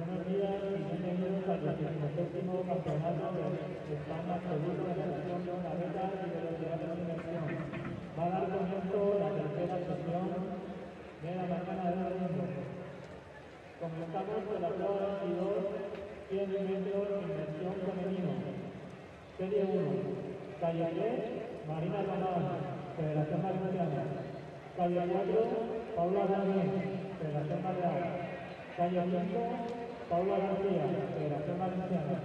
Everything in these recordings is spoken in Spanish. Buenos días y bienvenidos al 27º Campeonato de España Absoluto de la Sección de una Vela y de los Teatros de Inversión. Va a dar comienzo la tercera sesión de la mañana de hoy mismo. Comenzamos con la prueba 22, 100 metros inversión femenino. Serie 1, calle 3, Marina Román, Federación Valenciana. Calle 4, Paula Gálmez, Federación Balear. Calle 5, Paula García, Federación Valenciana.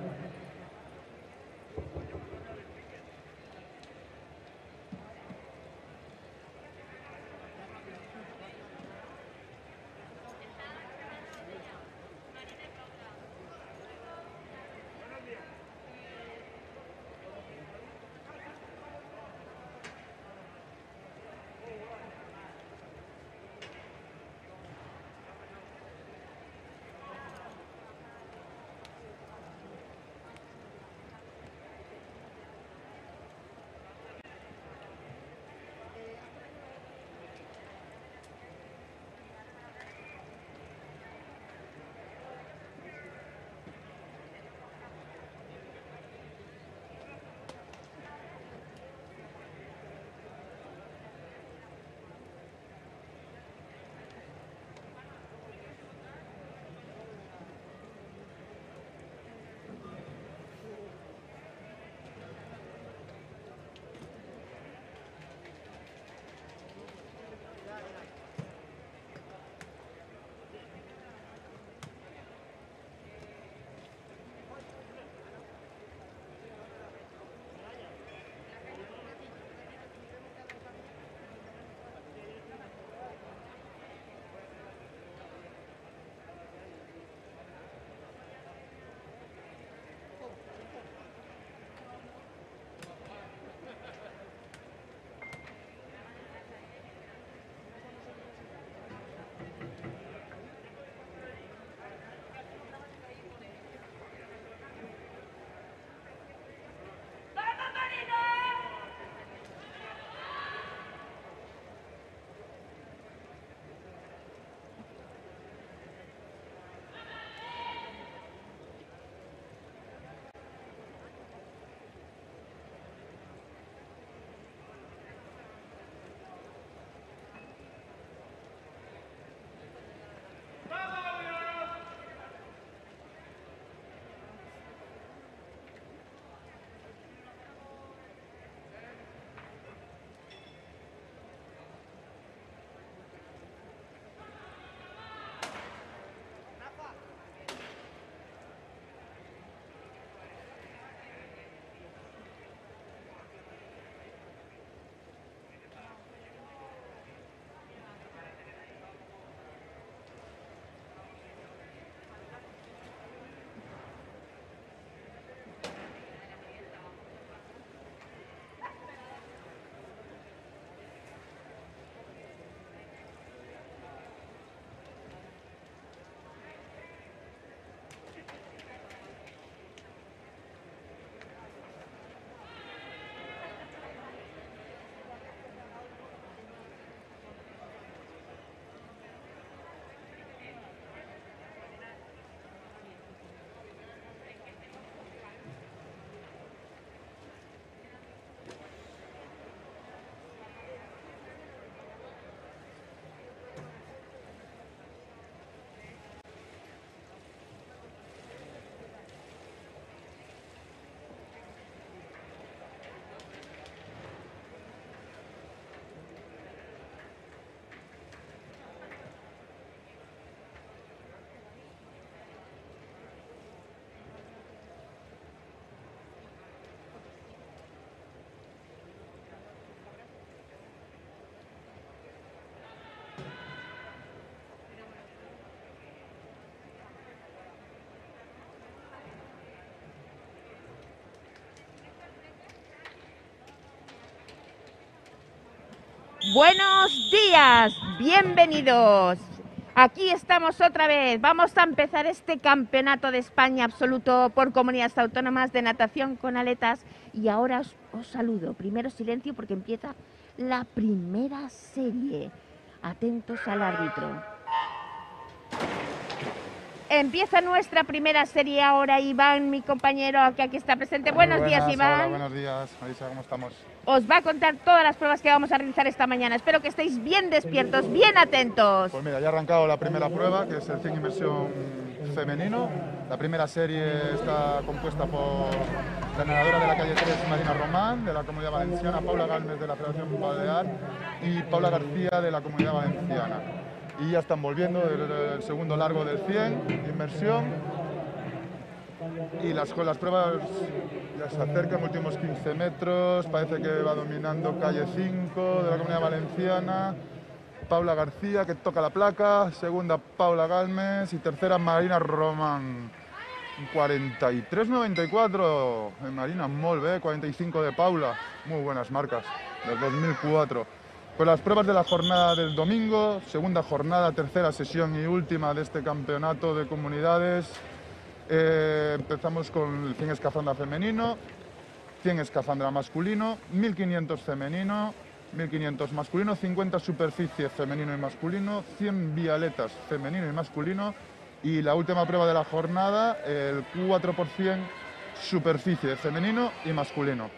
Buenos días, bienvenidos. Aquí estamos otra vez. Vamos a empezar este campeonato de España absoluto por comunidades autónomas de natación con aletas. Y ahora os saludo. Primero silencio porque empieza la primera serie. Atentos al árbitro. Empieza nuestra primera serie ahora, Iván, mi compañero, que aquí está presente. Buenos días, Iván. Hola, buenos días, Marisa, ¿cómo estamos? Os va a contar todas las pruebas que vamos a realizar esta mañana. Espero que estéis bien despiertos, bien atentos. Pues mira, ya ha arrancado la primera prueba, que es el 100 inversión femenino. La primera serie está compuesta por la nadadora de la calle 3, Marina Román, de la Comunidad Valenciana, Paula Gálmez, de la Federación Balear, y Paula García, de la Comunidad Valenciana. Y ya están volviendo el segundo largo del 100, inmersión, y las pruebas ya se acercan, últimos 15 metros, parece que va dominando calle 5 de la Comunidad Valenciana, Paula García, que toca la placa, segunda Paula Gálmez y tercera Marina Román. 43.94 de Marina, muy bien, 45 de Paula, muy buenas marcas, del 2004. Pues las pruebas de la jornada del domingo, segunda jornada, tercera sesión y última de este campeonato de comunidades. Empezamos con el 100 escafandra femenino, 100 escafandra masculino, 1500 femenino, 1500 masculino, 50 superficie femenino y masculino, 100 vialetas femenino y masculino y la última prueba de la jornada, el 4% superficie femenino y masculino.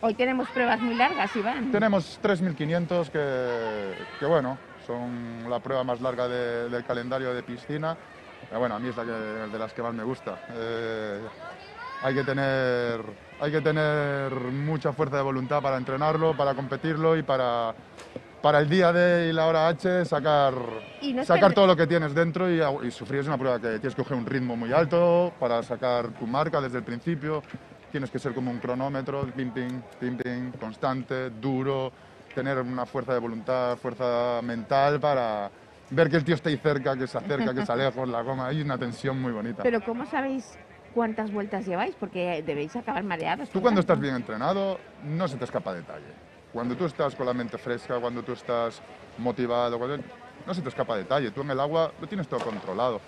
Hoy tenemos pruebas muy largas, Iván. Tenemos 3.500 que bueno, son la prueba más larga del calendario de piscina. Pero bueno, a mí es de las que más me gusta. Hay que tener mucha fuerza de voluntad para entrenarlo, para competirlo y para el día D y la hora H sacar todo lo que tienes dentro y sufrir. Es una prueba que tienes que coger un ritmo muy alto para sacar tu marca desde el principio. Tienes que ser como un cronómetro, ping, ping, constante, duro, tener una fuerza de voluntad, fuerza mental para ver que el tío está ahí cerca, que se acerca, que se aleja, la goma, hay una tensión muy bonita. Pero ¿cómo sabéis cuántas vueltas lleváis? Porque debéis acabar mareados. Tú cuando estás bien entrenado no se te escapa detalle. Cuando tú estás con la mente fresca, cuando tú estás motivado, no se te escapa detalle. Tú en el agua lo tienes todo controlado.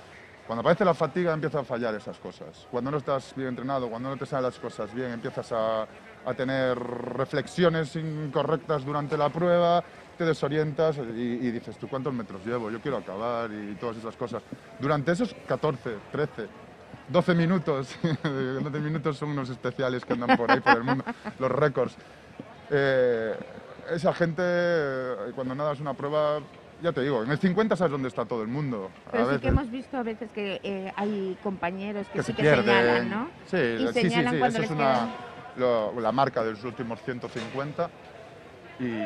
Cuando aparece la fatiga empiezan a fallar esas cosas. Cuando no estás bien entrenado, cuando no te salen las cosas bien, empiezas a tener reflexiones incorrectas durante la prueba, te desorientas y dices, ¿tú cuántos metros llevo? Yo quiero acabar y todas esas cosas. Durante esos 14, 13, 12 minutos, 12 minutos son unos especiales que andan por ahí, por el mundo, los récords. Esa gente, cuando nadas una prueba... Ya te digo, en el 50 sabes dónde está todo el mundo. Pero sí que hemos visto a veces que hay compañeros que sí que pierden, señalan, ¿no? Sí, y señalan cuando eso les es la marca de los últimos 150 y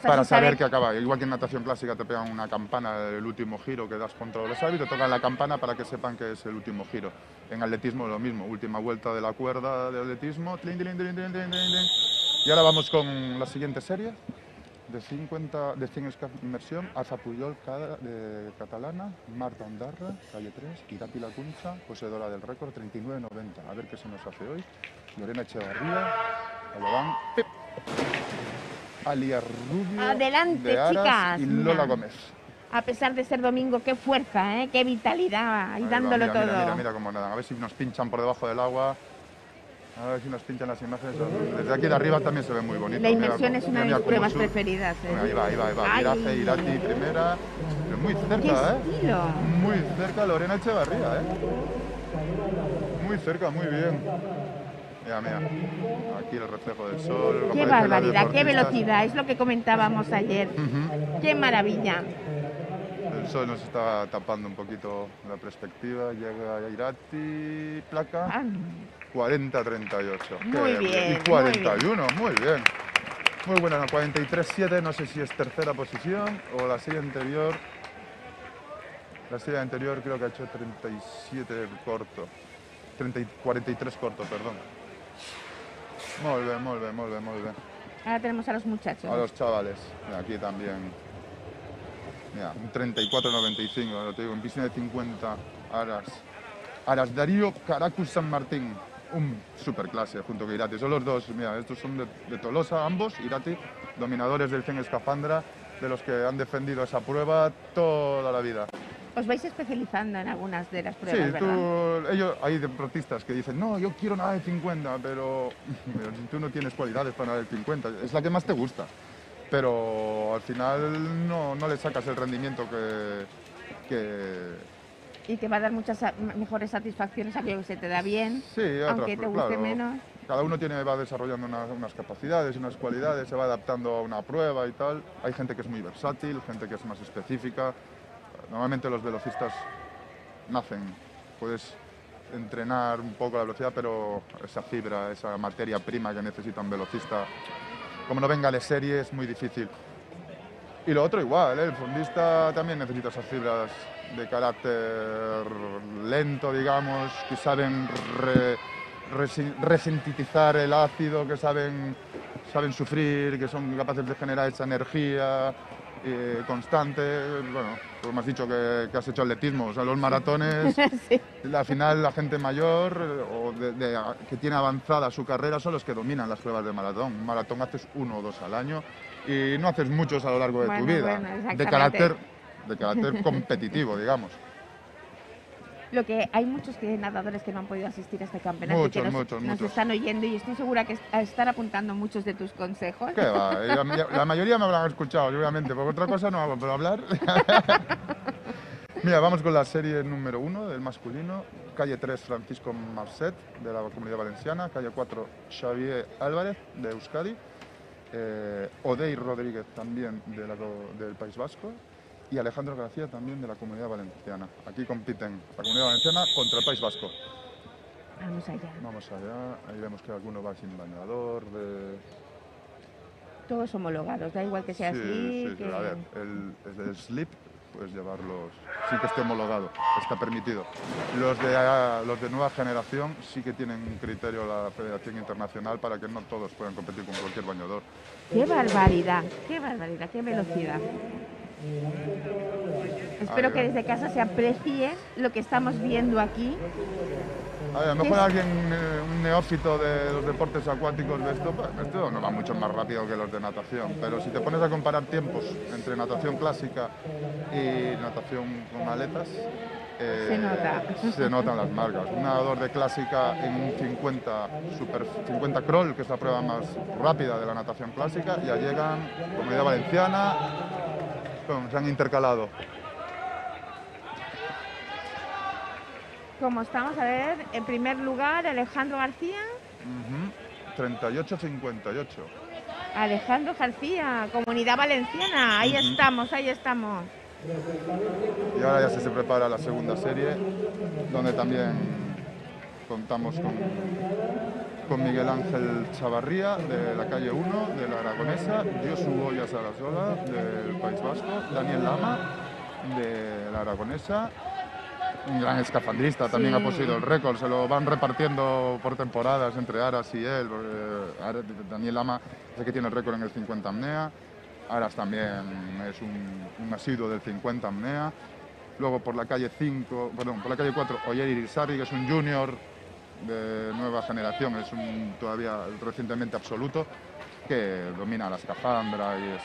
para saber que acaba. Igual que en natación clásica te pegan una campana el último giro que das contra los árbitros, te tocan la campana para que sepan que es el último giro. En atletismo lo mismo, última vuelta de la cuerda de atletismo. Y ahora vamos con la siguiente serie. De 100 inmersión, Alza Puyol, catalana, Marta Ondarra, calle 3, Irati Lakuntza, poseedora del récord, 39.90. A ver qué se nos hace hoy. Lorena Echevarría, Alba Alia Rubio, adelante, de Aras, chicas, y Lola Gómez. A pesar de ser domingo, qué fuerza, qué vitalidad, ahí dándolo todo. Mira cómo nadan, a ver si nos pinchan por debajo del agua. A ver si nos pinchan las imágenes. Desde aquí de arriba también se ve muy bonito. La inmersión es una de mis pruebas preferidas. Bueno, ahí va. Irati primera. Pero muy cerca, ¿Qué estilo? Muy cerca Lorena Echevarría, Muy cerca, muy bien. Mira. Aquí el reflejo del sol. Qué barbaridad, qué velocidad. Es lo que comentábamos ayer. Qué maravilla. El sol nos está tapando un poquito la perspectiva. Llega Irati, placa. 40-38. Muy bien. Y 41, muy bien. Muy buena, no, 43-7, no sé si es tercera posición o la serie anterior. La serie anterior creo que ha hecho 43 corto, perdón. Muy bien, muy bien, muy bien, muy bien. Ahora tenemos a los muchachos. A los chavales, aquí también. Mira, un 34-95, lo te digo, en piscina de 50, Aras Darío, Caracus, San Martín. Un superclase junto con Irati. Son los dos, mira, estos son de Tolosa, ambos, Irati, dominadores del 100 escafandra, de los que han defendido esa prueba toda la vida. Os vais especializando en algunas de las pruebas, sí, ¿verdad? Hay deportistas que dicen, no, yo quiero nadar de 50, pero tú no tienes cualidades para nadar de 50, es la que más te gusta, pero al final no le sacas el rendimiento que y te va a dar muchas mejores satisfacciones aquello que se te da bien, sí, aunque te guste menos. Cada uno tiene, va desarrollando unas capacidades, unas cualidades, se va adaptando a una prueba y tal. Hay gente que es muy versátil, gente que es más específica. Normalmente los velocistas nacen, puedes entrenar un poco la velocidad, pero esa fibra, esa materia prima que necesita un velocista, como no venga de serie, es muy difícil. Y lo otro igual, ¿eh? El fondista también necesita esas fibras de carácter lento, digamos, que saben resintetizar el ácido, que saben sufrir, que son capaces de generar esa energía constante. Bueno, pues me has dicho que has hecho atletismo, o sea, los maratones, sí. Al final la gente mayor o que tiene avanzada su carrera son los que dominan las pruebas de maratón. Un maratón haces 1 o 2 al año. Y no haces muchos a lo largo de tu vida, de carácter competitivo, digamos. Lo que hay muchos nadadores que no han podido asistir a este campeonato, muchos están oyendo y estoy segura que están apuntando muchos de tus consejos. ¿Qué va? La mayoría me habrán escuchado, seguramente, porque otra cosa no hago, pero hablar... Mira, vamos con la serie número 1 del masculino, calle 3 Francisco Marset, de la Comunidad Valenciana, calle 4 Xavier Álvarez, de Euskadi, Odey Rodríguez también del País Vasco y Alejandro García también de la Comunidad Valenciana. Aquí compiten la Comunidad Valenciana contra el País Vasco. Vamos allá. Vamos allá, ahí vemos que alguno va sin bañador. Todos homologados, da igual que sea así. Sí, que... A ver, el slip puedes llevarlos, sí que esté homologado, está permitido. Los de nueva generación sí que tienen un criterio la Federación Internacional para que no todos puedan competir con cualquier bañador. ¡Qué barbaridad! ¡Qué barbaridad! ¡Qué velocidad! Espero que desde casa se aprecie lo que estamos viendo aquí. A ver, a lo mejor alguien, un neófito de los deportes acuáticos de esto, pues, esto no va mucho más rápido que los de natación, pero si te pones a comparar tiempos entre natación clásica y natación con aletas, se notan las marcas. Un nadador de clásica en un 50 crawl, que es la prueba más rápida de la natación clásica, ya llegan Comunidad Valenciana, bueno, se han intercalado. Como estamos, a ver, en primer lugar, Alejandro García. 38-58. Alejandro García, Comunidad Valenciana. Ahí estamos, ahí estamos. Y ahora ya se prepara la segunda serie, donde también contamos con Miguel Ángel Chavarría, de la calle 1, de La Aragonesa, Josu Goyas Arasola, del País Vasco, Daniel Lama, de La Aragonesa. Un gran escafandrista, también ha poseído el récord, se lo van repartiendo por temporadas entre Aras y él. Daniel Lama es el que tiene el récord en el 50 apnea, Aras también es un asiduo del 50 apnea. Luego por la calle 4, Oyer Irisari, que es un junior de nueva generación, es un todavía recientemente absoluto, que domina la escafandra y es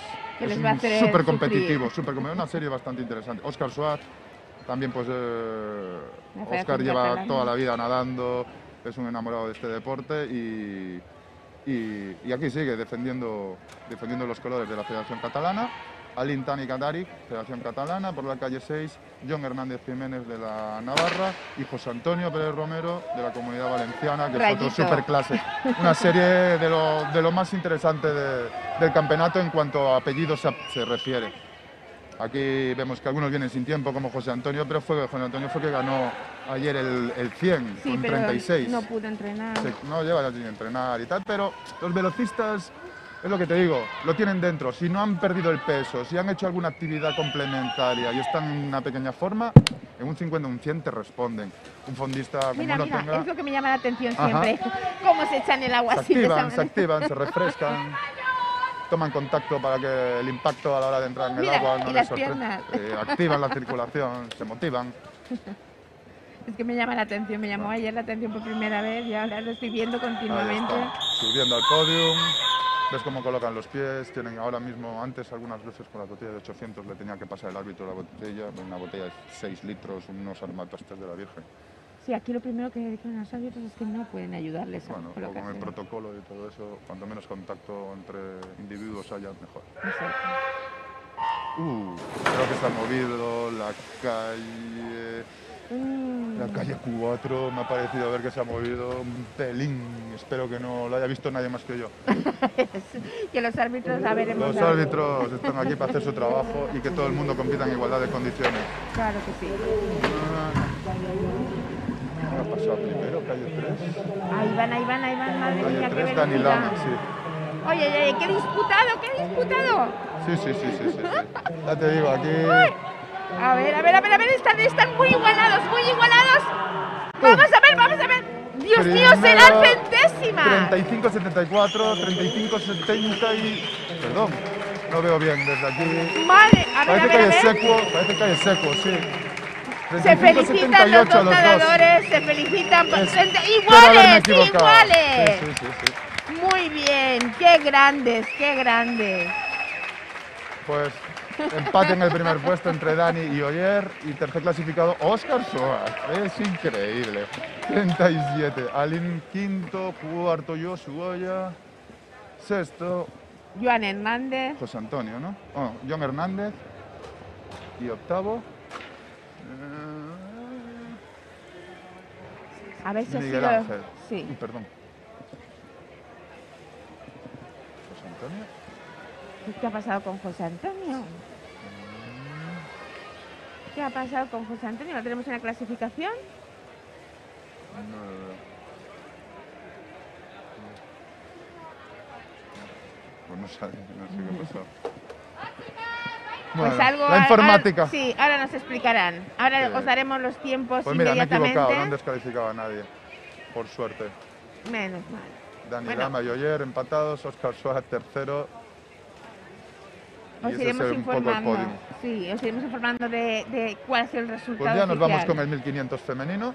súper competitivo, una serie bastante interesante. Oscar Suárez. También pues Oscar lleva toda la vida nadando, es un enamorado de este deporte y aquí sigue defendiendo los colores de la Federación Catalana. Alin Tani Katari, Federación Catalana, por la calle 6, John Hernández Jiménez de la Navarra y José Antonio Pérez Romero de la Comunidad Valenciana, que es otro superclase. Una serie de lo más interesante del campeonato en cuanto a apellidos se refiere. Aquí vemos que algunos vienen sin tiempo, como José Antonio, pero José Antonio fue que ganó ayer el 100, sí, con pero 36. No pudo entrenar. No lleva ya sin entrenar y tal, pero los velocistas, es lo que te digo, lo tienen dentro. Si no han perdido el peso, si han hecho alguna actividad complementaria y están en una pequeña forma, en un 50 o un 100 te responden. Un fondista como mira, es lo que me llama la atención siempre, cómo se echan el agua. Se activan, se refrescan. Toman contacto para que el impacto a la hora de entrar en el agua no les sorprenda. Activan la circulación, se motivan. Es que me llama la atención, me llamó ayer la atención por primera vez y ahora lo estoy viendo continuamente. Subiendo al podium, ves cómo colocan los pies, tienen ahora mismo, antes algunas veces con las botellas de 800 le tenía que pasar el árbitro la botella, una botella de 6 litros, unos armatastes de la Virgen. Sí, aquí lo primero que dicen los árbitros es que no pueden ayudarles a colocar. Con el protocolo y todo eso, cuanto menos contacto entre individuos haya, mejor. Exacto. Creo que se ha movido la calle... La calle 4 me ha parecido ver que se ha movido un pelín. Espero que no lo haya visto nadie más que yo. Que los árbitros la veremos. Los árbitros están aquí para hacer su trabajo y que todo el mundo compita en igualdad de condiciones. Claro que sí. ¿Qué ha pasado primero? Calle 3. Ahí van, madre mía, qué vergüenza. Daniel Lama, sí. Oye, qué disputado. Sí. Ya te digo, aquí... ¡Uy! A ver, están muy igualados. Vamos a ver. Dios mío, serán centésimas. 35-74, 35-70 y... Perdón, no veo bien desde aquí. Madre, parece que hay seco, sí. 35, se felicitan 78, los dos nadadores, se felicitan... ¡Iguales! Sí. Muy bien, qué grandes. Pues... Empate en el primer puesto entre Dani y Oyer y tercer clasificado Oscar Suárez. Es increíble. 37. Alin quinto, cuarto Josu Oya, sexto Joan Hernández. José Antonio, ¿no? Oh, Joan Hernández. Y octavo. A ver si Miguel Ángel. Sí. Y perdón. José Antonio. ¿Qué ha pasado con José Antonio? ¿No tenemos una clasificación? No. Pues no sale, no sé qué ha pasado. Bueno, pues algo, la informática. Sí, ahora nos explicarán. Ahora os daremos los tiempos inmediatamente. Pues mira, me he equivocado, no han descalificado a nadie. Por suerte. Menos mal. Dani Lama y Oyer empatados, Oscar Suárez tercero. Os iremos informando de cuál es el resultado. Pues ya nos vamos con el 1500 femenino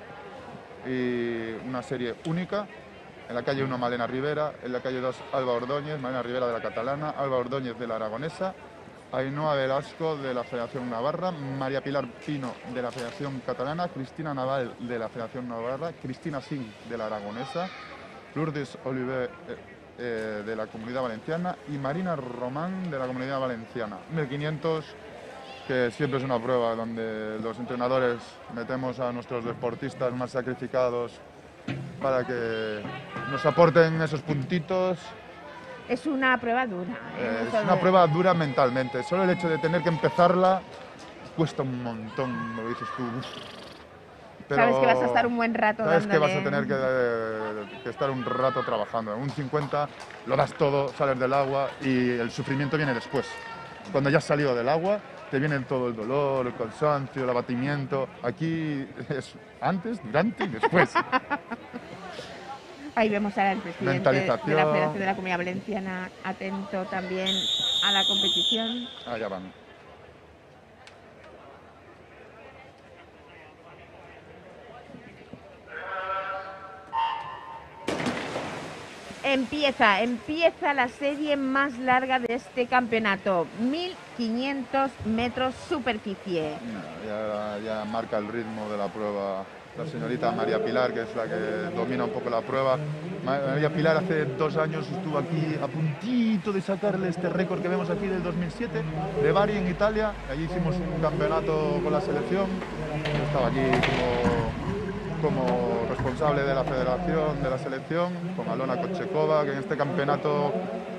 y una serie única. En la calle 1 Malena Rivera, en la calle 2 Alba Ordóñez, Malena Rivera de la Catalana, Alba Ordóñez de la Aragonesa, Ainhoa Velasco de la Federación Navarra, María Pilar Pino de la Federación Catalana, Cristina Naval de la Federación Navarra, Cristina Singh de la Aragonesa, Lourdes Oliver... de la Comunidad Valenciana y Marina Román de la Comunidad Valenciana. 1500, que siempre es una prueba donde los entrenadores metemos a nuestros deportistas más sacrificados para que nos aporten esos puntitos. Es una prueba dura. Es una prueba dura mentalmente. Solo el hecho de tener que empezarla cuesta un montón, lo dices tú. Pero sabes que vas a estar un buen rato dándole. Sabes que vas a tener que estar un rato trabajando. En un 50 lo das todo, sales del agua y el sufrimiento viene después. Cuando ya has salido del agua, te viene todo el dolor, el cansancio, el abatimiento. Aquí es antes, durante y después. Ahí vemos ahora al presidente de la Federación de la Comunidad Valenciana, atento también a la competición. Allá van. Empieza la serie más larga de este campeonato, 1500 metros superficie. Ya marca el ritmo de la prueba la señorita María Pilar, que es la que domina un poco la prueba. María Pilar hace 2 años estuvo aquí a puntito de sacarle este récord que vemos aquí del 2007, de Bari en Italia. Allí hicimos un campeonato con la selección, estaba aquí como responsable de la federación, de la selección, con Alona Kochekova, que en este campeonato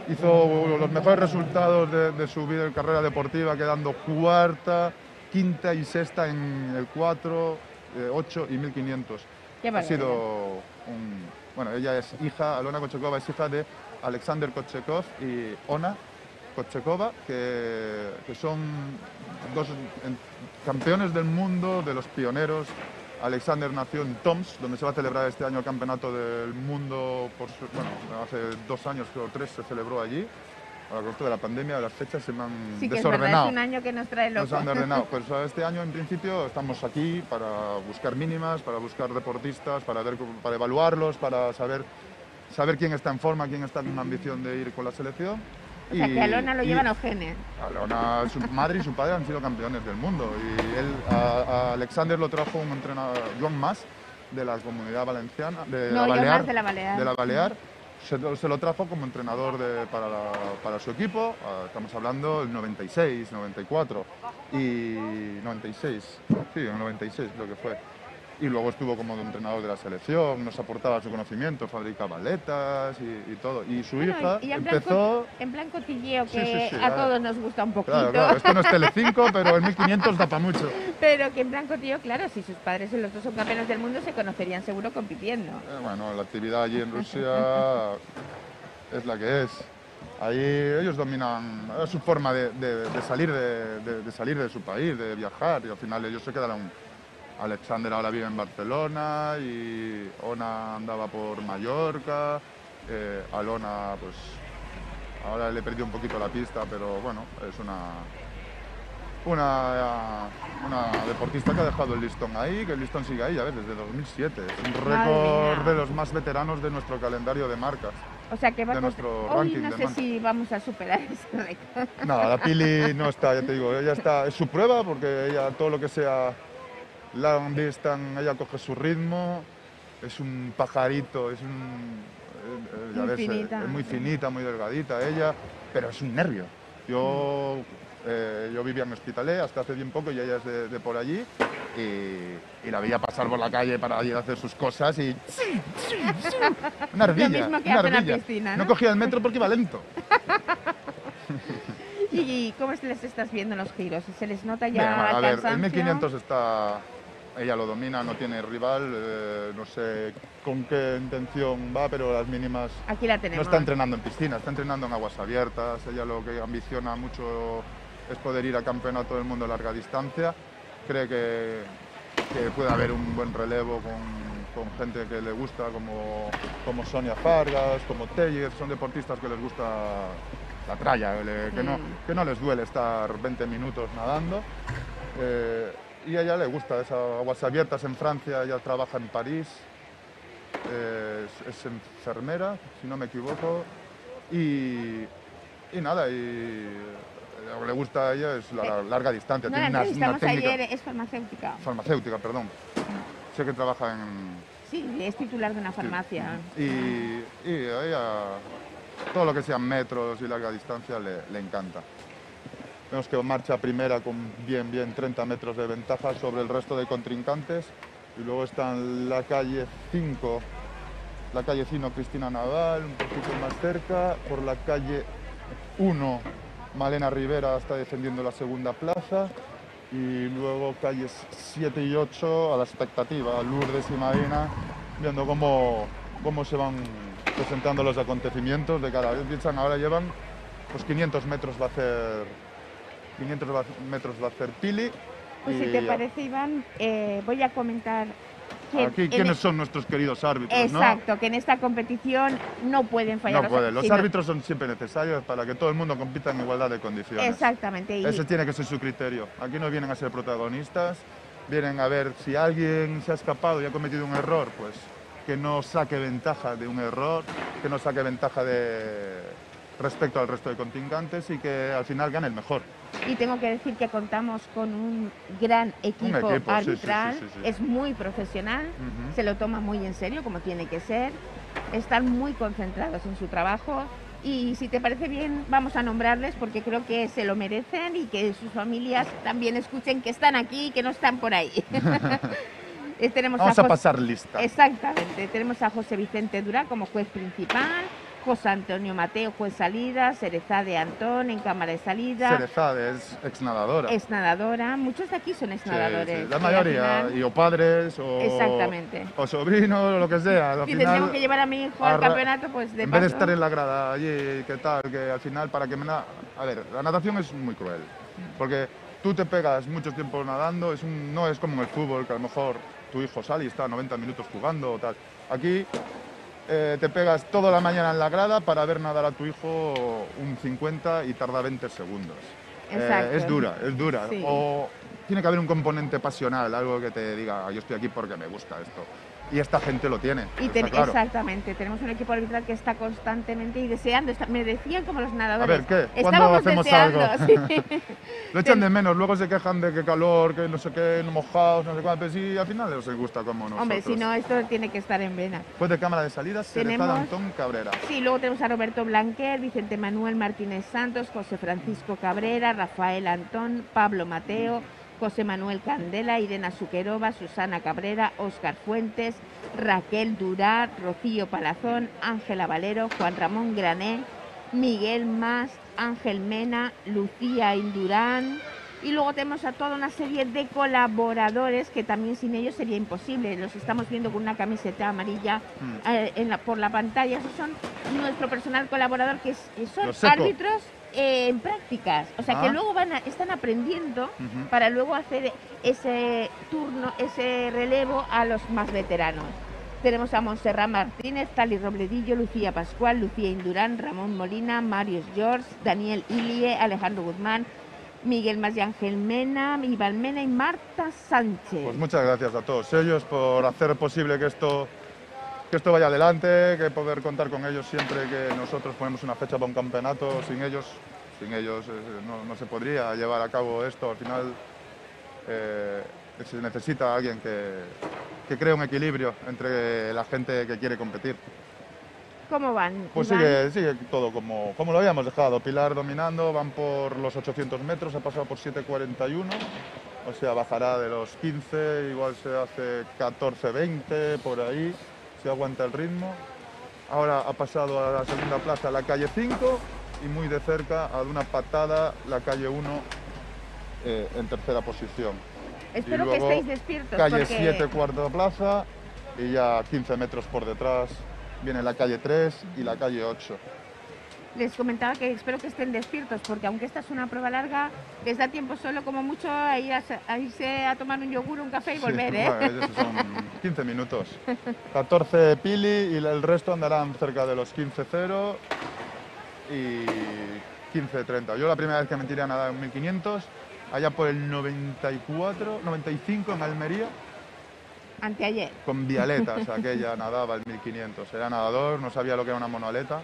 hizo los mejores resultados de su vida en carrera deportiva, quedando cuarta, quinta y sexta en el 4, 8 y 1500. Ha sido un... Bueno, ella es hija, Alona Kochekova es hija de Alexander Kochekov y Ona Kochekova, que son dos campeones del mundo, de los pioneros. Alexander nació en Toms, donde se va a celebrar este año el Campeonato del Mundo. Bueno, hace 2 años o 3 se celebró allí. A lo largo de la pandemia, las fechas se me han desordenado. Es un año que nos trae loco. Nos han ordenado. Pues este año, en principio, estamos aquí para buscar mínimas, para buscar deportistas, para evaluarlos, para saber quién está en forma, quién está con ambición de ir con la selección. O sea, que a Alona lo llevan los genes. Alona, su madre y su padre han sido campeones del mundo. Y él, a Alexander lo trajo un entrenador, Joan Mas, de la Comunidad Valenciana, de la Balear. Se lo trajo como entrenador para su equipo. Estamos hablando del 96, 94. Y 96, sí, el 96 creo que fue. y luego estuvo como entrenador de la selección, nos aportaba su conocimiento, fabricaba aletas y todo. Y su hija y empezó... En plan cotilleo, que a todos nos gusta un poquito. Claro, claro, esto no es Telecinco, pero en 1500 da para mucho. Pero que en plan cotilleo, claro, si sus padres en los dos son campeones del mundo, se conocerían seguro compitiendo. Bueno, la actividad allí en Rusia es la que es. Ahí ellos dominan su forma de salir de su país, de viajar, y al final ellos se quedaron... Alexander ahora vive en Barcelona y Ona andaba por Mallorca, Alona pues ahora le perdió un poquito la pista, pero bueno, es una deportista que ha dejado el listón ahí, que el listón sigue ahí, ya ves, desde 2007, es un récord de los más veteranos de nuestro calendario de marcas. O sea que vamos, hoy no sé si vamos a superar ese récord. No, la Pili no está, ya te digo, ella está, es su prueba porque ella todo lo que sea... Long distance, ella coge su ritmo, es un pajarito, es un... ya ves, es muy finita, muy delgadita ella, pero es un nervio. Yo vivía en Hospitalet hasta hace bien poco y ella es de por allí y la veía pasar por la calle para ir a hacer sus cosas y... Una ardilla, lo mismo que hace en la piscina, ¿no? No cogía el metro porque iba lento. ¿Y cómo les estás viendo en los giros? ¿Se les nota ya el cansancio? A ver, el 1500 está... Ella lo domina, no tiene rival, no sé con qué intención va, pero las mínimas... Aquí la tenemos. No está entrenando en piscina, está entrenando en aguas abiertas. Ella lo que ambiciona mucho es poder ir a campeonato del mundo a larga distancia. Cree que puede haber un buen relevo con gente que le gusta, como Sonia Fargas, como Tellez, son deportistas que les gusta... la tralla, que no les duele estar 20 minutos nadando. Y a ella le gusta esas aguas abiertas en Francia, ella trabaja en París, es enfermera, si no me equivoco, y nada, y lo que le gusta a ella es la larga distancia. No, tiene una técnica, ayer es farmacéutica. Farmacéutica, perdón. Sé que trabaja en... Sí, es titular de una farmacia. Y a ella... Todo lo que sean metros y larga distancia le encanta. Vemos que marcha primera con bien 30 metros de ventaja sobre el resto de contrincantes. Y luego está en la calle 5, la calle 5 Cristina Naval, un poquito más cerca. Por la calle 1 Malena Rivera está defendiendo la segunda plaza. Y luego calles 7 y 8 a la expectativa, Lourdes y Marina, viendo cómo se van presentando los acontecimientos de cada vez. Piensan, ahora llevan pues 500 metros va a hacer Pili. Pues si te parece, Iván, voy a comentar... ¿Quiénes son nuestros queridos árbitros? Exacto, ¿no? Que en esta competición no pueden fallar. No pueden. Los árbitros son siempre necesarios para que todo el mundo compita en igualdad de condiciones. Exactamente. Ese tiene que ser su criterio. Aquí no vienen a ser protagonistas, vienen a ver si alguien se ha escapado y ha cometido un error, pues... que no saque ventaja de un error, que no saque ventaja respecto al resto de contrincantes y que al final gane el mejor. Y tengo que decir que contamos con un gran equipo arbitral, sí. Es muy profesional, se lo toma muy en serio, como tiene que ser, están muy concentrados en su trabajo y si te parece bien vamos a nombrarles porque creo que se lo merecen y que sus familias también escuchen que están aquí y que no están por ahí. Vamos a pasar lista. Exactamente. Tenemos a José Vicente Durán como juez principal, José Antonio Mateo, juez salida, Cerezade Antón en cámara de salida. Cerezade es exnadadora. Exnadadora. Muchos de aquí son exnadadores. Sí, la mayoría. Y o padres o... Exactamente. O sobrinos o lo que sea. Si les tengo que llevar a mi hijo al campeonato, pues de paso. En vez de estar en la grada allí, ¿qué tal? Que al final para que me... A ver, la natación es muy cruel. Porque tú te pegas mucho tiempo nadando, no es como el fútbol, que a lo mejor... tu hijo sale y está 90 minutos jugando o tal. Aquí te pegas toda la mañana en la grada para ver nadar a tu hijo un 50 y tarda 20 segundos. Es dura. Sí. O tiene que haber un componente pasional, algo que te diga, yo estoy aquí porque me gusta esto. Y esta gente lo tiene. Claro. Exactamente, tenemos un equipo arbitral que está constantemente y deseando. Me decían como los nadadores. A ver, ¿qué? ¿Cuándo hacemos deseando, algo? Sí. Lo echan de menos, luego se quejan de que calor, que no sé qué, mojados, no sé cuánto. Pero sí, al final les gusta como nosotros. Hombre, si no, esto tiene que estar en vena. Pues de cámara de salidas, Cerezade Antón Cabrera. Sí, luego tenemos a Roberto Blanquer, Vicente Manuel Martínez Santos, José Francisco Cabrera, Rafael Antón, Pablo Mateo, José Manuel Candela, Irene Suquerova, Susana Cabrera, Óscar Fuentes, Raquel Durá, Rocío Palazón, Ángela Valero, Juan Ramón Grané, Miguel Mas, Ángel Mena, Lucía Indurán. Y luego tenemos a toda una serie de colaboradores que también sin ellos sería imposible. Los estamos viendo con una camiseta amarilla por la pantalla. Esos son nuestro personal colaborador, que son árbitros en prácticas. O sea, que luego están aprendiendo para luego hacer ese turno, ese relevo a los más veteranos. Tenemos a Montserrat Martínez, Tali Robledillo, Lucía Pascual, Lucía Indurán, Ramón Molina, Marius George, Daniel Ilie, Alejandro Guzmán, Miguel Mas y Ángel Mena, Iván Mena y Marta Sánchez. Pues muchas gracias a todos ellos por hacer posible que esto vaya adelante, que poder contar con ellos siempre que nosotros ponemos una fecha para un campeonato. Sin ellos no se podría llevar a cabo esto. Al final se necesita alguien que cree un equilibrio entre la gente que quiere competir. ¿Cómo van? Pues sigue todo como lo habíamos dejado. Pilar dominando, van por los 800 metros, ha pasado por 7.41, o sea, bajará de los 15, igual se hace 14.20, por ahí, si aguanta el ritmo. Ahora ha pasado a la segunda plaza la calle 5 y muy de cerca, a una patada, la calle 1 en tercera posición. Espero luego, que estéis despiertos. Calle 7, cuarta plaza, y ya 15 metros por detrás viene la calle 3 y la calle 8. Les comentaba que espero que estén despiertos, porque aunque esta es una prueba larga, les da tiempo solo como mucho a irse a tomar un yogur, un café y volver, ¿eh? Bueno, ellos son 15 minutos. 14 pili y el resto andarán cerca de los 15.0 y 15.30. Yo la primera vez que me tiré a nadar en 1500, allá por el 94, 95 en Almería. Anteayer. Con bialetas, aquella nadaba el 1500. Era nadador, no sabía lo que era una monoaleta.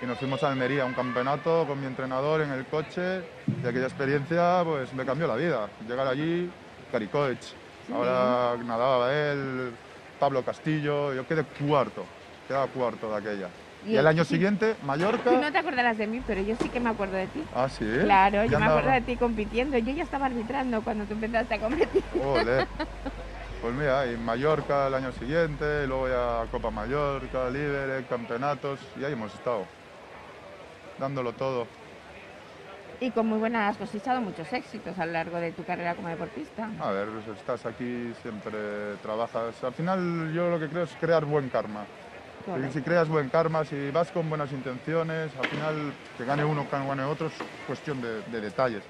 Y nos fuimos a Almería, a un campeonato con mi entrenador en el coche. Y aquella experiencia, pues me cambió la vida. Llegar allí, Gary Koich. Ahora nadaba él, Pablo Castillo. Yo quedé cuarto, quedaba cuarto de aquella. Y el año siguiente, Mallorca... Tú no te acordarás de mí, pero yo sí que me acuerdo de ti. ¿Ah, sí? Claro, yo me acuerdo de ti compitiendo. Yo ya estaba arbitrando cuando tú empezaste a competir. ¡Ole! Pues mira, en Mallorca el año siguiente, luego ya Copa Mallorca, Líderes, campeonatos, y ahí hemos estado, dándolo todo. Y con muy buenas, has cosechado muchos éxitos a lo largo de tu carrera como deportista. A ver, pues estás aquí, siempre trabajas. Al final yo lo que creo es crear buen karma. Correcto. Si creas buen karma, si vas con buenas intenciones, al final que gane uno, que gane otro, es cuestión de detalles.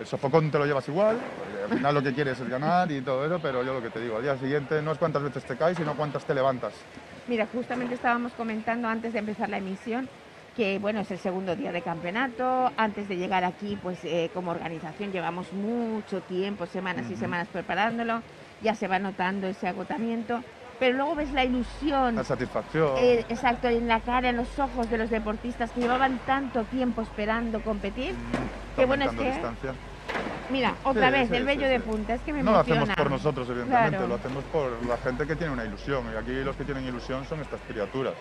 El sofocón te lo llevas igual, porque al final lo que quieres es ganar y todo eso, pero yo lo que te digo, al día siguiente no es cuántas veces te caes, sino cuántas te levantas. Mira, justamente estábamos comentando antes de empezar la emisión que, bueno, es el segundo día de campeonato. Antes de llegar aquí, pues como organización llevamos mucho tiempo, semanas y semanas preparándolo, ya se va notando ese agotamiento. Pero luego ves la ilusión, la satisfacción, exacto, en la cara, en los ojos de los deportistas que llevaban tanto tiempo esperando competir. Qué bueno es que... distancia. Mira, otra vez, el vello de punta, es que me emociona. No lo hacemos por nosotros, evidentemente, claro. Lo hacemos por la gente que tiene una ilusión. Y aquí los que tienen ilusión son estas criaturas.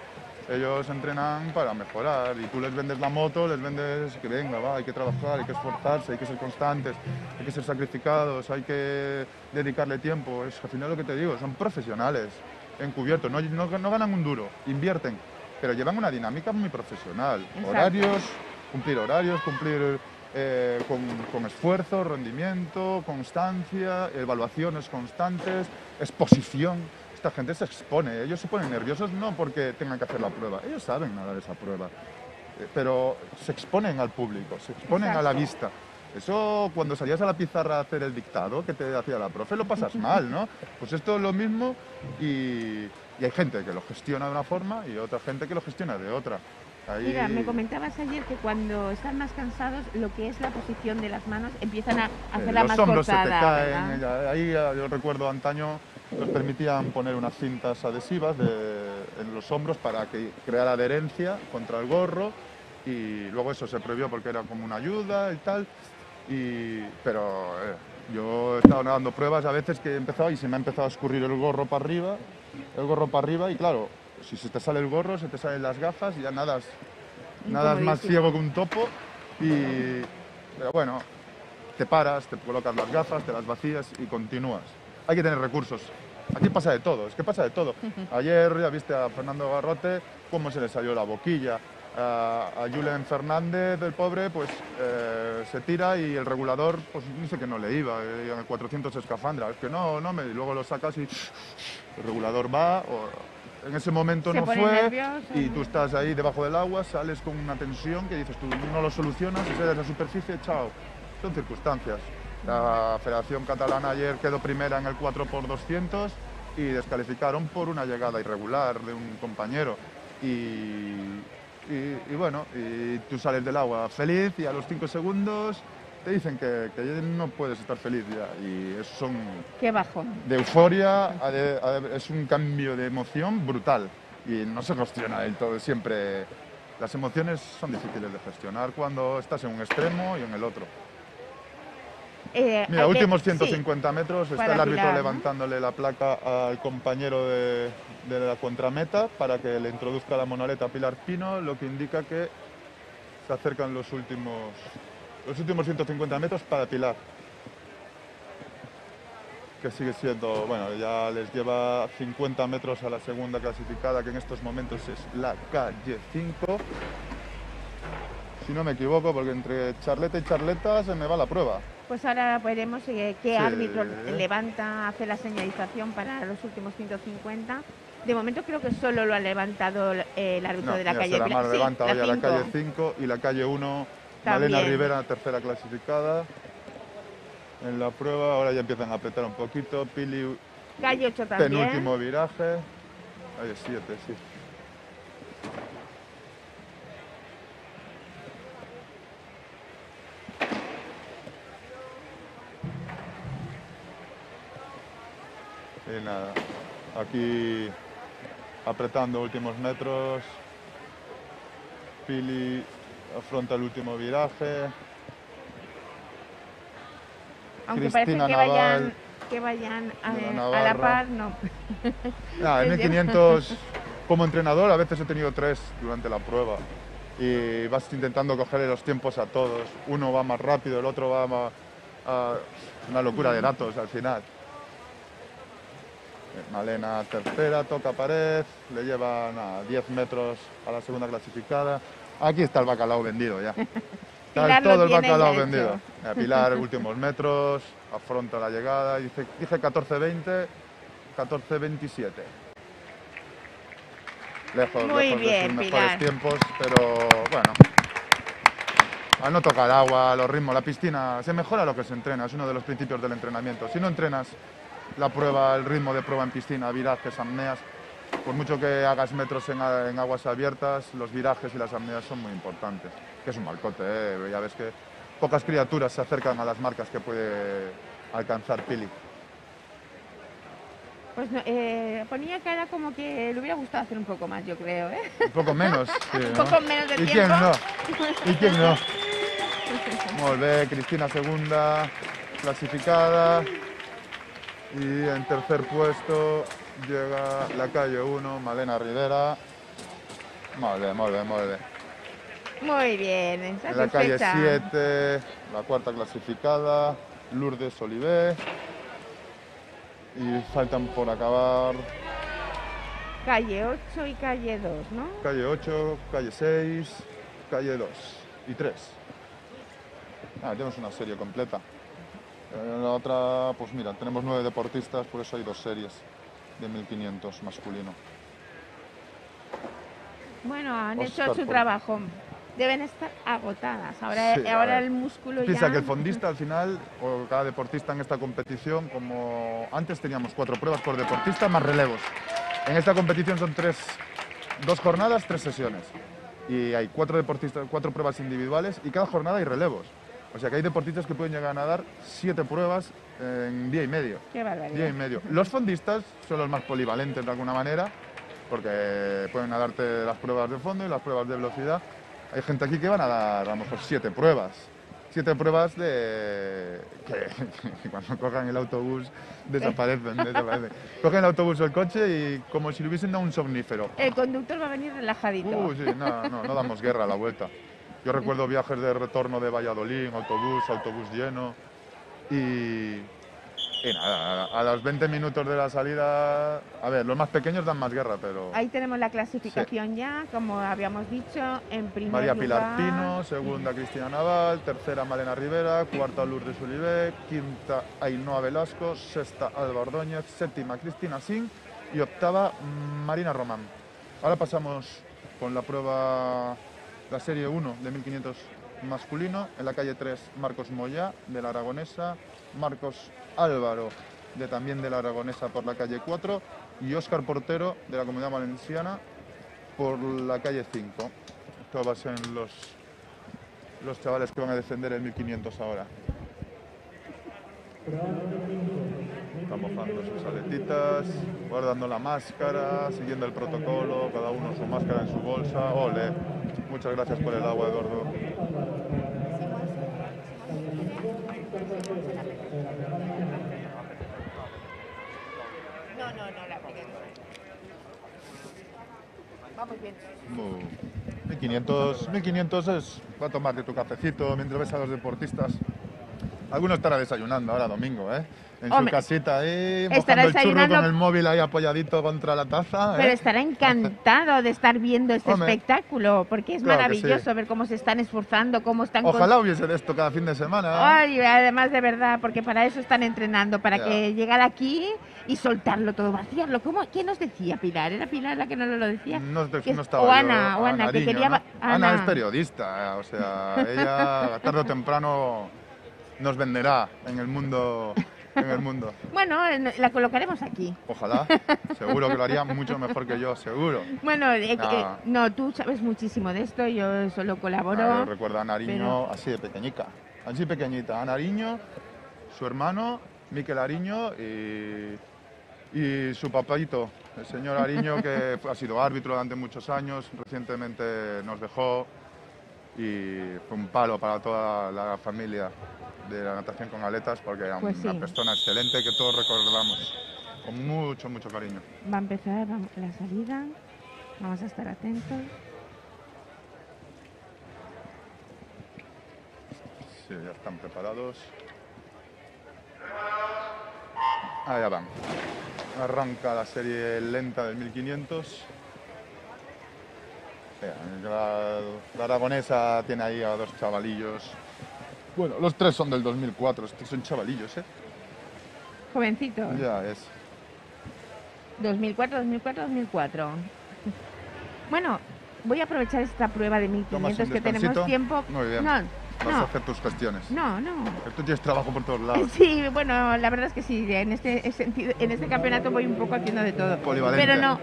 Ellos entrenan para mejorar y tú les vendes la moto, les vendes que venga, va, hay que trabajar, hay que esforzarse, hay que ser constantes, hay que ser sacrificados, hay que dedicarle tiempo. Es al final lo que te digo, son profesionales, encubiertos, no ganan un duro, invierten, pero llevan una dinámica muy profesional. Exacto. Horarios, cumplir... con esfuerzo, rendimiento, constancia, evaluaciones constantes, exposición. Esta gente se expone, ellos se ponen nerviosos no porque tengan que hacer la prueba, ellos saben nadar esa prueba, pero se exponen al público, se exponen a la vista. Eso cuando salías a la pizarra a hacer el dictado que te hacía la profe lo pasas mal, ¿no? Pues esto es lo mismo y hay gente que lo gestiona de una forma y otra gente que lo gestiona de otra. Ahí... Mira, me comentabas ayer que cuando están más cansados, lo que es la posición de las manos, empiezan a hacerla más cortada. Los hombros se te caen. Ahí yo recuerdo antaño nos permitían poner unas cintas adhesivas en los hombros para que crear adherencia contra el gorro y luego eso se prohibió porque era como una ayuda y tal. Pero yo he estado nadando pruebas a veces que he empezado y se me ha empezado a escurrir el gorro para arriba y claro... Si se te sale el gorro, se te salen las gafas y ya nadas más ciego que un topo. Pero bueno, te paras, te colocas las gafas, te las vacías y continúas. Hay que tener recursos. Aquí pasa de todo, es que pasa de todo. Ayer ya viste a Fernando Garrote cómo se le salió la boquilla. A Julen Fernández, el pobre, pues se tira y el regulador, pues no sé, que no le iba, en el 400 escafandra, es que no, y luego lo sacas y el regulador va, o, en ese momento no fue, nervioso, y tú estás ahí debajo del agua, sales con una tensión que dices, tú no lo solucionas, y sales a la superficie, chao. Son circunstancias. La Federación Catalana ayer quedó primera en el 4x200 y descalificaron por una llegada irregular de un compañero. Y bueno, y tú sales del agua feliz y a los 5 segundos te dicen que no puedes estar feliz ya. Y eso son... Qué bajón. De euforia, es un cambio de emoción brutal y no se gestiona del todo siempre. Las emociones son difíciles de gestionar cuando estás en un extremo y en el otro. Mira, últimos 150 metros, está el árbitro levantándole la placa al compañero de la contrameta para que le introduzca la monoleta a Pilar Pino, lo que indica que se acercan los últimos 150 metros para Pilar. Que sigue siendo, bueno, ya les lleva 50 metros a la segunda clasificada, que en estos momentos es la calle 5. Si no me equivoco, porque entre charleta y charleta se me va la prueba. Pues ahora veremos qué árbitro levanta, hace la señalización para los últimos 150. De momento creo que solo lo ha levantado el árbitro de la calle 5. La levanta hoy a la calle 5 y la calle 1, Malena Rivera, tercera clasificada. En la prueba, ahora ya empiezan a apretar un poquito. Pili, calle 8 también. Penúltimo viraje. Calle 7, sí. Y nada, aquí apretando últimos metros, Pili afronta el último viraje. Aunque Cristina parece que Naval, vayan a la par, no. Nada, en 1500, como entrenador, a veces he tenido 3 durante la prueba y vas intentando cogerle los tiempos a todos. Uno va más rápido, el otro va más... una locura de datos al final. Malena tercera, toca pared, le lleva 10 metros a la segunda clasificada. Aquí está el bacalao vendido ya. Está todo el bacalao vendido. A Pilar, últimos metros, afronta la llegada, dice 14-20, 14-27. Lejos de sus mejores tiempos, pero bueno. Al no tocar agua, los ritmos, la piscina, se mejora lo que se entrena, es uno de los principios del entrenamiento. Si no entrenas la prueba, el ritmo de prueba en piscina, virajes, apneas, por mucho que hagas metros en aguas abiertas, los virajes y las apneas son muy importantes. Que es un malcote, ya ves que pocas criaturas se acercan a las marcas que puede alcanzar Pili. Pues no, ponía cara como que le hubiera gustado hacer un poco más, yo creo, Un poco menos, sí, ¿no? Un poco menos de tiempo. ¿Y quién no? Muy bien, Cristina segunda clasificada. Y en tercer puesto llega la calle 1, Malena Rivera. Muy bien. Muy bien, en la calle 7, la cuarta clasificada, Lourdes Olivé. Y faltan por acabar... Calle 8 y calle 2, ¿no? Calle 8, calle 6, calle 2 y 3. Tenemos una serie completa. En la otra, pues mira, tenemos 9 deportistas, por eso hay 2 series de 1500 masculino. Bueno, han hecho su trabajo. Deben estar agotadas. Ahora el músculo ya... Piensa que el fondista al final, o cada deportista en esta competición, como antes teníamos 4 pruebas por deportista más relevos. En esta competición son 2 jornadas, 3 sesiones. Y hay 4 deportistas, 4 pruebas individuales y cada jornada hay relevos. O sea que hay deportistas que pueden llegar a nadar 7 pruebas en día y medio. Qué barbaridad. Los fondistas son los más polivalentes de alguna manera, porque pueden nadarte las pruebas de fondo y las pruebas de velocidad. Hay gente aquí que van a dar a lo mejor 7 pruebas. 7 pruebas de... que cuando cojan el autobús desaparecen. Cogen el autobús o el coche y como si le hubiesen dado un somnífero. El conductor va a venir relajadito. Sí, no damos guerra a la vuelta. Yo recuerdo viajes de retorno de Valladolid, en autobús lleno. Y nada, a los 20 minutos de la salida, a ver, los más pequeños dan más guerra, pero... Ahí tenemos la clasificación ya, como habíamos dicho, en primer lugar... María Pilar Pino, segunda Cristina Naval, tercera Malena Rivera, cuarta Lourdes Ulibe, quinta Ainhoa Velasco, sexta Alba Ordóñez, séptima Cristina Singh y octava Marina Román. Ahora pasamos con la prueba, la serie 1 de 1500 masculino, en la calle 3 Marcos Moya, de La Aragonesa, Marcos Álvaro, también de La Aragonesa, por la calle 4, y Óscar Portero, de la Comunidad Valenciana, por la calle 5. Esto va a ser los chavales que van a defender el 1500 ahora. Están mojando sus aletitas, guardando la máscara, siguiendo el protocolo, cada uno su máscara en su bolsa. ¡Ole! Muchas gracias por el agua, Eduardo. No, la apliqué. Va muy bien. 1500 es va a tomarte tu cafecito mientras ves a los deportistas. Algunos estarán desayunando ahora domingo, ¿eh? En su casita ahí, mojando el churro con el móvil ahí apoyadito contra la taza. Pero estará encantado de estar viendo este espectáculo, porque es maravilloso ver cómo se están esforzando, cómo están... Ojalá hubiese de esto cada fin de semana. Ay, además, de verdad, porque para eso están entrenando, para que llegar aquí y soltarlo todo, vaciarlo. ¿Cómo? ¿Quién nos decía Pilar? ¿Era Pilar la que no lo decía? No estaba yo. O Ana, que quería... Ana es periodista, o sea, ella tarde o temprano nos venderá en el mundo... Bueno, la colocaremos aquí. Ojalá, seguro que lo haría mucho mejor que yo, seguro. Bueno, no, tú sabes muchísimo de esto, yo solo colaboro. Yo recuerdo a Nariño así de pequeñita, a Nariño, su hermano, Miquel Ariño, y su papayito, el señor Ariño, que ha sido árbitro durante muchos años, recientemente nos dejó y fue un palo para toda la familia de la natación con aletas, porque era una persona excelente que todos recordamos con mucho cariño. Va a empezar la salida, vamos a estar atentos. Sí, ya están preparados. Allá van. Arranca la serie lenta del 1500. La aragonesa tiene ahí a dos chavalillos. Bueno, los tres son del 2004, estos son chavalillos, ¿eh? Jovencitos. Ya es. 2004. Bueno, voy a aprovechar esta prueba de 1500 que tenemos tiempo. Muy bien. Vas a hacer tus gestiones. No. Tú tienes trabajo por todos lados. Sí, bueno, la verdad es que sí. En este sentido, en este campeonato voy un poco haciendo de todo. Polivalente. Pero no,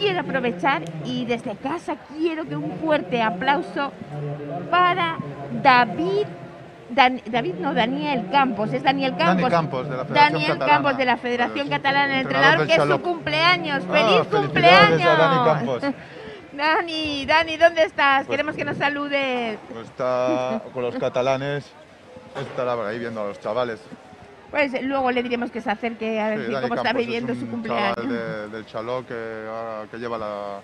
quiero aprovechar y desde casa quiero que un fuerte aplauso para Daniel Campos, es Daniel Campos. Dani Campos, de la Federación Catalana. Campos, de la Federación Catalana, entrenador que es su cumpleaños. ¡Feliz cumpleaños! A Dani Campos. Dani, ¿dónde estás? Queremos que nos saludes. Está con los catalanes, estará por ahí viendo a los chavales. Pues luego le diremos que se acerque a ver cómo está viviendo su cumpleaños. Chaval del Chaló que lleva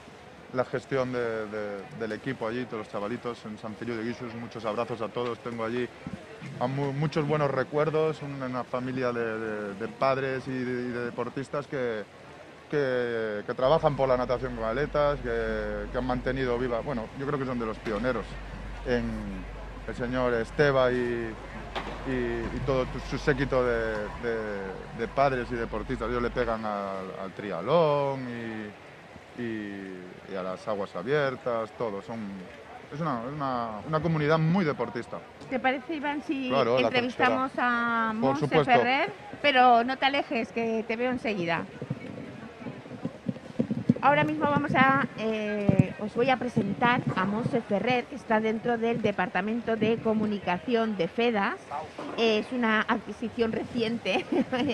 la gestión del equipo allí, todos los chavalitos en San Feliu de Guixos. Muchos abrazos a todos, tengo allí muchos buenos recuerdos, una familia de padres y de deportistas que trabajan por la natación con aletas, que han mantenido viva, bueno, yo creo que son de los pioneros, en el señor Esteba y todo su séquito de padres y deportistas. Ellos le pegan al triatlón y a las aguas abiertas, todo. Es una comunidad muy deportista. ¿Te parece, Iván, si entrevistamos a Montse Ferrer? Pero no te alejes, que te veo enseguida. Ahora mismo os voy a presentar a Montse Ferrer, que está dentro del Departamento de Comunicación de FEDAS. Es una adquisición reciente,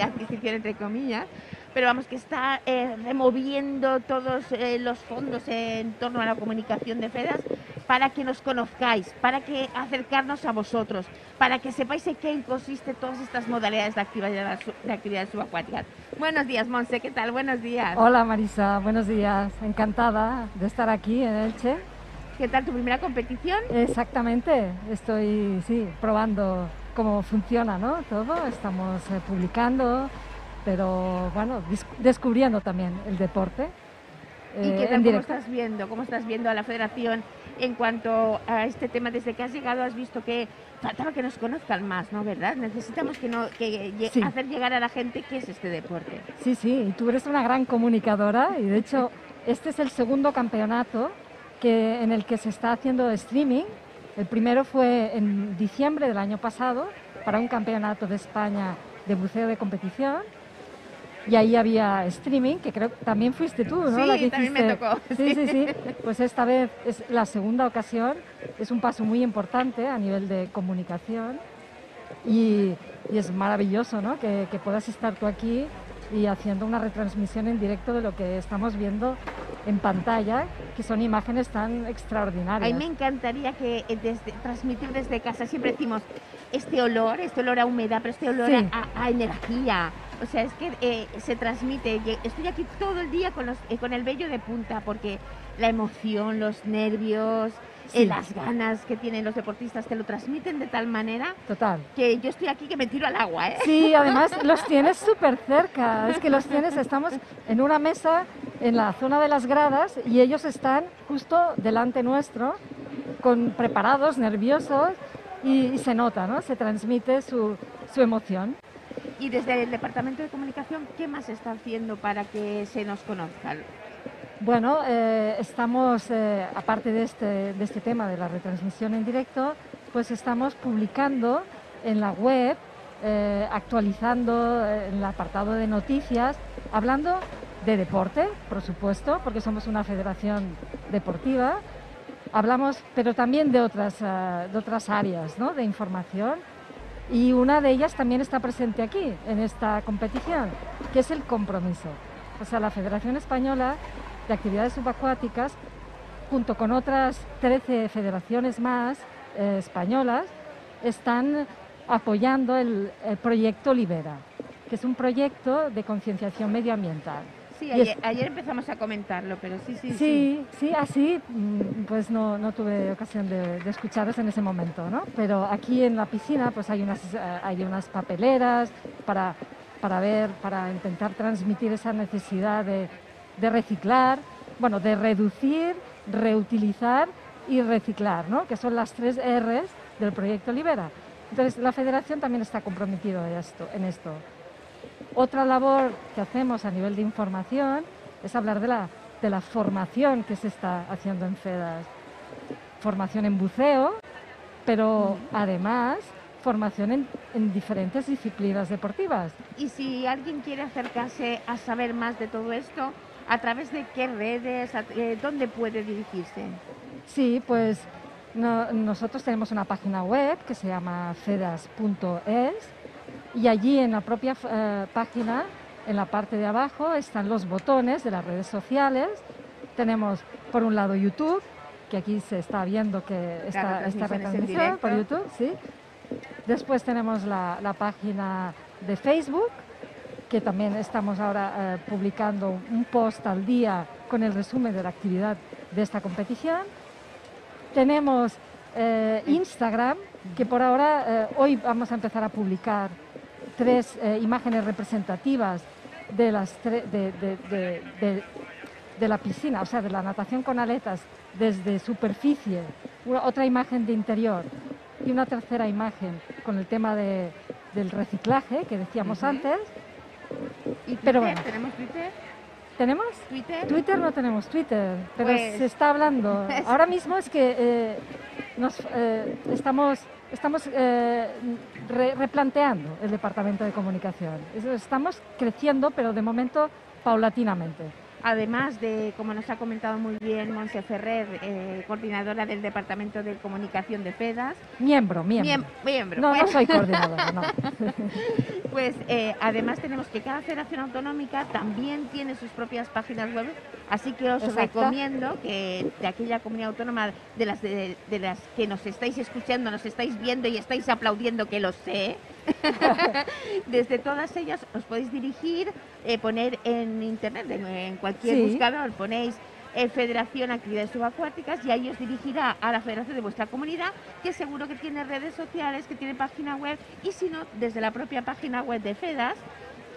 adquisición entre comillas, pero vamos, que está removiendo todos los fondos en torno a la comunicación de FEDAS para que nos conozcáis, para que acercarnos a vosotros, para que sepáis en qué consiste todas estas modalidades de actividades subacuáticas. Buenos días, Montse, ¿qué tal? Buenos días. Hola, Marisa, buenos días. Encantada de estar aquí en Elche ¿Qué tal tu primera competición? Exactamente, estoy probando cómo funciona, ¿no? Todo, estamos publicando, pero bueno, descubriendo también el deporte. ¿Y qué tal, cómo estás viendo a la federación en cuanto a este tema? Desde que has llegado has visto que faltaba que nos conozcan más, ¿no? ¿Verdad? Necesitamos hacer llegar a la gente qué es este deporte. Sí, sí, tú eres una gran comunicadora y de hecho este es el segundo campeonato en el que se está haciendo streaming. El primero fue en diciembre del año pasado para un campeonato de España de buceo de competición. Y ahí había streaming, que creo que también fuiste tú, ¿no? Sí, la que también me tocó. Sí, sí, sí. Pues esta vez es la segunda ocasión. Es un paso muy importante a nivel de comunicación. Y es maravilloso, ¿no? Que puedas estar tú aquí y haciendo una retransmisión en directo de lo que estamos viendo en pantalla, que son imágenes tan extraordinarias. A mí me encantaría transmitir desde casa. Siempre decimos, este olor a humedad, pero este olor a energía. O sea, es que se transmite. Estoy aquí todo el día con el vello de punta, porque la emoción, los nervios, las ganas que tienen los deportistas te lo transmiten de tal manera. Total. Que yo estoy aquí que me tiro al agua, ¿eh? Sí, además los tienes súper cerca. Es que los tienes, estamos en una mesa en la zona de las gradas y ellos están justo delante nuestro, preparados, nerviosos, y se nota, ¿no? Se transmite su emoción. Y desde el Departamento de Comunicación, ¿qué más está haciendo para que se nos conozcan? Bueno, estamos, aparte de este tema de la retransmisión en directo, pues estamos publicando en la web, actualizando en el apartado de noticias, hablando de deporte, por supuesto, porque somos una federación deportiva. Hablamos, pero también de otras áreas, ¿no?, de información. Y una de ellas también está presente aquí, en esta competición, que es el compromiso. O sea, la Federación Española de Actividades Subacuáticas, junto con otras 13 federaciones más españolas, están apoyando el proyecto Libera, que es un proyecto de concienciación medioambiental. Sí, ayer empezamos a comentarlo, pero sí. Sí, así, pues no tuve ocasión de escucharos en ese momento, ¿no? Pero aquí en la piscina pues hay unas papeleras para intentar transmitir esa necesidad de reciclar, bueno, de reducir, reutilizar y reciclar, ¿no? Que son las 3 Rs del proyecto Libera. Entonces, la Federación también está comprometida en esto. Otra labor que hacemos a nivel de información es hablar de la formación que se está haciendo en FEDAS. Formación en buceo, pero además formación en diferentes disciplinas deportivas. Y si alguien quiere acercarse a saber más de todo esto, ¿a través de qué redes, dónde puede dirigirse? Sí, pues nosotros tenemos una página web que se llama fedas.es. Y allí en la propia página, en la parte de abajo, están los botones de las redes sociales. Tenemos por un lado YouTube, que aquí se está viendo que está retransmisión por YouTube. Sí. Después tenemos la página de Facebook, que también estamos ahora publicando un post al día con el resumen de la actividad de esta competición. Tenemos Instagram, que por ahora hoy vamos a empezar a publicar 3 imágenes representativas de la piscina, o sea, de la natación con aletas desde superficie, otra imagen de interior y una tercera imagen con el tema del reciclaje que decíamos antes. ¿Y Twitter? Pero bueno, ¿tenemos Twitter? ¿Tenemos? Twitter no tenemos Twitter, pero pues se está hablando. Ahora mismo es que estamos replanteando el Departamento de Comunicación. Estamos creciendo, pero de momento paulatinamente. Además de, como nos ha comentado muy bien Montse Ferrer, coordinadora del Departamento de Comunicación de FEDAS. Miembro. No, bueno, no soy coordinadora, no. Pues además tenemos que cada federación autonómica también tiene sus propias páginas web, así que os recomiendo que de aquella comunidad autónoma de las que nos estáis escuchando, nos estáis viendo y estáis aplaudiendo, que lo sé, desde todas ellas os podéis dirigir, poner en internet, en cualquier buscador, ponéis Federación Actividades Subacuáticas, y ahí os dirigirá a la federación de vuestra comunidad, que seguro que tiene redes sociales, que tiene página web, y si no, desde la propia página web de FEDAS,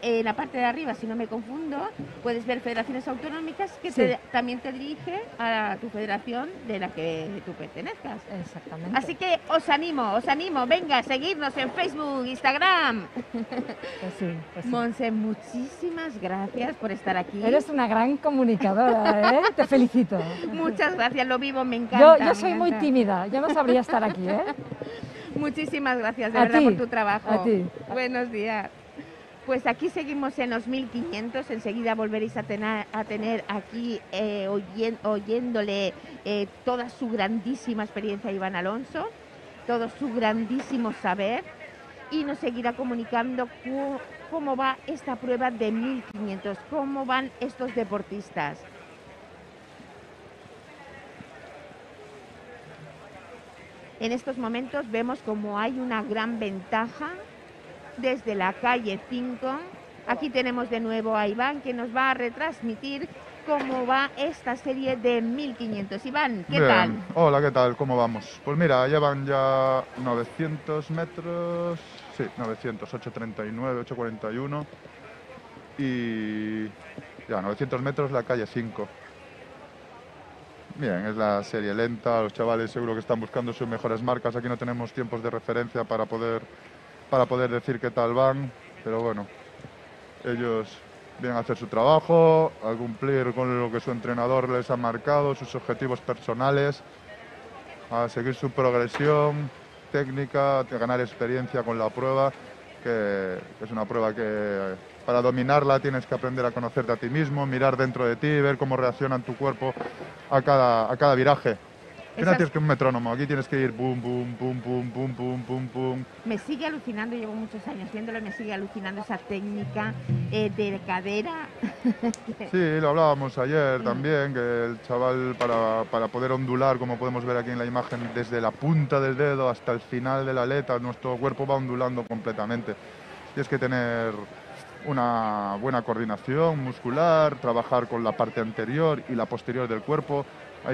en la parte de arriba, si no me confundo, puedes ver federaciones autonómicas que sí, también te dirige a tu federación de la que tú pertenezcas. Exactamente. Así que os animo, venga, seguidnos en Facebook, Instagram. Pues sí. Montse, muchísimas gracias por estar aquí. Eres una gran comunicadora, ¿eh? Te felicito. Muchas gracias, lo vivo, me encanta. Yo soy muy tímida, yo no sabría estar aquí, ¿eh? Muchísimas gracias, de verdad, por tu trabajo. A ti. Buenos días. Pues aquí seguimos en los 1500, enseguida volveréis a tener aquí oyéndole toda su grandísima experiencia a Iván Alonso, todo su grandísimo saber, y nos seguirá comunicando cómo va esta prueba de 1500, cómo van estos deportistas. En estos momentos vemos como hay una gran ventaja desde la calle 5, aquí tenemos de nuevo a Iván, que nos va a retransmitir cómo va esta serie de 1500. Iván, ¿qué tal? Hola, ¿qué tal? ¿Cómo vamos? Pues mira, llevan ya 900 metros, sí, 900, 839, 841 y ya 900 metros la calle 5. Bien, es la serie lenta, los chavales seguro que están buscando sus mejores marcas, aquí no tenemos tiempos de referencia para poder decir qué tal van, pero bueno, ellos vienen a hacer su trabajo, a cumplir con lo que su entrenador les ha marcado, sus objetivos personales, a seguir su progresión técnica, a ganar experiencia con la prueba, que es una prueba que para dominarla tienes que aprender a conocerte a ti mismo, mirar dentro de ti, ver cómo reaccionan tu cuerpo a cada viraje. Aquí no tienes que un metrónomo, aquí tienes que ir boom, boom, boom, boom, boom, boom, boom, boom. Me sigue alucinando, llevo muchos años viéndolo, me sigue alucinando esa técnica de cadera. Sí, lo hablábamos ayer también, que el chaval para poder ondular, como podemos ver aquí en la imagen, desde la punta del dedo hasta el final de la aleta, nuestro cuerpo va ondulando completamente. Tienes que tener una buena coordinación muscular, trabajar con la parte anterior y la posterior del cuerpo. La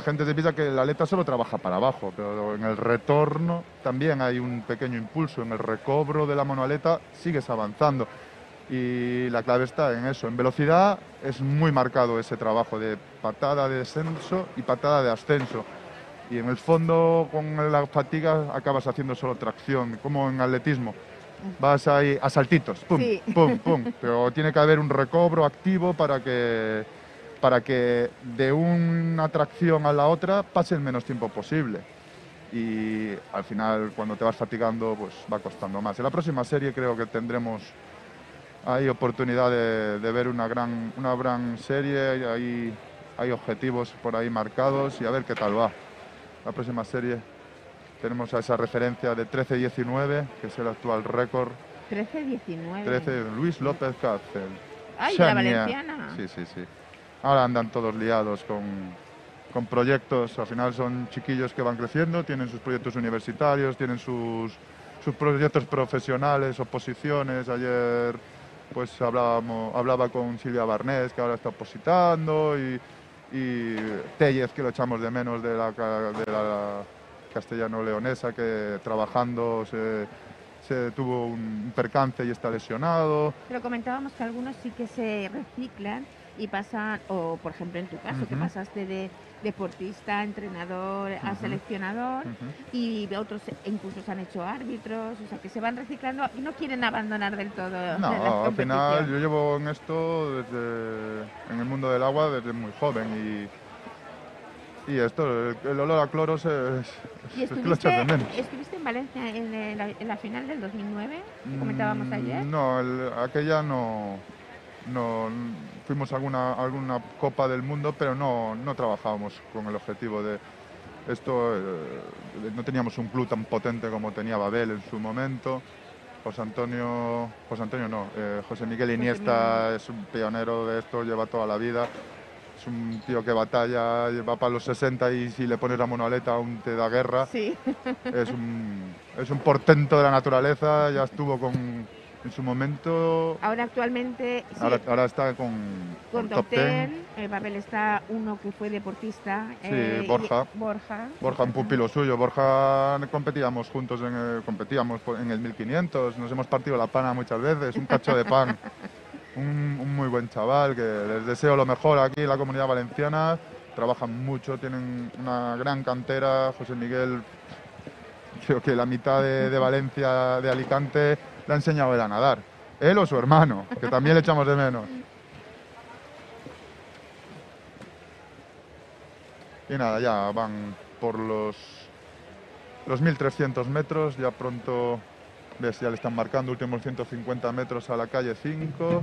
gente se piensa que la aleta solo trabaja para abajo, pero en el retorno también hay un pequeño impulso, en el recobro de la monoaleta sigues avanzando. Y la clave está en eso, en velocidad es muy marcado ese trabajo de patada de descenso y patada de ascenso. Y en el fondo con la fatiga acabas haciendo solo tracción, como en atletismo. Vas ahí a saltitos, pum, sí, pum, pum, pero tiene que haber un recobro activo para que de una tracción a la otra pase el menos tiempo posible. Y al final, cuando te vas fatigando, pues va costando más. En la próxima serie creo que tendremos ahí oportunidad de ver una gran serie, hay objetivos por ahí marcados y a ver qué tal va. La próxima serie tenemos a esa referencia de 13-19, que es el actual récord. 13-19. 13, Luis López Cáceres. ¡Ay, Sonia, la valenciana! Sí, sí, sí. Ahora andan todos liados con proyectos, al final son chiquillos que van creciendo, tienen sus proyectos universitarios, tienen sus proyectos profesionales, oposiciones. Ayer pues hablaba con Silvia Barnés, que ahora está opositando, y Tellez, que lo echamos de menos de la castellano-leonesa, que trabajando se tuvo un percance y está lesionado. Pero comentábamos que algunos sí que se reciclan y pasan, o por ejemplo en tu caso, que pasaste de deportista, entrenador, a seleccionador, y otros incluso se han hecho árbitros, o sea que se van reciclando y no quieren abandonar del todo. No, al final yo llevo en esto, en el mundo del agua, desde muy joven, y esto, el olor a cloros es que lo echas de menos. ¿Estuviste en Valencia en la final del 2009, que comentábamos ayer? No, aquella no fuimos a alguna Copa del Mundo, pero no trabajábamos con el objetivo de esto. No teníamos un club tan potente como tenía Babel en su momento. José Miguel Iniesta es un pionero de esto, lleva toda la vida. Es un tío que batalla, va para los 60 y si le pones la monoaleta aún te da guerra. Sí. Es un portento de la naturaleza, ya estuvo con En su momento... Ahora actualmente... Ahora, sí, ahora está con top 10. Papel está uno que fue deportista. Sí, Borja. Borja, un pupilo suyo. Borja competíamos juntos, competíamos en el 1500. Nos hemos partido la pana muchas veces, un cacho de pan. un muy buen chaval, que les deseo lo mejor aquí en la Comunidad Valenciana. Trabajan mucho, tienen una gran cantera. José Miguel, creo que la mitad de Valencia, de Alicante, le ha enseñado a nadar. Él o su hermano, que también le echamos de menos. Y nada, ya van por los 1.300 metros, ya pronto, ves, ya le están marcando últimos 150 metros a la calle 5,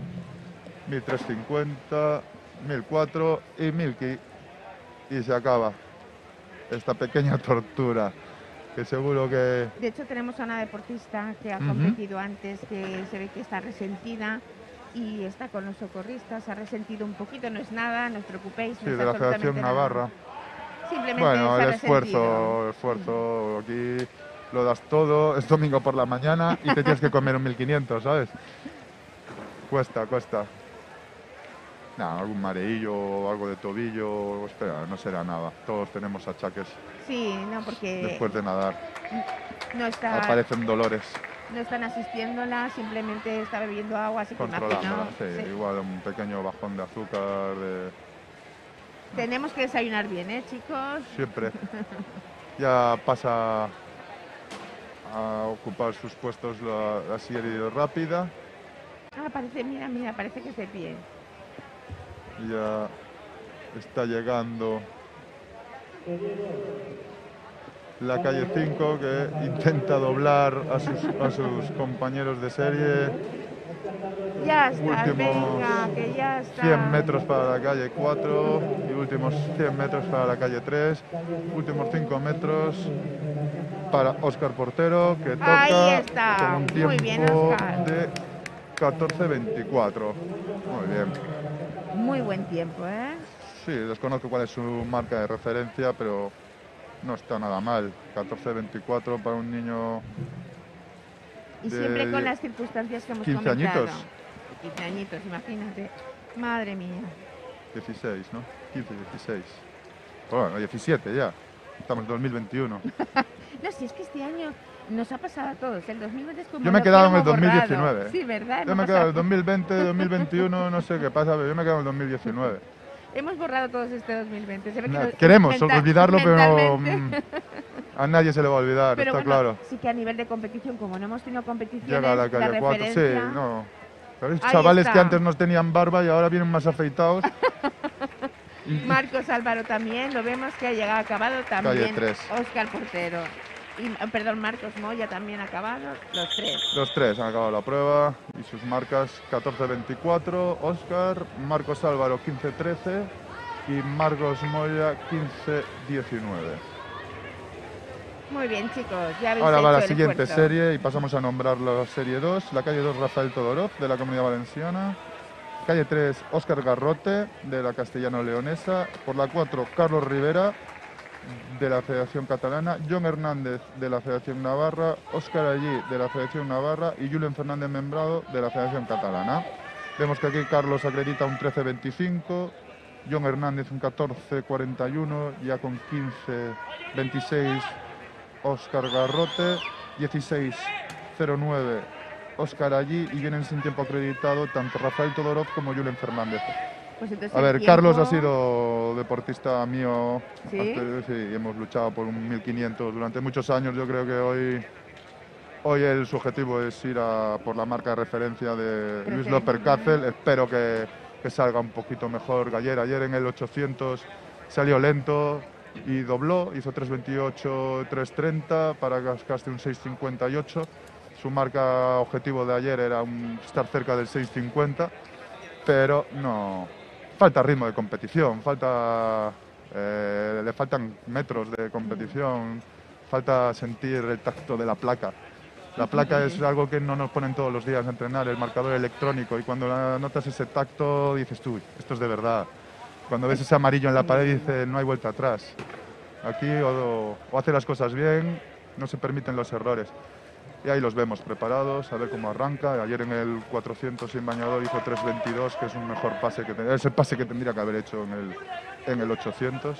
1.350, 1.004 y 1.000 y se acaba esta pequeña tortura. Que seguro que... De hecho, tenemos a una deportista que ha competido antes, que se ve que está resentida y está con los socorristas, se ha resentido un poquito, no es nada, no os preocupéis. Sí, no de la Federación Navarra. Simplemente bueno, el esfuerzo, aquí lo das todo, es domingo por la mañana y te tienes que comer un 1500, ¿sabes? Cuesta. Nah, algún mareillo o algo de tobillo, espera, no será nada, todos tenemos achaques. Sí, no, porque... Después de nadar, no está, aparecen dolores. No están asistiéndola, simplemente está bebiendo agua, así que controlándola, sí, igual un pequeño bajón de azúcar. Tenemos que desayunar bien, ¿eh, chicos? Siempre. Ya pasa a ocupar sus puestos la serie rápida. Ah, parece, mira, parece que se pie. Ya está llegando la calle 5, que intenta doblar a sus compañeros de serie. Ya está, últimos venga, que ya está. 100 metros para la calle 4 y últimos 100 metros para la calle 3. Últimos 5 metros para Óscar Portero, que toca. Ahí está. Con un tiempo muy bien, Óscar, de 14:24. Muy bien. Muy buen tiempo, ¿eh? Sí, desconozco cuál es su marca de referencia, pero no está nada mal. 14:24 para un niño. Y siempre con las circunstancias que hemos comentado. 15 añitos. 15 añitos, imagínate. Madre mía. 16, ¿no? 15, 16. Bueno, 17 ya. Estamos en 2021. No, si es que este año nos ha pasado a todos. El 2020 es como... Yo me he quedado en el 2019. Borrado. Sí, ¿verdad? Yo me he quedado en el 2020, 2021, no sé qué pasa, pero yo me he quedado en el 2019. Hemos borrado todos este 2020. Se ve que queremos olvidarlo, pero a nadie se le va a olvidar, pero está bueno, claro. Sí que a nivel de competición, como no hemos tenido competición, llega a la calle 4, sí, no. ¿Sabes? Chavales que antes nos tenían barba y ahora vienen más afeitados. Marcos Álvaro también, lo vemos que ha llegado acabado también. Calle 3. Óscar Portero. Y, perdón, Marcos Moya también ha acabado, los tres. Los tres han acabado la prueba y sus marcas 14:24, Óscar, Marcos Álvaro 15:13 y Marcos Moya 15:19. Muy bien, chicos, ya habéis... Ahora va la siguiente serie y pasamos a nombrar la serie 2. La calle 2, Rafael Todorov, de la Comunidad Valenciana. Calle 3, Óscar Garrote, de la Castellano Leonesa. Por la 4, Carlos Rivera, de la Federación Catalana, John Hernández, de la Federación Navarra, Óscar Allí, de la Federación Navarra y Julián Fernández Membrado, de la Federación Catalana. Vemos que aquí Carlos acredita un 13:25, John Hernández un 14:41, ya con 15:26 Óscar Garrote, 16:09 Óscar Allí, y vienen sin tiempo acreditado tanto Rafael Todorov como Julián Fernández. Pues a ver, tiempo... Carlos ha sido deportista mío. ¿Sí? Sí, hemos luchado por un 1500 durante muchos años. Yo creo que hoy el subjetivo es ir por la marca de referencia de Luis López Cácel. Espero que salga un poquito mejor. Ayer en el 800 salió lento y dobló. Hizo 3:28, 3:30 para casi un 6:58. Su marca objetivo de ayer era estar cerca del 6:50, pero no... Falta ritmo de competición, le faltan metros de competición, falta sentir el tacto de la placa. La placa es algo que no nos ponen todos los días a entrenar, el marcador electrónico, y cuando notas ese tacto dices tú, esto es de verdad. Cuando ves ese amarillo en la pared dices, no hay vuelta atrás. Aquí o hace las cosas bien, no se permiten los errores. y ahí los vemos preparados, a ver cómo arranca. Ayer en el 400 sin bañador hizo 3.22, que es un mejor pase que es el pase que tendría que haber hecho en el 800.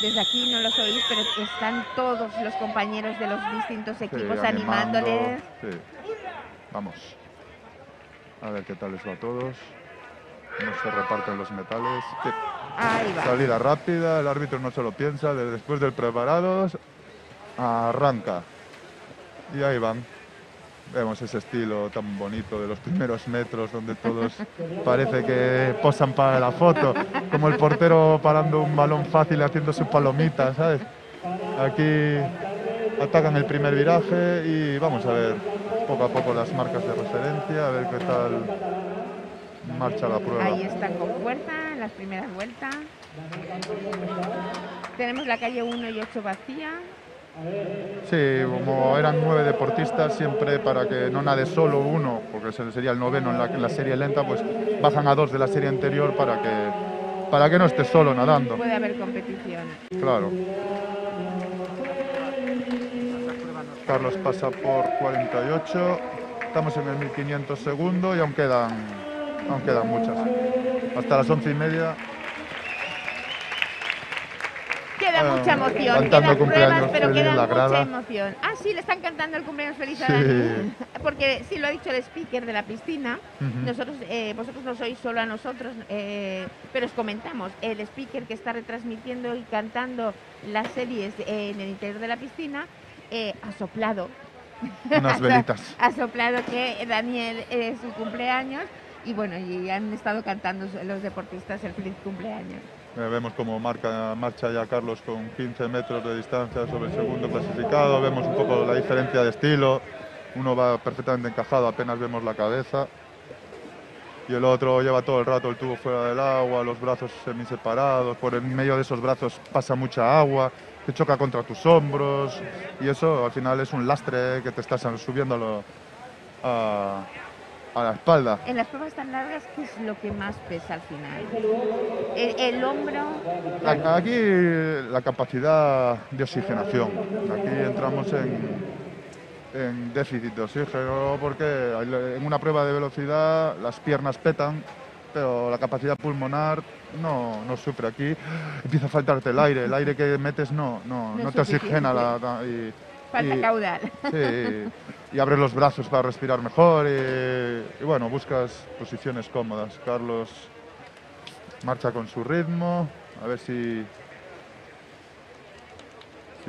Desde aquí no los oís, pero están todos los compañeros de los distintos equipos, sí, animándoles. Sí. Vamos a ver qué tal les va a todos. No se reparten los metales. Sí. Ahí va. Salida rápida, el árbitro no se lo piensa. Después del preparados, arranca. Y ahí van. Vemos ese estilo tan bonito de los primeros metros, donde todos parece que posan para la foto, como el portero parando un balón fácil haciendo sus palomitas, ¿sabes? Aquí atacan el primer viraje y vamos a ver poco a poco las marcas de referencia, a ver qué tal marcha la prueba. Ahí están con fuerza en las primeras vueltas. Tenemos la calle 1 y 8 vacía. Sí, como eran 9 deportistas, siempre para que no nade solo uno, porque sería el noveno en la serie lenta, pues bajan a 2 de la serie anterior para que no esté solo nadando. Puede haber competición. Claro. Carlos pasa por 48, estamos en el 1500 segundo y aún quedan muchas. Hasta las 11:30. Queda mucha emoción, quedan pruebas, pero queda mucha emoción. Ah, sí, le están cantando el cumpleaños feliz a Dani, porque sí lo ha dicho el speaker de la piscina. Nosotros, vosotros no sois solo a nosotros, pero os comentamos, el speaker que está retransmitiendo y cantando las series en el interior de la piscina ha soplado unas velitas. Ha soplado que Daniel es su cumpleaños y bueno, y han estado cantando los deportistas el feliz cumpleaños. Vemos cómo marcha ya Carlos con 15 metros de distancia sobre el segundo clasificado. Vemos un poco la diferencia de estilo. Uno va perfectamente encajado, apenas vemos la cabeza. Y el otro lleva todo el rato el tubo fuera del agua, los brazos semiseparados. Por el medio de esos brazos pasa mucha agua, te choca contra tus hombros. Y eso al final es un lastre que te estás subiendo a la espalda. En las pruebas tan largas, ¿qué es lo que más pesa al final? El hombro. Aquí la capacidad de oxigenación. Aquí entramos en déficit de oxígeno porque en una prueba de velocidad las piernas petan, pero la capacidad pulmonar no sufre. Aquí empieza a faltarte el aire. El aire que metes no te oxigena. Falta caudal. Sí. Y abres los brazos para respirar mejor y bueno, buscas posiciones cómodas. Carlos marcha con su ritmo, a ver si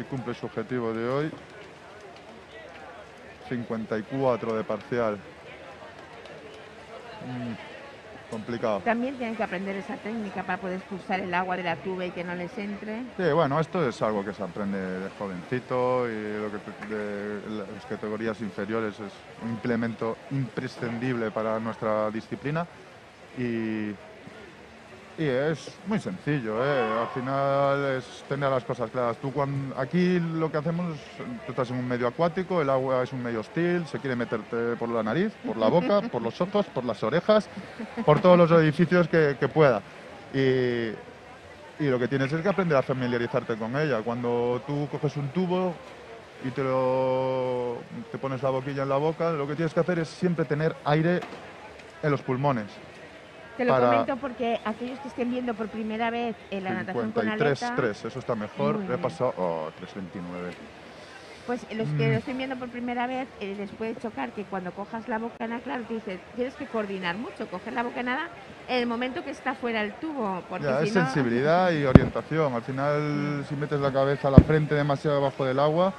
cumple su objetivo de hoy. 54 de parcial. Complicado. También tienen que aprender esa técnica para poder expulsar el agua de la tuba y que no les entre. Sí, bueno, esto es algo que se aprende de jovencito y lo que de las categorías inferiores es un implemento imprescindible para nuestra disciplina y es muy sencillo, Al final es tener las cosas claras. Aquí lo que hacemos, tú estás en un medio acuático, el agua es un medio hostil, se quiere meterte por la nariz, por la boca, por los ojos, por las orejas, por todos los edificios que pueda. Y lo que tienes es que aprender a familiarizarte con ella. Cuando tú coges un tubo y te pones la boquilla en la boca, lo que tienes que hacer es siempre tener aire en los pulmones. Te lo comento porque aquellos que estén viendo por primera vez en la natación con aleta... 53.3, eso está mejor. He pasado... Oh, 3.29. Pues los que lo estén viendo por primera vez les puede chocar que cuando cojas la bocanada, claro, te dices, tienes que coordinar mucho, coger la bocanada en el momento que está fuera el tubo. Porque ya, es sensibilidad y orientación. Al final, si metes la cabeza a la frente demasiado abajo del agua,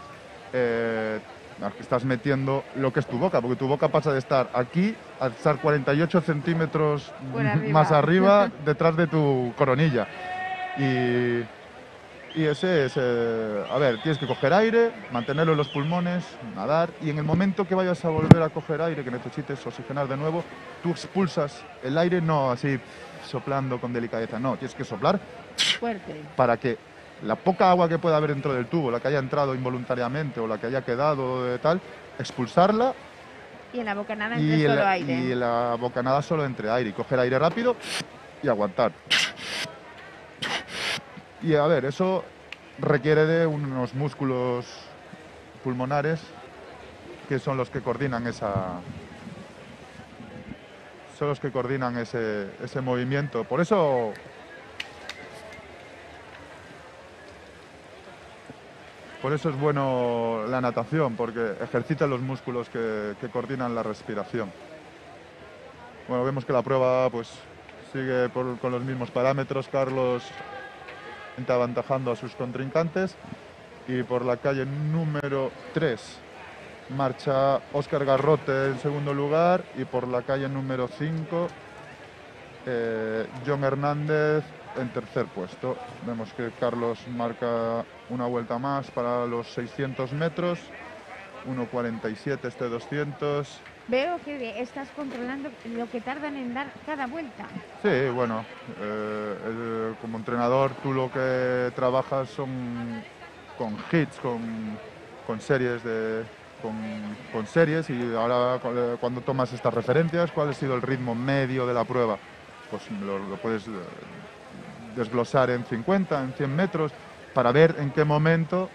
estás metiendo lo que es tu boca, porque tu boca pasa de estar aquí a estar 48 centímetros más arriba, detrás de tu coronilla. Y ese es... a ver, tienes que coger aire, mantenerlo en los pulmones, nadar, y en el momento que vayas a volver a coger aire, que necesites oxigenar de nuevo, tú expulsas el aire, no así soplando con delicadeza, no, tienes que soplar fuerte para que... la poca agua que pueda haber dentro del tubo, la que haya entrado involuntariamente o la que haya quedado de tal, expulsarla. Y en la bocanada entre solo aire. Y en la bocanada solo entre aire. Y coger aire rápido y aguantar. Y a ver, eso requiere de unos músculos pulmonares que son los que coordinan esa... son los que coordinan ese movimiento. Por eso... por eso es bueno la natación, porque ejercita los músculos que coordinan la respiración. Bueno, vemos que la prueba pues sigue con los mismos parámetros. Carlos está avantajando a sus contrincantes. Y por la calle número 3 marcha Óscar Garrote en segundo lugar. Y por la calle número 5, John Hernández en tercer puesto. Vemos que Carlos marca una vuelta más para los 600 metros. 1.47 este 200. Veo que estás controlando lo que tardan en dar cada vuelta. Sí, bueno, como entrenador tú lo que trabajas son con hits, con series de... con series. Y ahora cuando tomas estas referencias, ¿cuál ha sido el ritmo medio de la prueba? Pues lo puedes desglosar en 50, en 100 metros, para ver en qué momento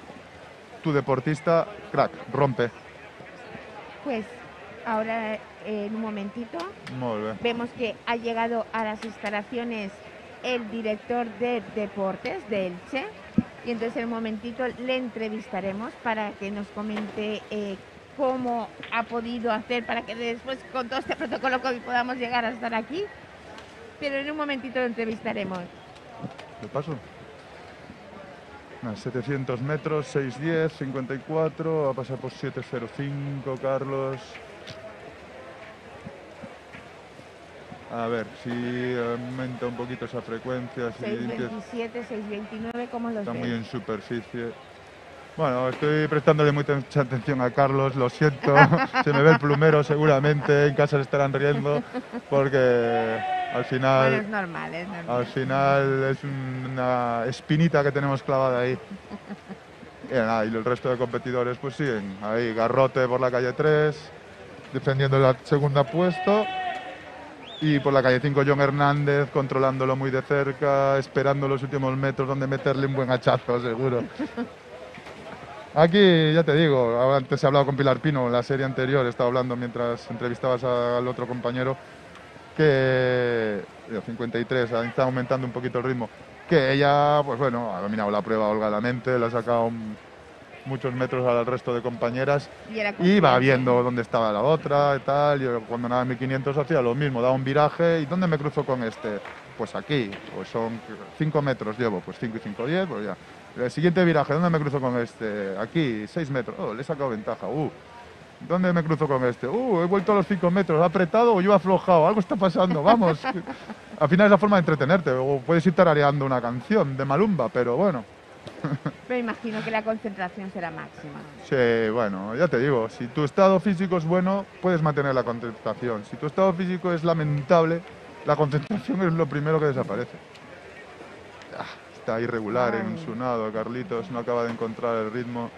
tu deportista, crack, rompe. Pues ahora, en un momentito, vemos que ha llegado a las instalaciones el director de deportes de Elche, y entonces en un momentito le entrevistaremos para que nos comente cómo ha podido hacer para que después, con todo este protocolo, podamos llegar a estar aquí. Pero en un momentito lo entrevistaremos. ¿Qué paso? 700 metros, 6'10, 54, ha pasado por 7'05, Carlos. A ver, si aumenta un poquito esa frecuencia. 6'27, 6'29, ¿cómo lo ves? Está muy en superficie. Bueno, estoy prestándole mucha atención a Carlos, lo siento. Se me ve el plumero seguramente, en casa se estarán riendo, porque... al final, bueno, es normal. Al final es una espinita que tenemos clavada ahí. Y el resto de competidores pues siguen ahí. Garrote por la calle 3, defendiendo el segundo puesto. Y por la calle 5, John Hernández, controlándolo muy de cerca, esperando los últimos metros donde meterle un buen hachazo, seguro. Aquí, ya te digo, antes he hablado con Pilar Pino, en la serie anterior, estaba hablando mientras entrevistabas al otro compañero, que 53, está aumentando un poquito el ritmo, que ella, pues bueno, ha dominado la prueba holgadamente, le ha sacado muchos metros al resto de compañeras y va viendo dónde estaba la otra y tal. Yo cuando nadaba 1500 hacía lo mismo, daba un viraje y ¿dónde me cruzo con este? Pues aquí, pues son 5 metros llevo, pues 5 y 5, 10, pues ya. El siguiente viraje, ¿dónde me cruzo con este? Aquí, 6 metros, oh, le he sacado ventaja, ¿dónde me cruzo con este? He vuelto a los 5 metros, ¿ha apretado o yo he aflojado? Algo está pasando, vamos. Al final es la forma de entretenerte, o puedes ir tarareando una canción de Malumba, pero bueno. Me imagino que la concentración será máxima. Sí, bueno, ya te digo, si tu estado físico es bueno, puedes mantener la concentración. Si tu estado físico es lamentable, la concentración es lo primero que desaparece. Está irregular, ensunado, Carlitos, no acaba de encontrar el ritmo.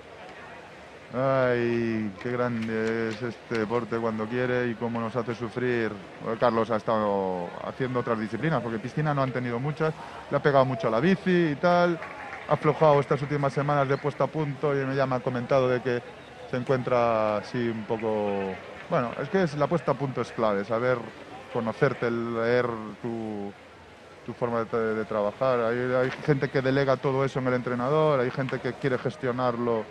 Ay, qué grande es este deporte cuando quiere y cómo nos hace sufrir. Bueno, Carlos ha estado haciendo otras disciplinas, porque piscina no han tenido muchas. Le ha pegado mucho a la bici y tal. Ha aflojado estas últimas semanas de puesta a punto y ya me ha comentado de que se encuentra así un poco... Bueno, es que la puesta a punto es clave, saber conocerte, leer tu forma de trabajar. Hay gente que delega todo eso en el entrenador, hay gente que quiere gestionarlo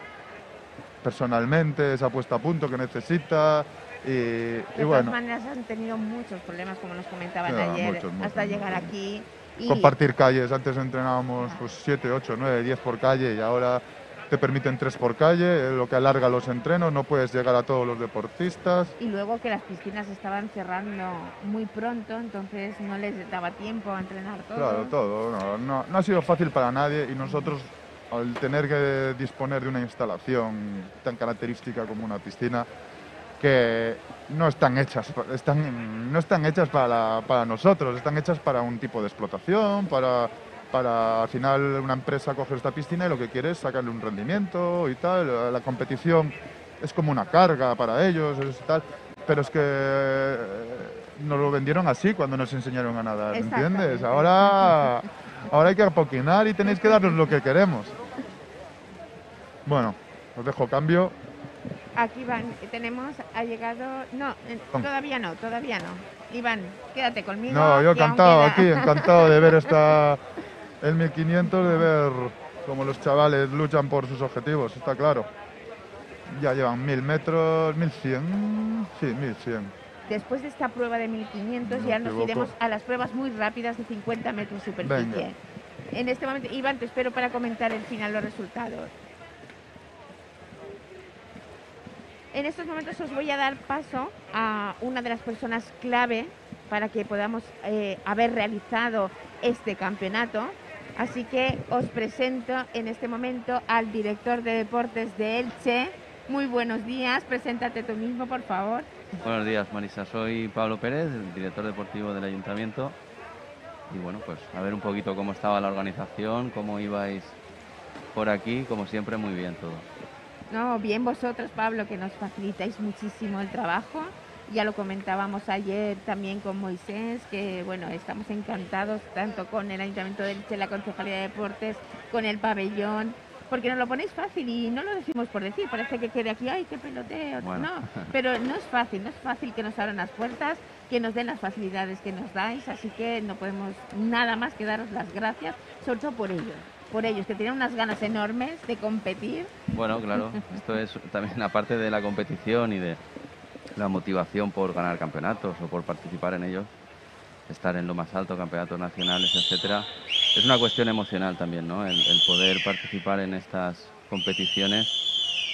personalmente, esa puesta a punto que necesita. De todas maneras han tenido muchos problemas, como nos comentaban ayer, muchos, hasta llegar aquí. Y... compartir calles, antes entrenábamos 7, 8, 9, 10 por calle y ahora te permiten 3 por calle, lo que alarga los entrenos, no puedes llegar a todos los deportistas. Y luego que las piscinas estaban cerrando muy pronto, entonces no les daba tiempo a entrenar todo. Claro, todo, no ha sido fácil para nadie y nosotros... al tener que disponer de una instalación tan característica como una piscina, que no están hechas, no están hechas para nosotros, están hechas para un tipo de explotación, para al final una empresa coge esta piscina y lo que quiere es sacarle un rendimiento y tal. La competición es como una carga para ellos y tal, pero es que nos lo vendieron así cuando nos enseñaron a nadar, ¿entiendes? Ahora hay que apoquinar y tenéis que darnos lo que queremos. Bueno, os dejo cambio. Aquí van, tenemos, ha llegado... No, todavía no. Iván, quédate conmigo. No, yo encantado aquí, encantado de ver esta... El 1500, de ver cómo los chavales luchan por sus objetivos, está claro. Ya llevan 1000 metros, 1100, sí, 1100. Después de esta prueba de 1500 ya nos iremos a las pruebas muy rápidas de 50 metros superficie. Venga. En este momento, Iván, te espero para comentar el final, los resultados. En estos momentos os voy a dar paso a una de las personas clave para que podamos haber realizado este campeonato. Así que os presento en este momento al director de deportes de Elche. Muy buenos días, preséntate tú mismo, por favor. Buenos días, Marisa. Soy Pablo Pérez, el director deportivo del Ayuntamiento. Y bueno, pues a ver un poquito cómo estaba la organización, cómo ibais por aquí, como siempre, muy bien todo. No, bien vosotros, Pablo, que nos facilitáis muchísimo el trabajo. Ya lo comentábamos ayer también con Moisés, que bueno, estamos encantados tanto con el Ayuntamiento de Elche, la Concejalía de Deportes, con el pabellón, porque nos lo ponéis fácil y no lo decimos por decir, parece que quede aquí, ¡ay, qué peloteo! Bueno. No, pero no es fácil que nos abran las puertas, que nos den las facilidades que nos dais, así que no podemos nada más que daros las gracias, sobre todo por ello. Por ellos, que tienen unas ganas enormes de competir. Bueno, claro, esto es también aparte de la competición y de la motivación por ganar campeonatos o por participar en ellos, estar en lo más alto, campeonatos nacionales, etcétera. Es una cuestión emocional también, ¿no? El poder participar en estas competiciones,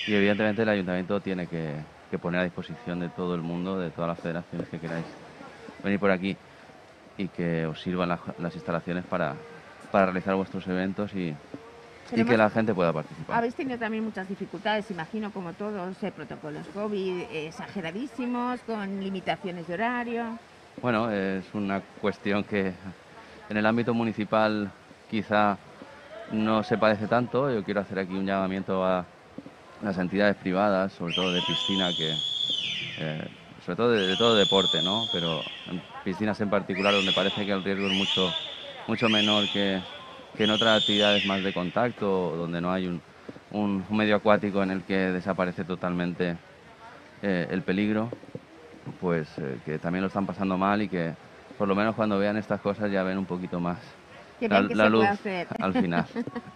y evidentemente el Ayuntamiento tiene que poner a disposición de todo el mundo, de todas las federaciones que queráis venir por aquí y que os sirvan las instalaciones para realizar vuestros eventos y que la gente pueda participar. Habéis tenido también muchas dificultades, imagino, como todos, protocolos COVID exageradísimos, con limitaciones de horario. Bueno, es una cuestión que en el ámbito municipal quizá no se padece tanto. Yo quiero hacer aquí un llamamiento a las entidades privadas, sobre todo de piscina, que sobre todo de todo deporte, ¿no? Pero en piscinas en particular, donde parece que el riesgo es mucho menor que en otras actividades más de contacto, donde no hay un medio acuático en el que desaparece totalmente el peligro, pues que también lo están pasando mal, y que por lo menos cuando vean estas cosas ya ven un poquito más la luz al final.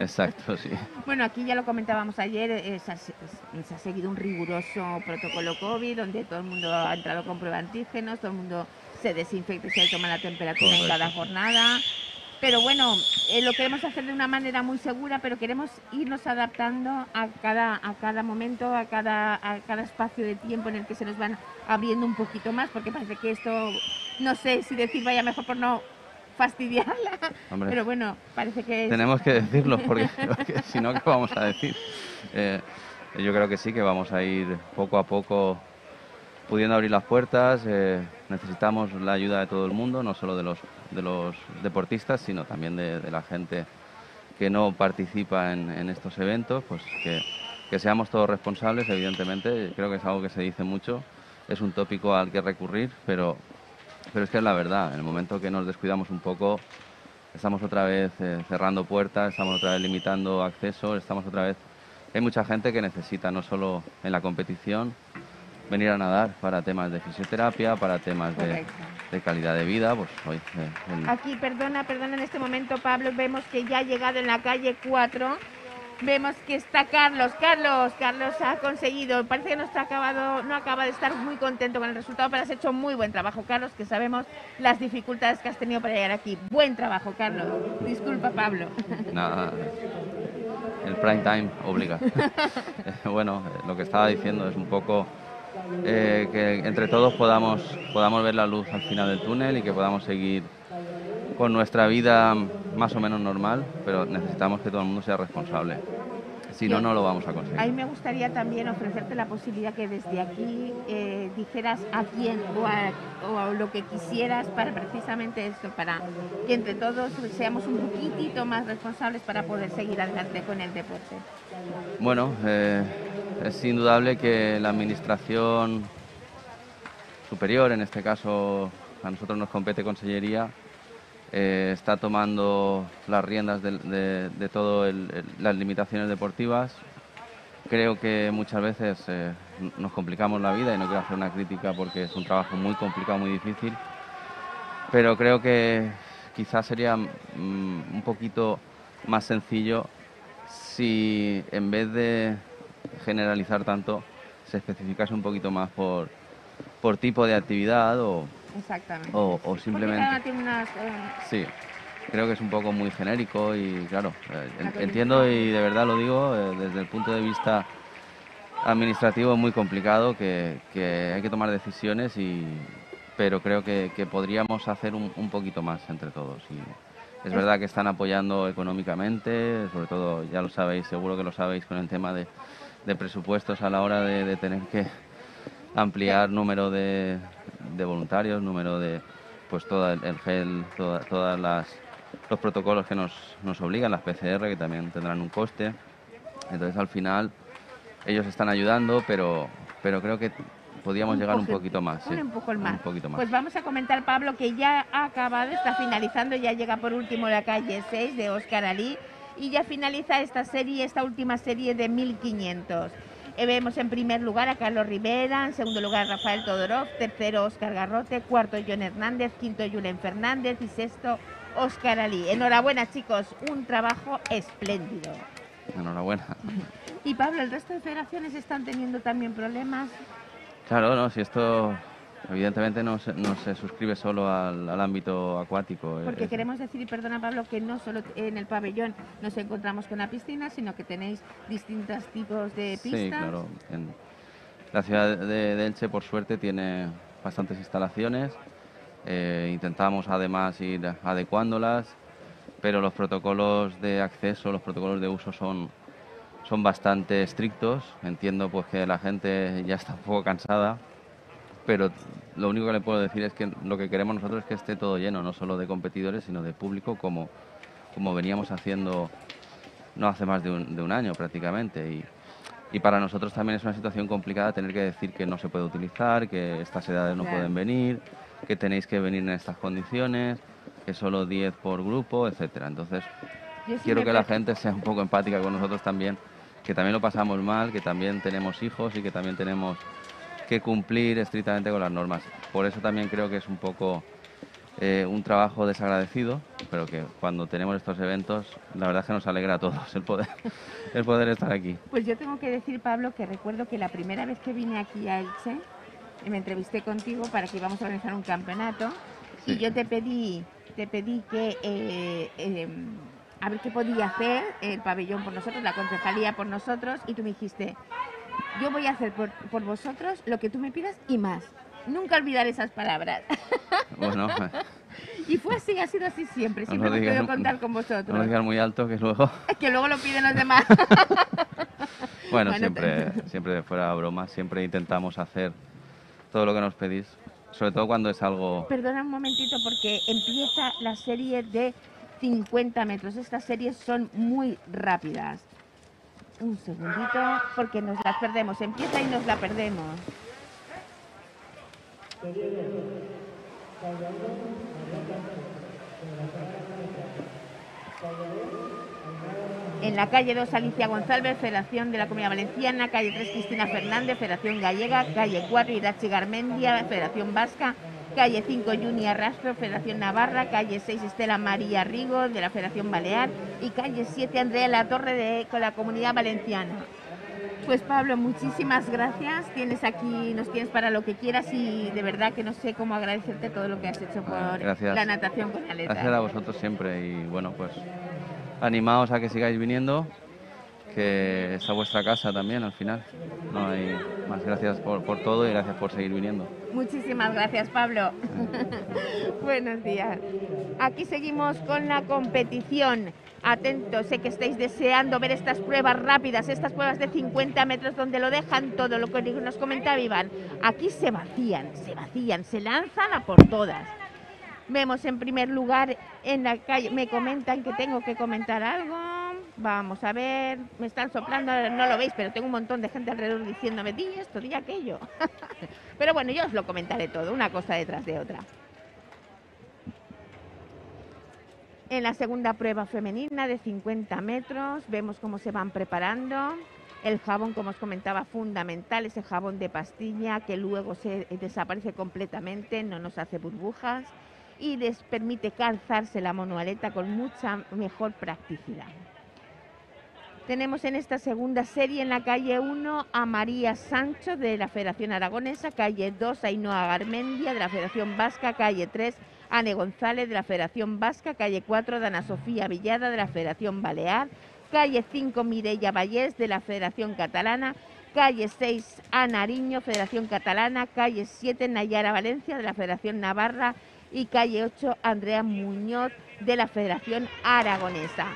Exacto, sí. Bueno, aquí ya lo comentábamos ayer, se ha seguido un riguroso protocolo COVID, donde todo el mundo ha entrado con prueba de antígenos, todo el mundo se desinfecta y se toma la temperatura en cada jornada. Pero bueno, lo queremos hacer de una manera muy segura, pero queremos irnos adaptando a cada momento, a cada espacio de tiempo en el que se nos van abriendo un poquito más, porque parece que esto, no sé si decir vaya mejor por no fastidiarla. Hombre, pero bueno, parece que... Tenemos que decirlo, porque si no, ¿qué vamos a decir? Yo creo que sí, que vamos a ir poco a poco pudiendo abrir las puertas. Necesitamos la ayuda de todo el mundo, no solo de los deportistas, sino también de la gente que no participa en estos eventos, pues que seamos todos responsables, evidentemente. Creo que es algo que se dice mucho, es un tópico al que recurrir, pero es que es la verdad. En el momento que nos descuidamos un poco, estamos otra vez cerrando puertas, estamos otra vez limitando acceso, estamos otra vez... Hay mucha gente que necesita, no solo en la competición, venir a nadar para temas de fisioterapia, para temas de calidad de vida. Pues hoy, aquí, perdona, en este momento, Pablo, vemos que ya ha llegado en la calle 4, vemos que está Carlos ha conseguido, parece que no acaba de estar muy contento con el resultado, pero has hecho muy buen trabajo, Carlos, que sabemos las dificultades que has tenido para llegar aquí. Buen trabajo, Carlos. Disculpa, Pablo. Nada. El prime time obliga. Bueno, lo que estaba diciendo es un poco... que entre todos podamos ver la luz al final del túnel y que podamos seguir con nuestra vida más o menos normal, pero necesitamos que todo el mundo sea responsable. Si no, no lo vamos a conseguir. A mí me gustaría también ofrecerte la posibilidad que desde aquí dijeras a quién o a lo que quisieras, para precisamente esto, para que entre todos seamos un poquitito más responsables para poder seguir adelante con el deporte. Bueno, es indudable que la administración superior, en este caso a nosotros nos compete Consellería, está tomando las riendas de todas las limitaciones deportivas. creo que muchas veces nos complicamos la vida, y no quiero hacer una crítica porque es un trabajo muy complicado, muy difícil, pero creo que quizás sería un poquito más sencillo si en vez de generalizar tanto se especificase un poquito más por tipo de actividad o... Exactamente. O simplemente... Porque cada tiene unas, sí, creo que es un poco muy genérico y claro, entiendo y de verdad lo digo, desde el punto de vista administrativo es muy complicado, que hay que tomar decisiones, y pero creo que podríamos hacer un poquito más entre todos. Y es verdad que están apoyando económicamente, sobre todo, ya lo sabéis, seguro que lo sabéis, con el tema de presupuestos a la hora de tener que ampliar número de voluntarios, número de, pues, todo el gel, todas los protocolos que nos obligan, las PCR, que también tendrán un coste. Entonces, al final, ellos están ayudando, pero creo que podíamos llegar un poquito más. Un poquito más. Pues vamos a comentar, Pablo, que ya ha acabado, está finalizando, ya llega por último la calle 6 de Óscar Alí, y ya finaliza esta última serie de 1500. Vemos en primer lugar a Carlos Rivera, en segundo lugar Rafael Todorov, tercero Óscar Garrote, cuarto Jon Hernández, quinto Julen Fernández y sexto Óscar Alí. Enhorabuena, chicos, un trabajo espléndido. Enhorabuena. Y Pablo, ¿el resto de federaciones están teniendo también problemas? Claro, no, si esto evidentemente no se suscribe solo al ámbito acuático. Porque queremos decir, y perdona Pablo, que no solo en el pabellón nos encontramos con la piscina, sino que tenéis distintos tipos de pistas. Sí, claro. En la ciudad de Elche, por suerte, tiene bastantes instalaciones. Intentamos, además, ir adecuándolas, pero los protocolos de acceso, los protocolos de uso son bastante estrictos. Entiendo, pues, que la gente ya está un poco cansada, pero lo único que le puedo decir es que lo que queremos nosotros es que esté todo lleno, no solo de competidores, sino de público, como veníamos haciendo no hace más de un año prácticamente. Y para nosotros también es una situación complicada tener que decir que no se puede utilizar, que estas edades no pueden venir, que tenéis que venir en estas condiciones, que solo 10 por grupo, etcétera. Entonces, quiero que la gente sea un poco empática con nosotros también, que también lo pasamos mal, que también tenemos hijos y que también tenemos que cumplir estrictamente con las normas. Por eso también creo que es un poco un trabajo desagradecido, pero que cuando tenemos estos eventos, la verdad es que nos alegra a todos el poder estar aquí. Pues yo tengo que decir, Pablo, que recuerdo que la primera vez que vine aquí a Elche, me entrevisté contigo para que íbamos a organizar un campeonato, sí, y yo te pedí que... a ver qué podía hacer el pabellón por nosotros, la concejalía por nosotros, y tú me dijiste, yo voy a hacer por vosotros lo que tú me pidas y más. Nunca olvidar esas palabras. Bueno. Y fue así, ha sido así siempre. Siempre me puedo contar con vosotros. No lo digas muy alto, que luego... Es que luego lo piden los demás. Bueno, siempre fuera broma, siempre intentamos hacer todo lo que nos pedís, sobre todo cuando es algo... Perdona un momentito, porque empieza la serie de 50 metros. Estas series son muy rápidas. Un segundito, porque nos las perdemos. Empieza y nos la perdemos. En la calle 2, Alicia González, Federación de la Comunidad Valenciana. Calle 3, Cristina Fernández, Federación Gallega. Calle 4, Irachi Garmendia, Federación Vasca. Calle 5, Juni Arrastro, Federación Navarra. Calle 6, Estela María Rigo, de la Federación Balear. Y calle 7, Andrea Latorre, con la Comunidad Valenciana. Pues Pablo, muchísimas gracias. Tienes aquí, nos tienes para lo que quieras, y de verdad que no sé cómo agradecerte todo lo que has hecho por la natación con aletas. Gracias a vosotros siempre, y bueno, pues animaos a que sigáis viniendo, que está vuestra casa también al final. No hay más. Gracias por todo, y gracias por seguir viniendo. Muchísimas gracias, Pablo. Buenos días. Aquí seguimos con la competición. Atentos, sé que estáis deseando ver estas pruebas rápidas, estas pruebas de 50 metros donde lo dejan todo, lo que nos comentaba Iván. Aquí se lanzan a por todas. Vemos en primer lugar en la calle, me comentan que tengo que comentar algo. Vamos a ver, me están soplando, no lo veis, pero tengo un montón de gente alrededor diciéndome, di esto, di aquello. Pero bueno, yo os lo comentaré todo, una cosa detrás de otra. En la segunda prueba femenina de 50 metros, vemos cómo se van preparando. El jabón, como os comentaba, fundamental, ese jabón de pastilla que luego se desaparece completamente, no nos hace burbujas y les permite calzarse la monoaleta con mucha mejor practicidad. Tenemos en esta segunda serie en la calle 1 a María Sancho de la Federación Aragonesa, calle 2 a Ainhoa Garmendia de la Federación Vasca, calle 3 a Ane González de la Federación Vasca, calle 4 a Ana Sofía Villada de la Federación Balear, calle 5 Mireia Vallés de la Federación Catalana, calle 6 a Nariño, Federación Catalana, calle 7 Nayara Valencia de la Federación Navarra y calle 8 Andrea Muñoz de la Federación Aragonesa.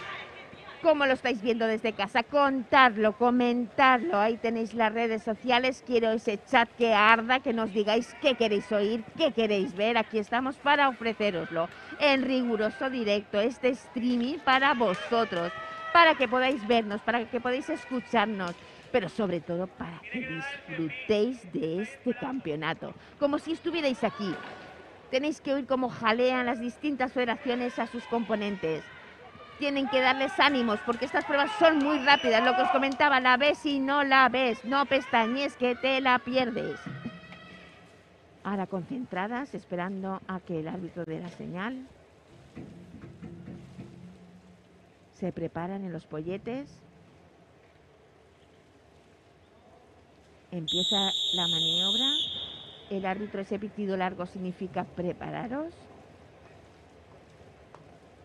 Como lo estáis viendo desde casa, contadlo, comentadlo, ahí tenéis las redes sociales, quiero ese chat que arda, que nos digáis qué queréis oír, qué queréis ver, aquí estamos para ofreceroslo en riguroso directo, este streaming para vosotros, para que podáis vernos, para que podáis escucharnos, pero sobre todo para que disfrutéis de este campeonato, como si estuvierais aquí. Tenéis que oír cómo jalean las distintas federaciones a sus componentes. Tienen que darles ánimos porque estas pruebas son muy rápidas. Lo que os comentaba, la ves y no la ves. No pestañes que te la pierdes. Ahora concentradas, esperando a que el árbitro dé la señal. Se preparan en los polletes. Empieza la maniobra. El árbitro, ese pitido largo significa prepararos.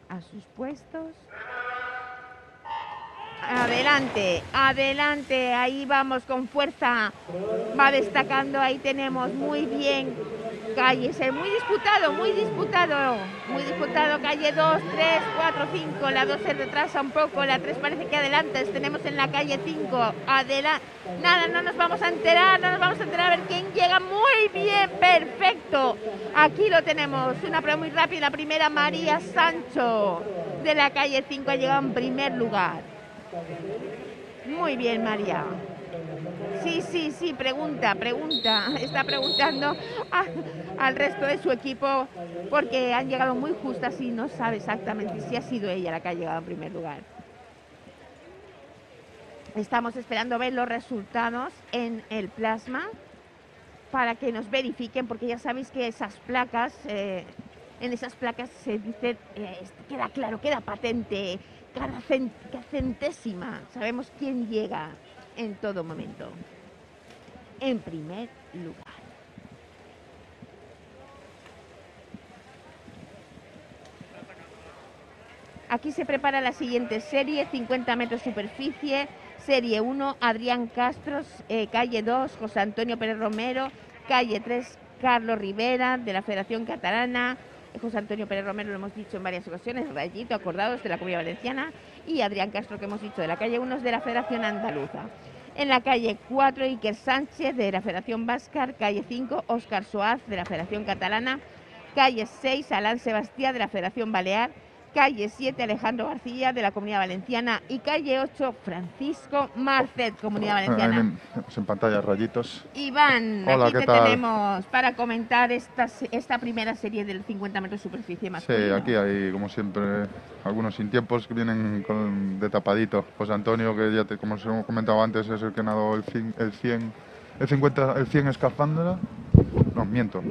A sus puestos. Adelante, adelante, ahí vamos con fuerza. Va destacando, ahí tenemos muy bien. Calle, muy disputado, muy disputado. Muy disputado, calle 2, 3, 4, 5. La 2 se retrasa un poco, la 3 parece que adelanta. Tenemos en la calle 5. Adelante. Nada, no nos vamos a enterar, no nos vamos a enterar. A ver quién llega. Muy bien, perfecto. Aquí lo tenemos. Una prueba muy rápida. La primera, María Sancho, de la calle 5, ha llegado en primer lugar. Muy bien, María. Sí, sí, sí, pregunta, pregunta. Está preguntando al resto de su equipo porque han llegado muy justas y no sabe exactamente si ha sido ella la que ha llegado en primer lugar. Estamos esperando ver los resultados en el plasma para que nos verifiquen, porque ya sabéis que esas placas, en esas placas se dice, queda claro, queda patente, cada centésima sabemos quién llega en todo momento en primer lugar. Aquí se prepara la siguiente serie, 50 metros superficie, serie 1, Adrián Castros, calle 2, José Antonio Pérez Romero, calle 3, Carlos Rivera, de la Federación Catalana. José Antonio Pérez Romero, lo hemos dicho en varias ocasiones, Rayito, acordados, de la Comunidad Valenciana, y Adrián Castro, que hemos dicho, de la calle 1, de la Federación Andaluza. En la calle 4, Iker Sánchez, de la Federación Vasca, calle 5, Oscar Suárez, de la Federación Catalana, calle 6, Alain Sebastián, de la Federación Balear, calle 7, Alejandro García, de la Comunidad Valenciana, y calle 8, Francisco Marset, Comunidad Valenciana. Pues en pantalla, rayitos. Iván, hola, aquí te tenemos para comentar esta primera serie del 50 metros superficie masculino. Sí, aquí hay, como siempre, algunos sin tiempos que vienen de tapadito. José Antonio, que ya, como os hemos comentado antes, es el que nadó el 100 escafándula. No, miento.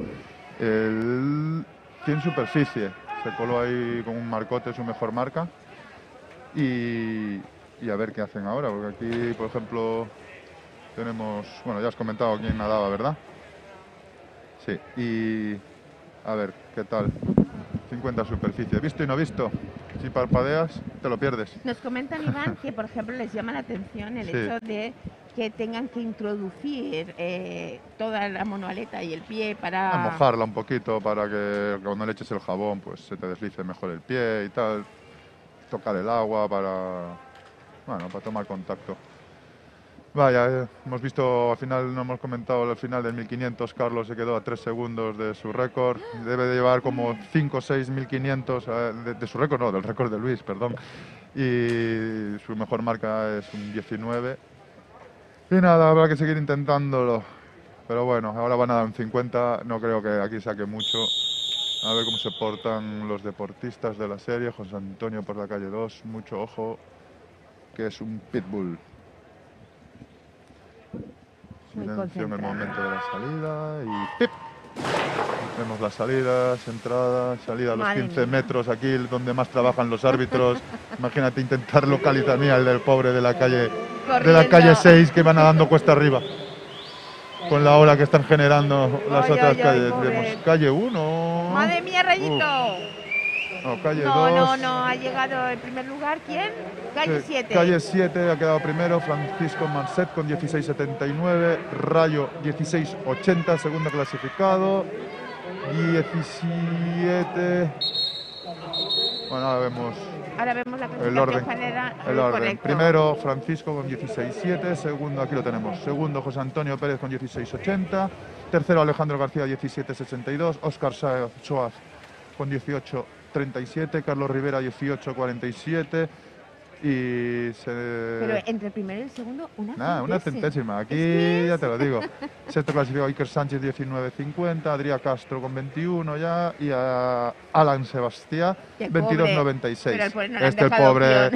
El 100 superficie. Se coló ahí con un marcote, su mejor marca, y a ver qué hacen ahora, porque aquí, por ejemplo, tenemos, bueno, ya has comentado quién nadaba, ¿verdad? Sí, y a ver, ¿qué tal? 50 superficie, visto y no visto, si parpadeas, te lo pierdes. Nos comentan, Iván, que, por ejemplo, les llama la atención el hecho de que tengan que introducir toda la monoaleta y el pie para... A mojarla un poquito para que cuando le eches el jabón pues se te deslice mejor el pie y tal. Tocar el agua para, bueno, para tomar contacto. Vaya, hemos visto, al final no hemos comentado, al final del 1500 Carlos se quedó a 3 segundos de su récord. Debe de llevar como 5 o 6 1500 de su récord, no, del récord de Luis, perdón. Y su mejor marca es un 19. Y nada, habrá que seguir intentándolo. Pero bueno, ahora van a dar un 50, no creo que aquí saque mucho. A ver cómo se portan los deportistas de la serie. José Antonio por la calle 2, mucho ojo, que es un pitbull. silencio en el momento de la salida y ¡pip! Vemos las salidas, entradas, salida a los 15 metros, aquí donde más trabajan los árbitros. Imagínate intentar localizar, mira, el del pobre de la calle corriendo, de la calle 6, que van nadando cuesta arriba. Con la ola que están generando las otras calles. Vemos calle 1. Madre mía, Rayito. No, calle 2. No, ha llegado en primer lugar. ¿Quién? Calle 7. Calle 7 ha quedado primero. Francisco Marset con 16,79. Rayo 16,80. Segundo clasificado. 17. Bueno, ahora vemos. Ahora vemos la clasificación general. El orden. Primero Francisco con 16,7. Segundo, aquí lo tenemos. Segundo José Antonio Pérez con 16,80. Tercero Alejandro García 17,62. Oscar Suárez con 18,37. Carlos Rivera 18,47. Y se... Pero entre el primero y el segundo, una centésima. Aquí es... ya te lo digo. Sexto clasificado Iker Sánchez 19,50, Adrián Castro con 21 ya, y a Alan Sebastián 22,96. Este pobre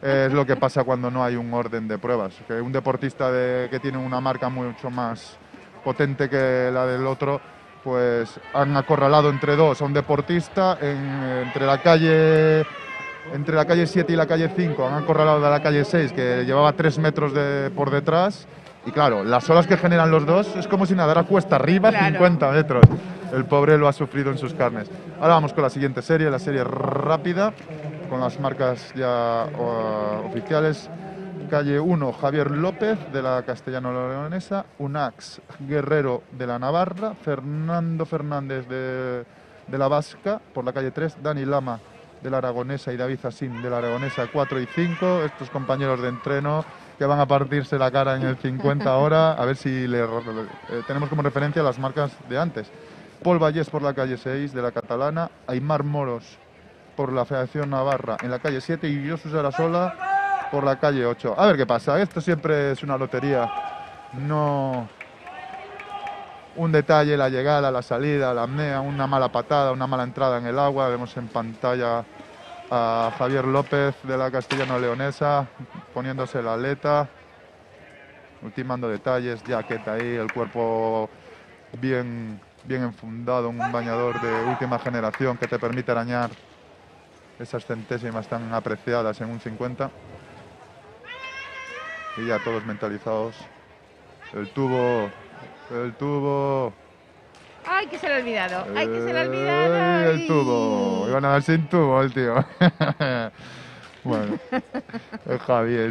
es lo que pasa cuando no hay un orden de pruebas. Que un deportista que tiene una marca mucho más potente que la del otro, pues han acorralado entre dos a un deportista entre la calle 7 y la calle 5, han acorralado de la calle 6, que llevaba 3 metros por detrás, y claro, las olas que generan los dos es como si nadara cuesta arriba, claro. 50 metros. El pobre lo ha sufrido en sus carnes. Ahora vamos con la siguiente serie, la serie rápida, con las marcas ya oficiales. Calle 1, Javier López, de la Castellano-Leonesa, Unax Guerrero, de la Navarra, Fernando Fernández, de la Vasca, por la calle 3, Dani Lama, de la Aragonesa, y David Asín, de la Aragonesa, 4 y 5, estos compañeros de entreno que van a partirse la cara en el 50 ahora, a ver si tenemos como referencia las marcas de antes. Paul Vallés por la calle 6, de la Catalana, Aimar Moros por la Federación Navarra en la calle 7 y Josu Sarasola por la calle 8. A ver qué pasa, esto siempre es una lotería, no... Un detalle, la llegada, la salida, la apnea, una mala patada, una mala entrada en el agua. Vemos en pantalla a Javier López de la Castellano-Leonesa poniéndose la aleta, ultimando detalles, jaqueta ahí, el cuerpo bien enfundado, un bañador de última generación que te permite arañar esas centésimas tan apreciadas en un 50. Y ya todos mentalizados. El tubo. ¡Ay, que se lo ha olvidado! ¡Ay, que se lo ha olvidado! El tubo. Iban a dar sin tubo el tío. Bueno, el Javi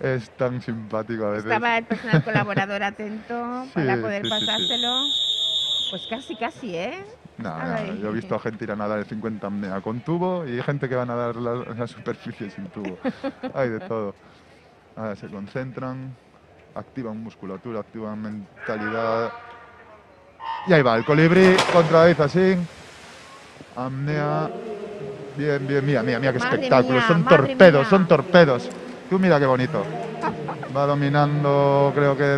es tan simpático a veces. Estaba el personal colaborador atento para poder pasárselo. Sí. Pues casi, ¿eh? No, yo he visto a gente ir a nadar el 50 apnea con tubo y hay gente que va a nadar la superficie sin tubo. Hay de todo. Ahora se concentran. Activan musculatura, activan mentalidad. Y ahí va, el colibrí contra David Asín. Amnea. Bien, mira, qué espectáculo. Son torpedos. Tú mira qué bonito. Va dominando, creo que...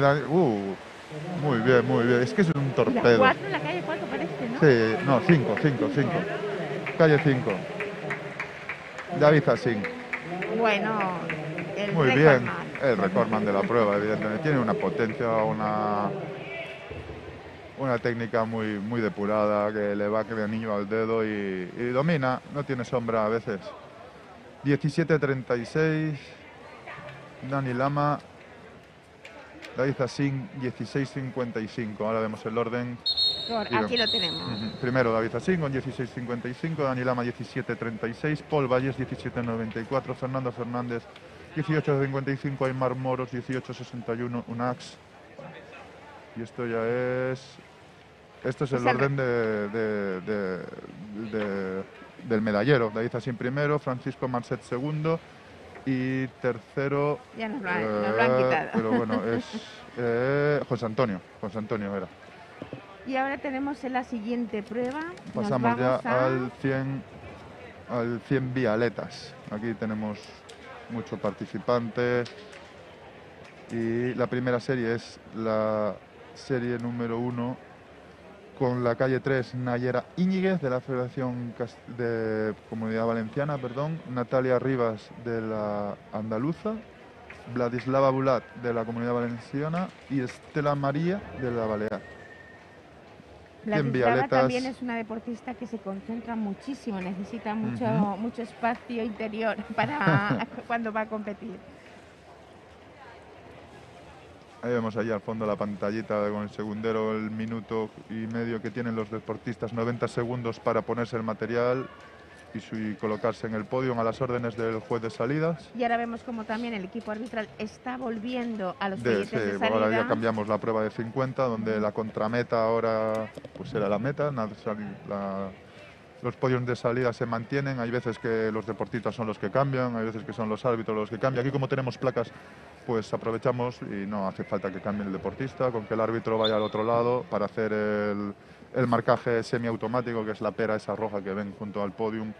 Muy bien. Es que es un torpedo. La calle 4 parece, ¿no? Sí, no, 5. Calle 5. David Asín. Bueno, muy bien. El recordman de la prueba, evidentemente. Tiene una potencia, una técnica muy depurada, que le va de anillo al dedo y domina. No tiene sombra a veces. 17,36. Dani Lama. David Asín, 16,55. Ahora vemos el orden. Aquí lo tenemos. Primero David Asín con 16,55. Dani Lama, 17,36. Paul Vallés, 17,94. Fernando Fernández, 18,55, Aimar Moros, 18,61, Unax. Y esto ya es... Esto es el orden del medallero. David Asín primero, Francisco Marset segundo y tercero... Ya nos lo han quitado. Pero bueno, es José Antonio era. Y ahora tenemos en la siguiente prueba. Pasamos ya al 100 vialetas. Aquí tenemos... muchos participantes y la primera serie es la serie número 1 con la calle 3 Nayera Íñiguez de la Federación de Comunidad Valenciana, Natalia Rivas de la Andaluza, Vladislava Bulat, de la Comunidad Valenciana, y Estela María, de la Balear. Vladislava también es una deportista que se concentra muchísimo, necesita mucho, mucho espacio interior para cuando va a competir. Ahí vemos ahí al fondo la pantallita con el segundero, el minuto y medio que tienen los deportistas, 90 segundos para ponerse el material y colocarse en el podio a las órdenes del juez de salidas. Y ahora vemos como también el equipo arbitral está volviendo a los billetes de salida. Ahora ya cambiamos la prueba de 50, donde la contrameta ahora pues era la meta, los podios de salida se mantienen, hay veces que los deportistas son los que cambian, hay veces que son los árbitros los que cambian. Aquí como tenemos placas, pues aprovechamos y no hace falta que cambie el deportista, con que el árbitro vaya al otro lado para hacer el marcaje semiautomático, que es la pera esa roja que ven junto al podium,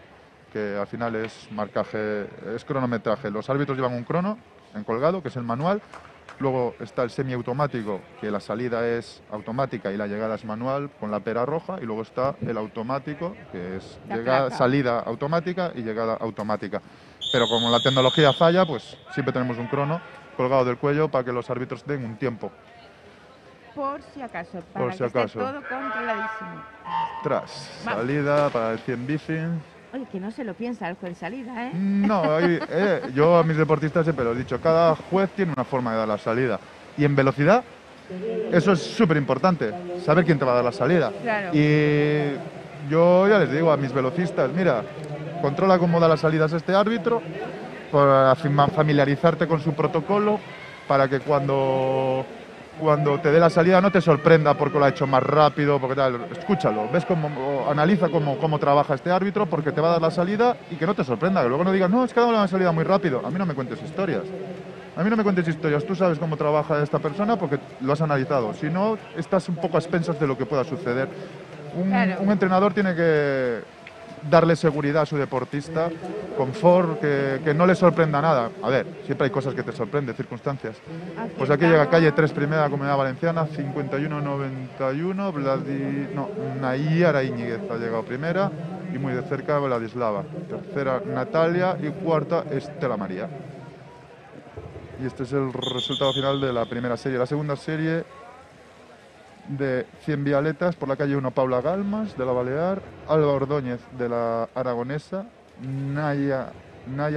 que al final es marcaje, es cronometraje. Los árbitros llevan un crono en colgado, que es el manual, luego está el semiautomático, que la salida es automática y la llegada es manual, con la pera roja, y luego está el automático, que es llegada, salida automática y llegada automática. Pero como la tecnología falla, pues siempre tenemos un crono colgado del cuello para que los árbitros den un tiempo. Por si acaso, para que esté todo controladísimo. Tras, salida para el 100 bici. Oye, que no se lo piensa el juez salida, ¿eh? No, yo a mis deportistas siempre lo he dicho, cada juez tiene una forma de dar la salida. Y en velocidad, eso es súper importante, saber quién te va a dar la salida. Claro. Y yo ya les digo a mis velocistas, mira, controla cómo da las salidas este árbitro, para familiarizarte con su protocolo, para que cuando te dé la salida no te sorprenda porque lo ha hecho más rápido, porque tal. Escúchalo, ves cómo, analiza cómo trabaja este árbitro, porque te va a dar la salida, y que no te sorprenda, que luego no digas, no, es que ha dado una salida muy rápido. A mí no me cuentes historias. A mí no me cuentes historias, tú sabes cómo trabaja esta persona porque lo has analizado. Si no, estás un poco a expensas de lo que pueda suceder. Un entrenador tiene que darle seguridad a su deportista, confort, que no le sorprenda nada. A ver, siempre hay cosas que te sorprenden, circunstancias. Pues aquí llega calle 3, primera Comunidad Valenciana, 51-91, Nayara Íñiguez ha llegado primera, y muy de cerca Vladislava, tercera Natalia y cuarta Estela María. Y este es el resultado final de la primera serie. La segunda serie de 100 vialetas, por la calle 1, Paula Gálmez, de la Balear, Alba Ordóñez, de la Aragonesa, Naya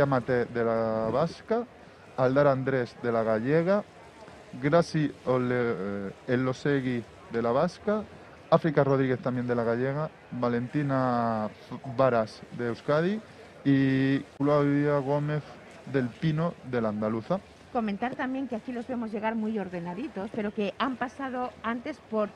Mate, de la Vasca, Aldar Andrés, de la Gallega, Graci Elosegui, de la Vasca, África Rodríguez, también de la Gallega, Valentina Varas, de Euskadi, y Claudia Gómez del Pino, de la Andaluza. Comentar también que aquí los vemos llegar muy ordenaditos, pero que han pasado antes por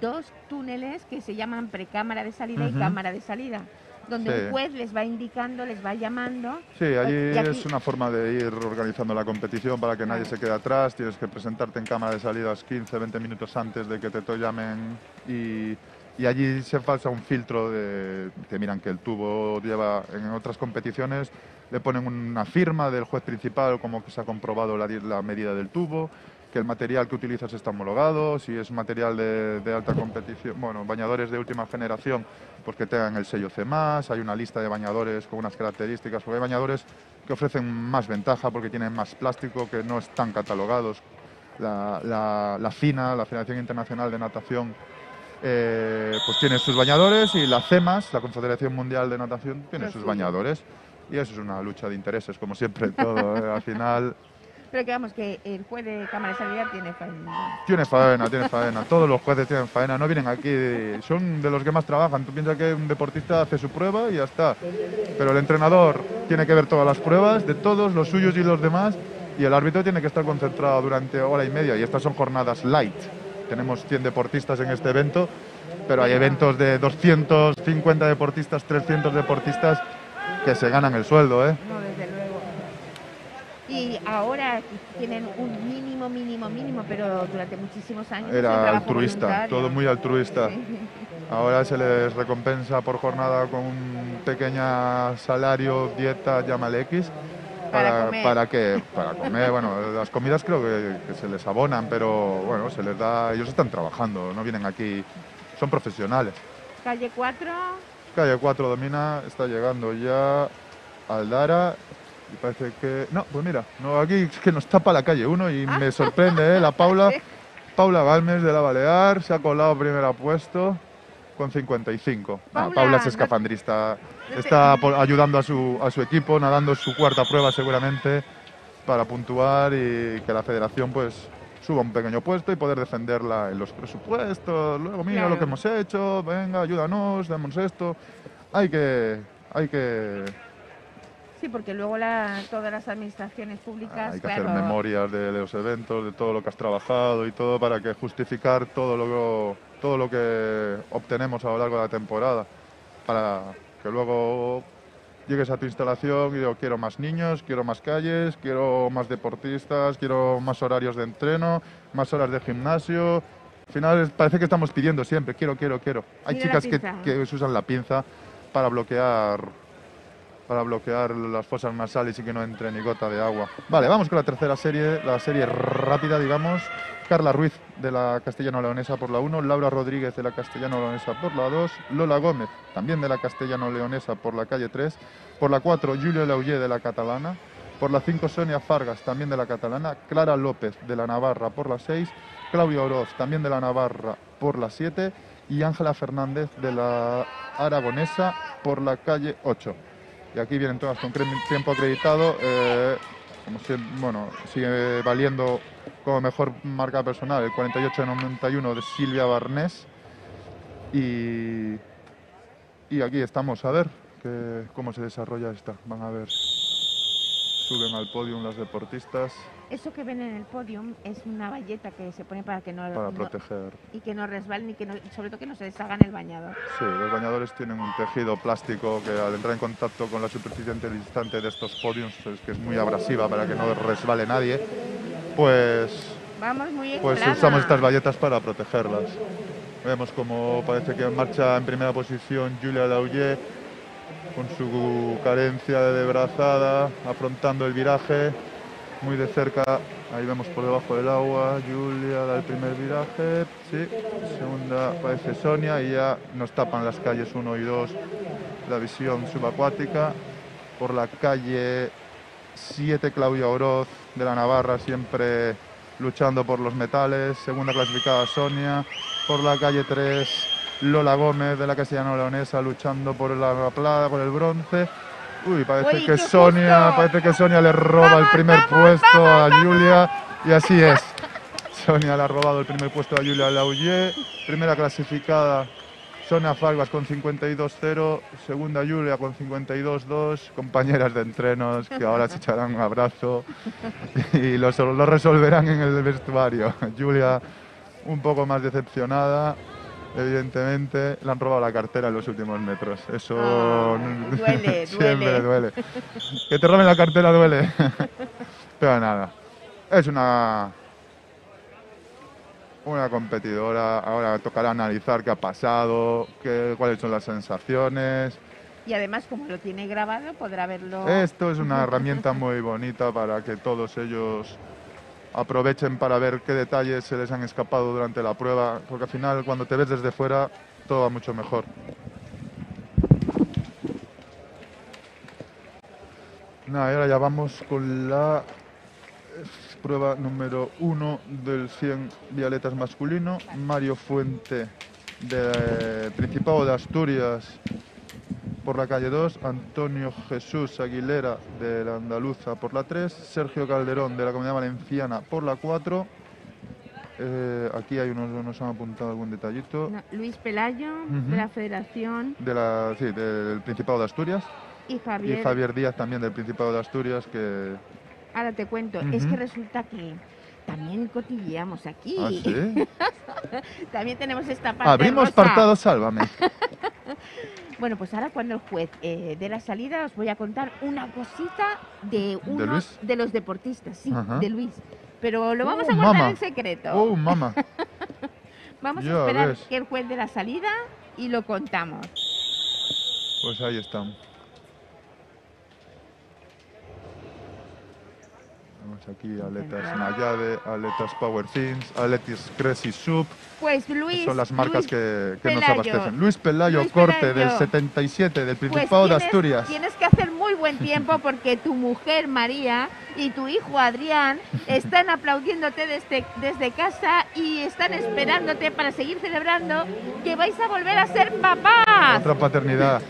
dos túneles que se llaman precámara de salida y cámara de salida, donde el juez les va indicando, les va llamando. Sí, allí aquí es una forma de ir organizando la competición para que nadie se quede atrás. Tienes que presentarte en cámara de salidas 15, 20 minutos antes de que te llamen, y allí se pasa un filtro de que miran que el tubo lleva. En otras competiciones le ponen una firma del juez principal, como que se ha comprobado la medida del tubo, que el material que utilizas está homologado, si es material de alta competición, bueno, bañadores de última generación, pues que tengan el sello C+, hay una lista de bañadores con unas características, porque hay bañadores que ofrecen más ventaja porque tienen más plástico, que no están catalogados. La FINA, la Federación Internacional de Natación, pues tiene sus bañadores, y la CEMAS, la Confederación Mundial de Natación, tiene sus bañadores. Y eso es una lucha de intereses, como siempre, todo, al final. Pero que vamos, que el juez de cámara de salida tiene faena. Tiene faena. Todos los jueces tienen faena, no vienen aquí, son de los que más trabajan. Tú piensas que un deportista hace su prueba y ya está. Pero el entrenador tiene que ver todas las pruebas de todos, los suyos y los demás, y el árbitro tiene que estar concentrado durante hora y media, y estas son jornadas light. Tenemos 100 deportistas en este evento, pero hay eventos de 250 deportistas, 300 deportistas, que se ganan el sueldo, ¿eh? No, desde luego. Y ahora tienen un mínimo, pero durante muchísimos años era altruista, todo muy altruista. Ahora se les recompensa por jornada con un pequeño salario, dieta, llámale X, para comer. Bueno, las comidas creo que se les abonan, pero bueno, se les da. Ellos están trabajando, no vienen aquí, son profesionales. Calle 4. Calle 4 domina, está llegando ya Aldara, Y parece que... No, pues mira, no, aquí es que nos tapa la calle uno y me sorprende, ¿eh? La Paula, Paula Gálmez de la Balear se ha colado primera puesto con 55. Paula, Paula es escafandrista, está ayudando a su equipo, nadando su cuarta prueba seguramente para puntuar y que la federación pues suba un pequeño puesto y poder defenderla en los presupuestos. Luego mira lo que hemos hecho, venga, ayúdanos, damos esto. Hay que... Sí, porque luego todas las administraciones públicas... Hay que hacer memorias de los eventos, de todo lo que has trabajado y todo para que justificar todo lo que obtenemos a lo largo de la temporada. Para que luego llegues a tu instalación y digo, quiero más niños, quiero más calles, quiero más deportistas, quiero más horarios de entreno, más horas de gimnasio... Al final parece que estamos pidiendo siempre, quiero, quiero, quiero. Hay chicas que usan la pinza para bloquear las fosas nasales y que no entre ni gota de agua. Vale, vamos con la tercera serie, la serie rápida, digamos. Carla Ruiz de la Castellano-Leonesa por la 1, Laura Rodríguez de la Castellano-Leonesa por la 2, Lola Gómez también de la Castellano-Leonesa por la calle 3, por la 4, Julio Lauyer de la Catalana, por la 5, Sonia Fargas también de la Catalana, Clara López de la Navarra por la 6, Claudia Oroz también de la Navarra por la 7 y Ángela Fernández de la Aragonesa por la calle 8. Y aquí vienen todas con tiempo acreditado, como siempre, bueno, sigue valiendo como mejor marca personal el 48-91 de Silvia Barnés. Y aquí estamos, a ver cómo se desarrolla esta. Van a ver, suben al podium las deportistas. Eso que ven en el podium es una valleta que se pone para que no... Para proteger. Y que no resbalen y que no, sobre todo que no se deshagan el bañador. Sí, los bañadores tienen un tejido plástico que al entrar en contacto con la superficie distante de estos podiums, que es muy abrasiva para que no resbale nadie, pues... Vamos muy en pues plana. Usamos estas valletas para protegerlas. Vemos como parece que marcha en primera posición Julia Lauyer con su carencia de brazada, afrontando el viraje. Muy de cerca, ahí vemos por debajo del agua, Julia da el primer viraje, sí, segunda parece Sonia y ya nos tapan las calles 1 y 2, la visión subacuática. Por la calle 7, Claudia Oroz de la Navarra, siempre luchando por los metales, segunda clasificada Sonia. Por la calle 3, Lola Gómez de la Castellano-Leonesa luchando por la plata, por el bronce. Uy, parece que Sonia le roba el primer puesto a Julia y así es. Sonia le ha robado el primer puesto a Julia Lauyer, primera clasificada Sonia Fargas con 52-0, segunda Julia con 52-2, compañeras de entrenos que ahora se echarán un abrazo y lo resolverán en el vestuario. Julia un poco más decepcionada. Evidentemente, le han robado la cartera en los últimos metros. Eso duele, siempre duele. Que te roben la cartera duele. Pero nada, es una competidora. Ahora tocará analizar qué ha pasado, cuáles son las sensaciones. Y además, como lo tiene grabado, podrá verlo. Esto es una herramienta muy bonita para que todos ellos... aprovechen para ver qué detalles se les han escapado durante la prueba, porque al final cuando te ves desde fuera todo va mucho mejor. Nada, y ahora ya vamos con la prueba número 1 del 100 vialetas masculino. Mario Fuente de Principado de Asturias por la calle 2, Antonio Jesús Aguilera de la Andaluza por la 3, Sergio Calderón de la Comunidad Valenciana por la 4, aquí hay nos han apuntado algún detallito. No, Luis Pelayo de la Federación. Del Principado de Asturias. Y Javier Díaz también del Principado de Asturias que... Ahora te cuento, es que resulta que... También cotilleamos aquí. ¿Ah, sí? También tenemos esta parte. Abrimos apartado, sálvame. Bueno, pues ahora cuando el juez dé la salida os voy a contar una cosita de uno de los deportistas, sí, de Luis. Pero lo vamos a guardar en secreto. ¡Oh, mamá! Vamos a esperar que el juez dé la salida y lo contamos. Pues ahí estamos. Aquí aletas Nayade, aletas Power Things, aletas Cresci Sub. Pues Luis, son las marcas que nos abastecen. Luis Pelayo, Luis Corte Pelayo. Del 77 del Principado de Asturias. Tienes que hacer muy buen tiempo porque tu mujer María y tu hijo Adrián están aplaudiéndote desde casa y están esperándote para seguir celebrando que vais a volver a ser papás. Otra paternidad.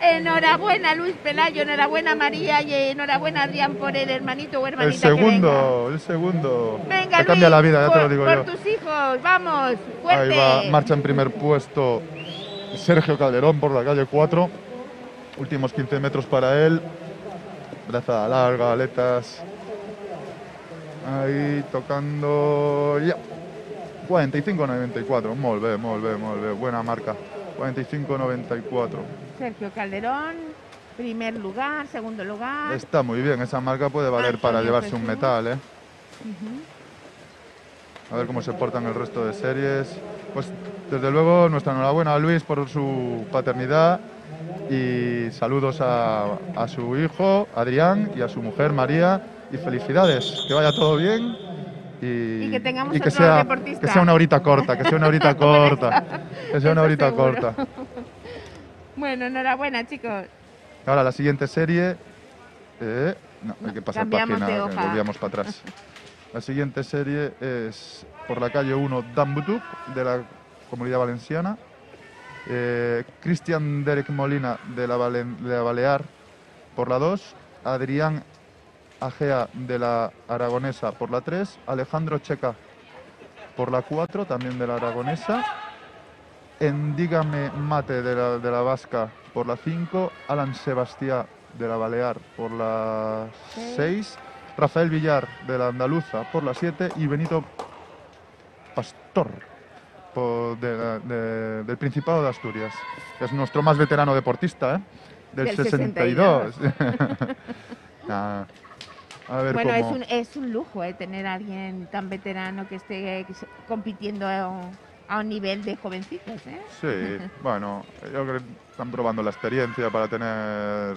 Enhorabuena Luis Pelayo, enhorabuena María y enhorabuena Adrián por el hermanito o hermanita. El segundo. Venga, Luis, cambia la vida, ya te lo digo yo. Por tus hijos, vamos, fuerte. Ahí va, marcha en primer puesto Sergio Calderón por la calle 4. Últimos 15 metros para él. Braza larga, aletas. Ahí tocando. Ya. 45-94. Molt bé. Buena marca. 45-94. Sergio Calderón, primer lugar, segundo lugar. Está muy bien. Esa marca puede valer para llevarse un metal, ¿eh? A ver cómo se portan el resto de series. Pues desde luego nuestra enhorabuena a Luis por su paternidad y saludos a su hijo Adrián y a su mujer María y felicidades, que vaya todo bien y que tengamos y que otro sea, deportista. Que sea una horita corta, que sea una horita corta. Bueno, enhorabuena chicos. Ahora la siguiente serie, hay que pasar página, que volvíamos para atrás. La siguiente serie es por la calle 1 Dambutuc de la Comunidad Valenciana. Cristian Derek Molina de la Balear por la 2, Adrián Agea de la Aragonesa por la 3, Alejandro Checa por la 4, también de la Aragonesa, Endígame Mate de la Vasca por la 5, Alan Sebastián de la Balear por la 6, Rafael Villar de la Andaluza por la 7 y Benito Pastor del Principado de Asturias, que es nuestro más veterano deportista, ¿eh? Del 62. Nah. A ver bueno, cómo... es un lujo tener a alguien tan veterano que esté compitiendo a un nivel de jovencitos. Sí, bueno, yo creo que están probando la experiencia para tener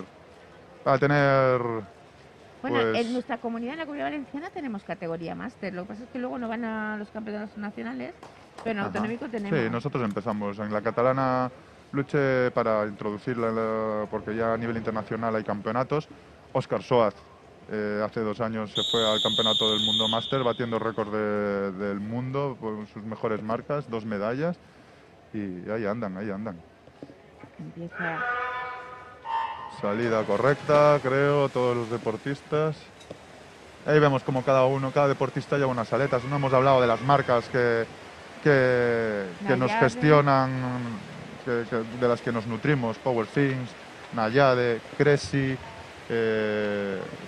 bueno, pues... en nuestra comunidad, en la Comunidad Valenciana, tenemos categoría máster. Lo que pasa es que luego no van a los campeonatos nacionales. Pero autonómico tenemos. Sí, nosotros empezamos. En la catalana luché para introducirla, porque ya a nivel internacional hay campeonatos. Oscar Suárez hace 2 años se fue al campeonato del mundo máster, batiendo récord del mundo con sus mejores marcas, 2 medallas. Y ahí andan. Empieza. Salida correcta, creo, todos los deportistas. Ahí vemos como cada deportista lleva unas aletas. No hemos hablado de las marcas que nos gestionan, de las que nos nutrimos, Power Things, Nayade, Cressy,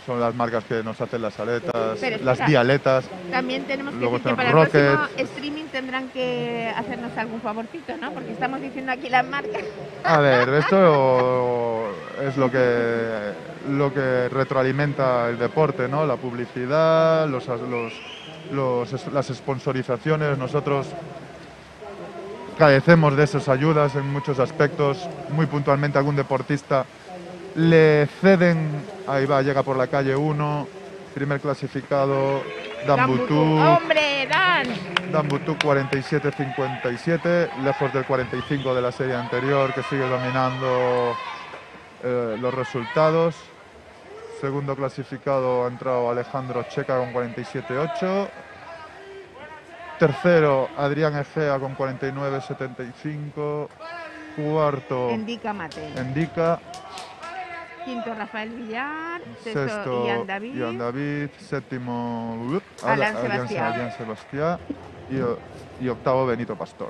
son las marcas que nos hacen las aletas, las dialetas. También tenemos que decir que para el próximo streaming tendrán que hacernos algún favorcito, ¿no? Porque estamos diciendo aquí las marcas. A ver, esto es lo que retroalimenta el deporte, ¿no? La publicidad, las sponsorizaciones, nosotros carecemos de esas ayudas en muchos aspectos. Muy puntualmente algún deportista le ceden, ahí va, llega por la calle 1, primer clasificado, Dan Butuc. ¡Hombre, Dan! Dan Butuc 47-57, lejos del 45 de la serie anterior, que sigue dominando los resultados. Segundo clasificado ha entrado Alejandro Checa con 47-8. Tercero, Adrián Egea con 49-75. Cuarto, Endica Mate. Quinto, Rafael Villar. Sexto, Ian David. Séptimo, Adrián Sebastián. Y octavo, Benito Pastor.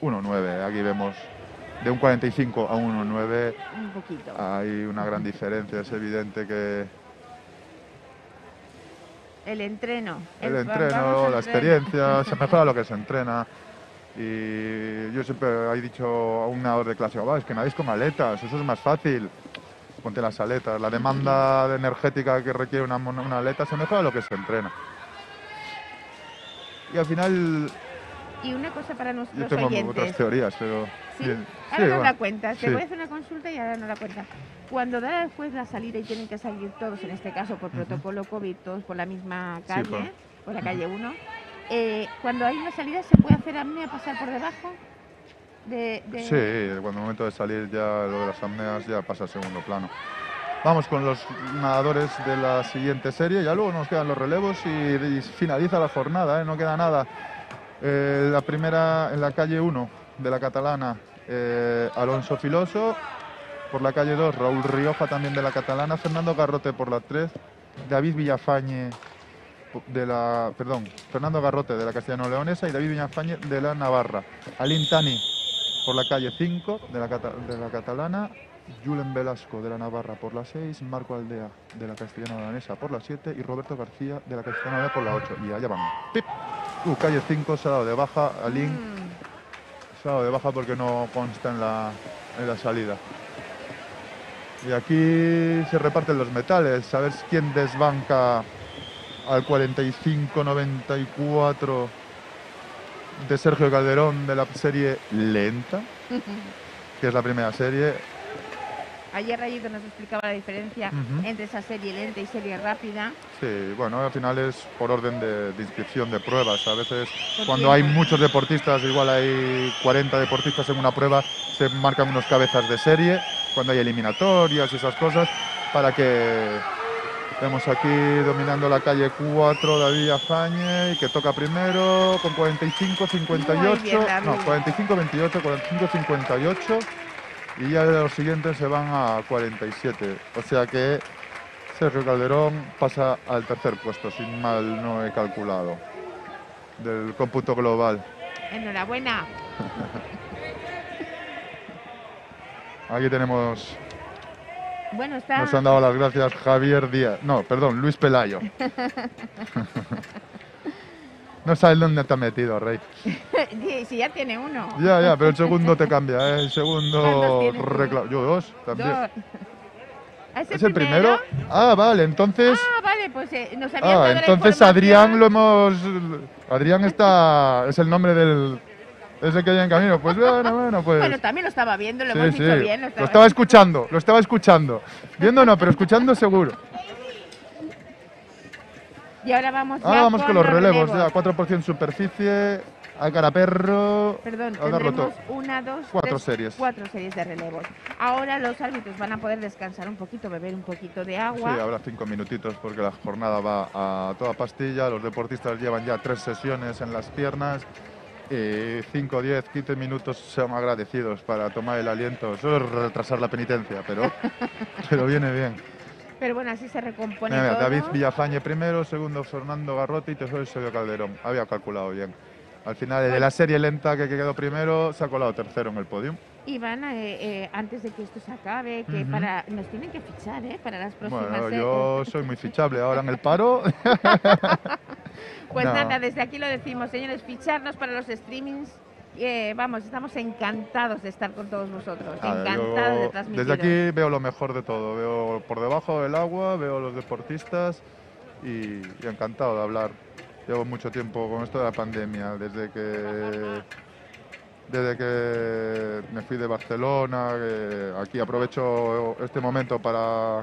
1-9, aquí vemos. De un 45 a 1-9 un poquito. Hay una gran diferencia, es evidente que... El entreno, la experiencia, se mejora lo que se entrena. Y yo siempre he dicho a un nadador de clase, es que nadáis con aletas, eso es más fácil. Ponte las aletas, la demanda energética que requiere una aleta se mejora lo que se entrena. Y al final... Y una cosa para nosotros oyentes. Yo tengo otras teorías, pero... Sí, bien. Ahora sí, no la cuentas. Te voy a hacer una consulta y ahora no la cuentas. Cuando da después la salida y tienen que salir todos, en este caso por protocolo COVID, todos por la misma calle, por la calle 1, cuando hay una salida, ¿se puede hacer apnea pasar por debajo? Sí, cuando el momento de salir ya lo de las apneas ya pasa a segundo plano. Vamos con los nadadores de la siguiente serie. Ya luego nos quedan los relevos y finaliza la jornada, no queda nada. La primera en la calle 1 de la Catalana, Alonso Filoso. Por la calle 2, Raúl Rioja, también de la Catalana. Fernando Garrote por la 3. David Villafañe de la... Perdón, Fernando Garrote de la Castellano-Leonesa y David Villafañe de la Navarra. Alin Tani por la calle 5 de la Catalana. Julen Velasco de la Navarra por la 6. Marco Aldea de la Castellano-Leonesa por la 7. Y Roberto García de la Castellano-Leonesa por la 8. Y allá van. ¡Pip! Calle 5 se ha dado de baja. Alin se ha dado de baja porque no consta en la salida. Y aquí se reparten los metales, a ver quién desbanca al 45-94 de Sergio Calderón de la serie lenta, que es la primera serie. Ayer Rayito nos explicaba la diferencia entre esa serie lenta y serie rápida. Sí, bueno, al final es por orden de inscripción de pruebas. A veces cuando hay muchos deportistas, igual hay 40 deportistas en una prueba, se marcan unos cabezas de serie. Cuando hay eliminatorias y esas cosas, para que vemos aquí dominando la calle 4 David Afañe, que toca primero con 45-58, no, 45-28, 45-58, y ya los siguientes se van a 47, o sea que Sergio Calderón pasa al tercer puesto, sin mal no he calculado, del cómputo global. Enhorabuena. Aquí tenemos, bueno, está... nos han dado las gracias Javier Díaz, no, perdón, Luis Pelayo. No sabes dónde te has metido, Rey. Si ya tiene uno. Ya, pero el segundo te cambia, ¿eh? El segundo reclamo. Yo dos, también. Dos. ¿Es el primero? Ah, vale, entonces... Ah, vale, pues nos habían dado entonces la Adrián lo hemos... Adrián está... es el nombre del... Ese que hay en camino, pues bueno, pues... Bueno, también lo estaba viendo, lo sí, hemos dicho sí. Bien. Lo estaba escuchando. Viendo no, pero escuchando seguro. Y ahora vamos, con los relevos. Ya, 4% superficie, a cara perro... Perdón, tendremos una, dos, cuatro series. Cuatro series de relevos. Ahora los árbitros van a poder descansar un poquito, beber un poquito de agua. Sí, habrá 5 minutitos porque la jornada va a toda pastilla. Los deportistas llevan ya 3 sesiones en las piernas. 5, 10, 15 minutos son agradecidos para tomar el aliento. Solo es retrasar la penitencia, pero viene bien. Pero bueno, así se recompone todo. David Villafañe primero, segundo Fernando Garrote y tercero Sergio Calderón. Había calculado bien. Al final de la serie lenta que quedó primero, se ha colado tercero en el podio. Iván, antes de que esto se acabe, que nos tienen que fichar, para las próximas... Bueno, yo soy muy fichable ahora en el paro. Pues nada, desde aquí lo decimos, señores, ficharnos para los streamings. Vamos, estamos encantados de estar con todos vosotros, encantados de transmitir. Desde aquí veo lo mejor de todo, veo por debajo del agua, veo los deportistas y encantado de hablar. Llevo mucho tiempo con esto de la pandemia, desde que me fui de Barcelona, aquí aprovecho este momento para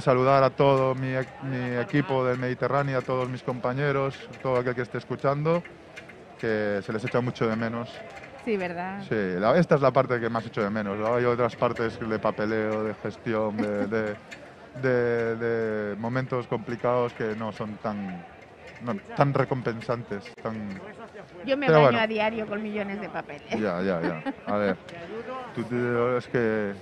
saludar a todo mi equipo del Mediterráneo, a todos mis compañeros, todo aquel que esté escuchando, que se les echa mucho de menos. Sí, ¿verdad? Sí, esta es la parte que más echo de menos, ¿no? Hay otras partes de papeleo, de gestión, de momentos complicados que no son tan recompensantes, tan... Yo me baño a diario con millones de papeles. Ya. A ver, es que...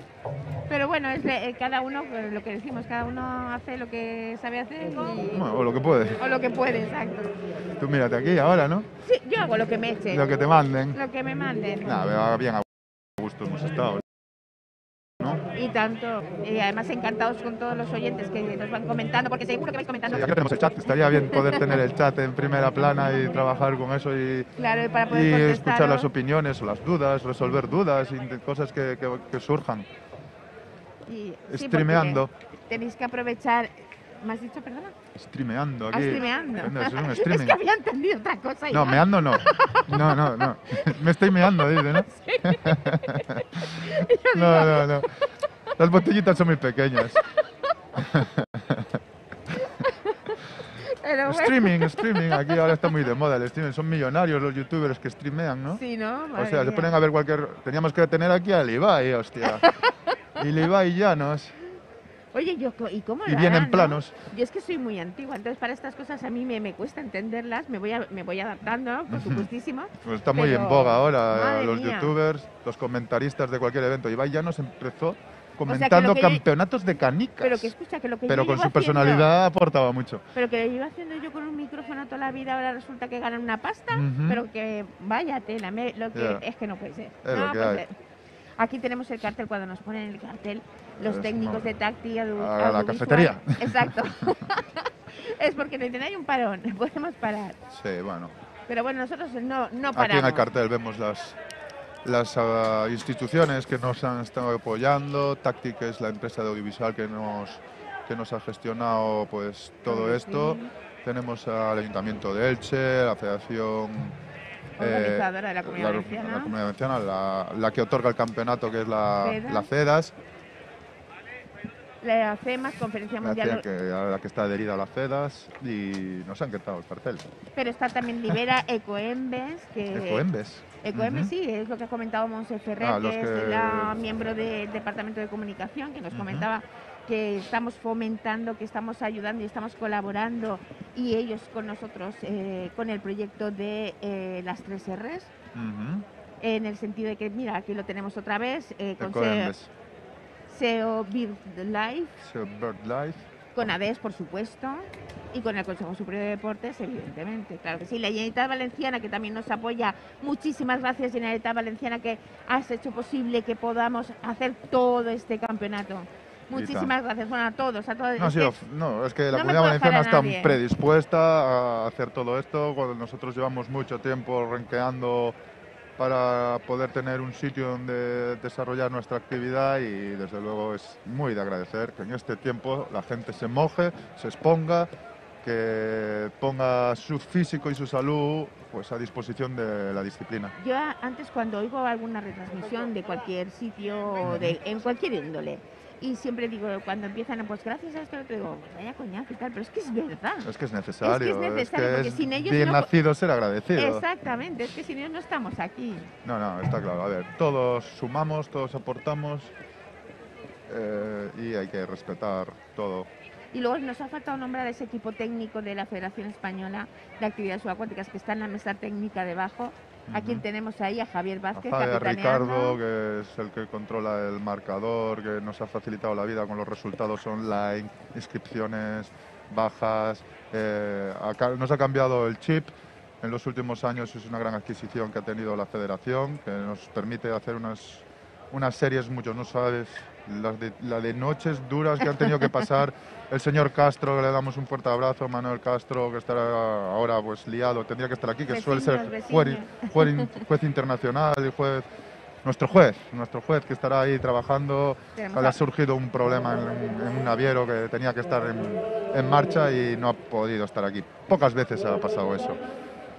Pero bueno, es cada uno, lo que decimos, cada uno hace lo que sabe hacer y... Bueno, o lo que puede. O lo que puede, exacto. Tú mírate aquí ahora, ¿no? Sí, yo hago lo que me echen. Lo que te manden. Lo que me manden. Nada, bien a gusto hemos estado, ¿no? Y tanto. Y además encantados con todos los oyentes que nos van comentando, porque seguro que vais comentando. Sí, aquí tenemos el chat, estaría bien poder tener el chat en primera plana y trabajar con eso y, claro, y, para poder escuchar las opiniones o las dudas, resolver dudas y cosas que surjan. Y, sí, streameando. Tenéis que aprovechar... ¿Me has dicho, perdona? Streameando aquí. Streameando. Es un streaming. Es que había entendido otra cosa. No, meando no. No. Me estoy meando, dice, ¿no? Sí. No. Las botellitas son muy pequeñas. Bueno. Streaming. Aquí ahora está muy de moda el streaming. Son millonarios los youtubers que streamean, ¿no? Sí, ¿no? Madre o sea, mía. Se ponen a ver cualquier... Teníamos que tener aquí al Ibai, hostia. Y Ibai Llanos. Oye, yo, ¿y cómo lo vienen planos? ¿No? Yo es que soy muy antigua, entonces para estas cosas a mí me cuesta entenderlas, me voy adaptando, por supuestísimo. Pues está muy en boga ahora los youtubers, los comentaristas de cualquier evento. Iván ya nos empezó comentando campeonatos de canicas. Pero que escucha, que lo que pero yo con su personalidad aportaba mucho. Pero que lo iba haciendo yo con un micrófono toda la vida, ahora resulta que ganan una pasta, pero que vaya tela, es que no puede ser. No puede ser. Aquí tenemos el cartel, cuando nos ponen el cartel, los técnicos de táctil. A la cafetería. Exacto. Es porque hay un parón, podemos parar. Sí, bueno. Pero bueno, nosotros no paramos. Aquí en el cartel vemos las instituciones que nos han estado apoyando. Táctil, que es la empresa de audiovisual que nos ha gestionado pues todo esto. Tenemos al Ayuntamiento de Elche, la Federación organizadora de la Comunidad Valenciana, la que otorga el campeonato, que es la CEDAS. La CEMAS, Conferencia Mundial. La que está adherida a la CEDAS, y nos han quitado el cartel. Pero está también Libera, Ecoembes. Ecoembes, sí, es lo que ha comentado Monse Ferrer, que es la miembro del Departamento de Comunicación, que nos comentaba que estamos fomentando, que estamos ayudando y estamos colaborando, y ellos con nosotros, con el proyecto de las 3 Rs, en el sentido de que, mira, aquí lo tenemos otra vez, con SEO Bird Life, con ADES, por supuesto, y con el Consejo Superior de Deportes, evidentemente, claro que sí. La Generalitat Valenciana, que también nos apoya. Muchísimas gracias, Generalitat Valenciana, que has hecho posible que podamos hacer todo este campeonato. Muchísimas gracias, bueno, a todos. Es que la Comunidad Valenciana está predispuesta a hacer todo esto. Nosotros llevamos mucho tiempo renqueando para poder tener un sitio donde desarrollar nuestra actividad, y desde luego es muy de agradecer que en este tiempo la gente se moje, se exponga, que ponga su físico y su salud pues a disposición de la disciplina. Yo antes, cuando oigo alguna retransmisión de cualquier sitio, en cualquier índole, y siempre digo, cuando empiezan, pues gracias a esto, lo digo, vaya coñazo y tal, pero es que es verdad. Es que es necesario. Porque sin ellos bien nacido ser agradecido. Exactamente, es que sin ellos no estamos aquí. No, está claro. A ver, todos sumamos, todos aportamos, y hay que respetar todo. Y luego nos ha faltado nombrar ese equipo técnico de la Federación Española de Actividades Subacuáticas, que está en la mesa técnica debajo. A quien tenemos ahí, a Javier Vázquez, a Ricardo, que es el que controla el marcador, que nos ha facilitado la vida con los resultados online, inscripciones, bajas. Nos ha cambiado el chip en los últimos años. Es una gran adquisición que ha tenido la Federación, que nos permite hacer unas series, muchos no sabes, la de noches duras que han tenido que pasar. El señor Castro, que le damos un fuerte abrazo, Manuel Castro, que estará ahora pues liado, tendría que estar aquí, que suele ser juez internacional y juez. Nuestro juez que estará ahí trabajando. Le ha surgido un problema en un naviero que tenía que estar en marcha y no ha podido estar aquí. Pocas veces ha pasado eso.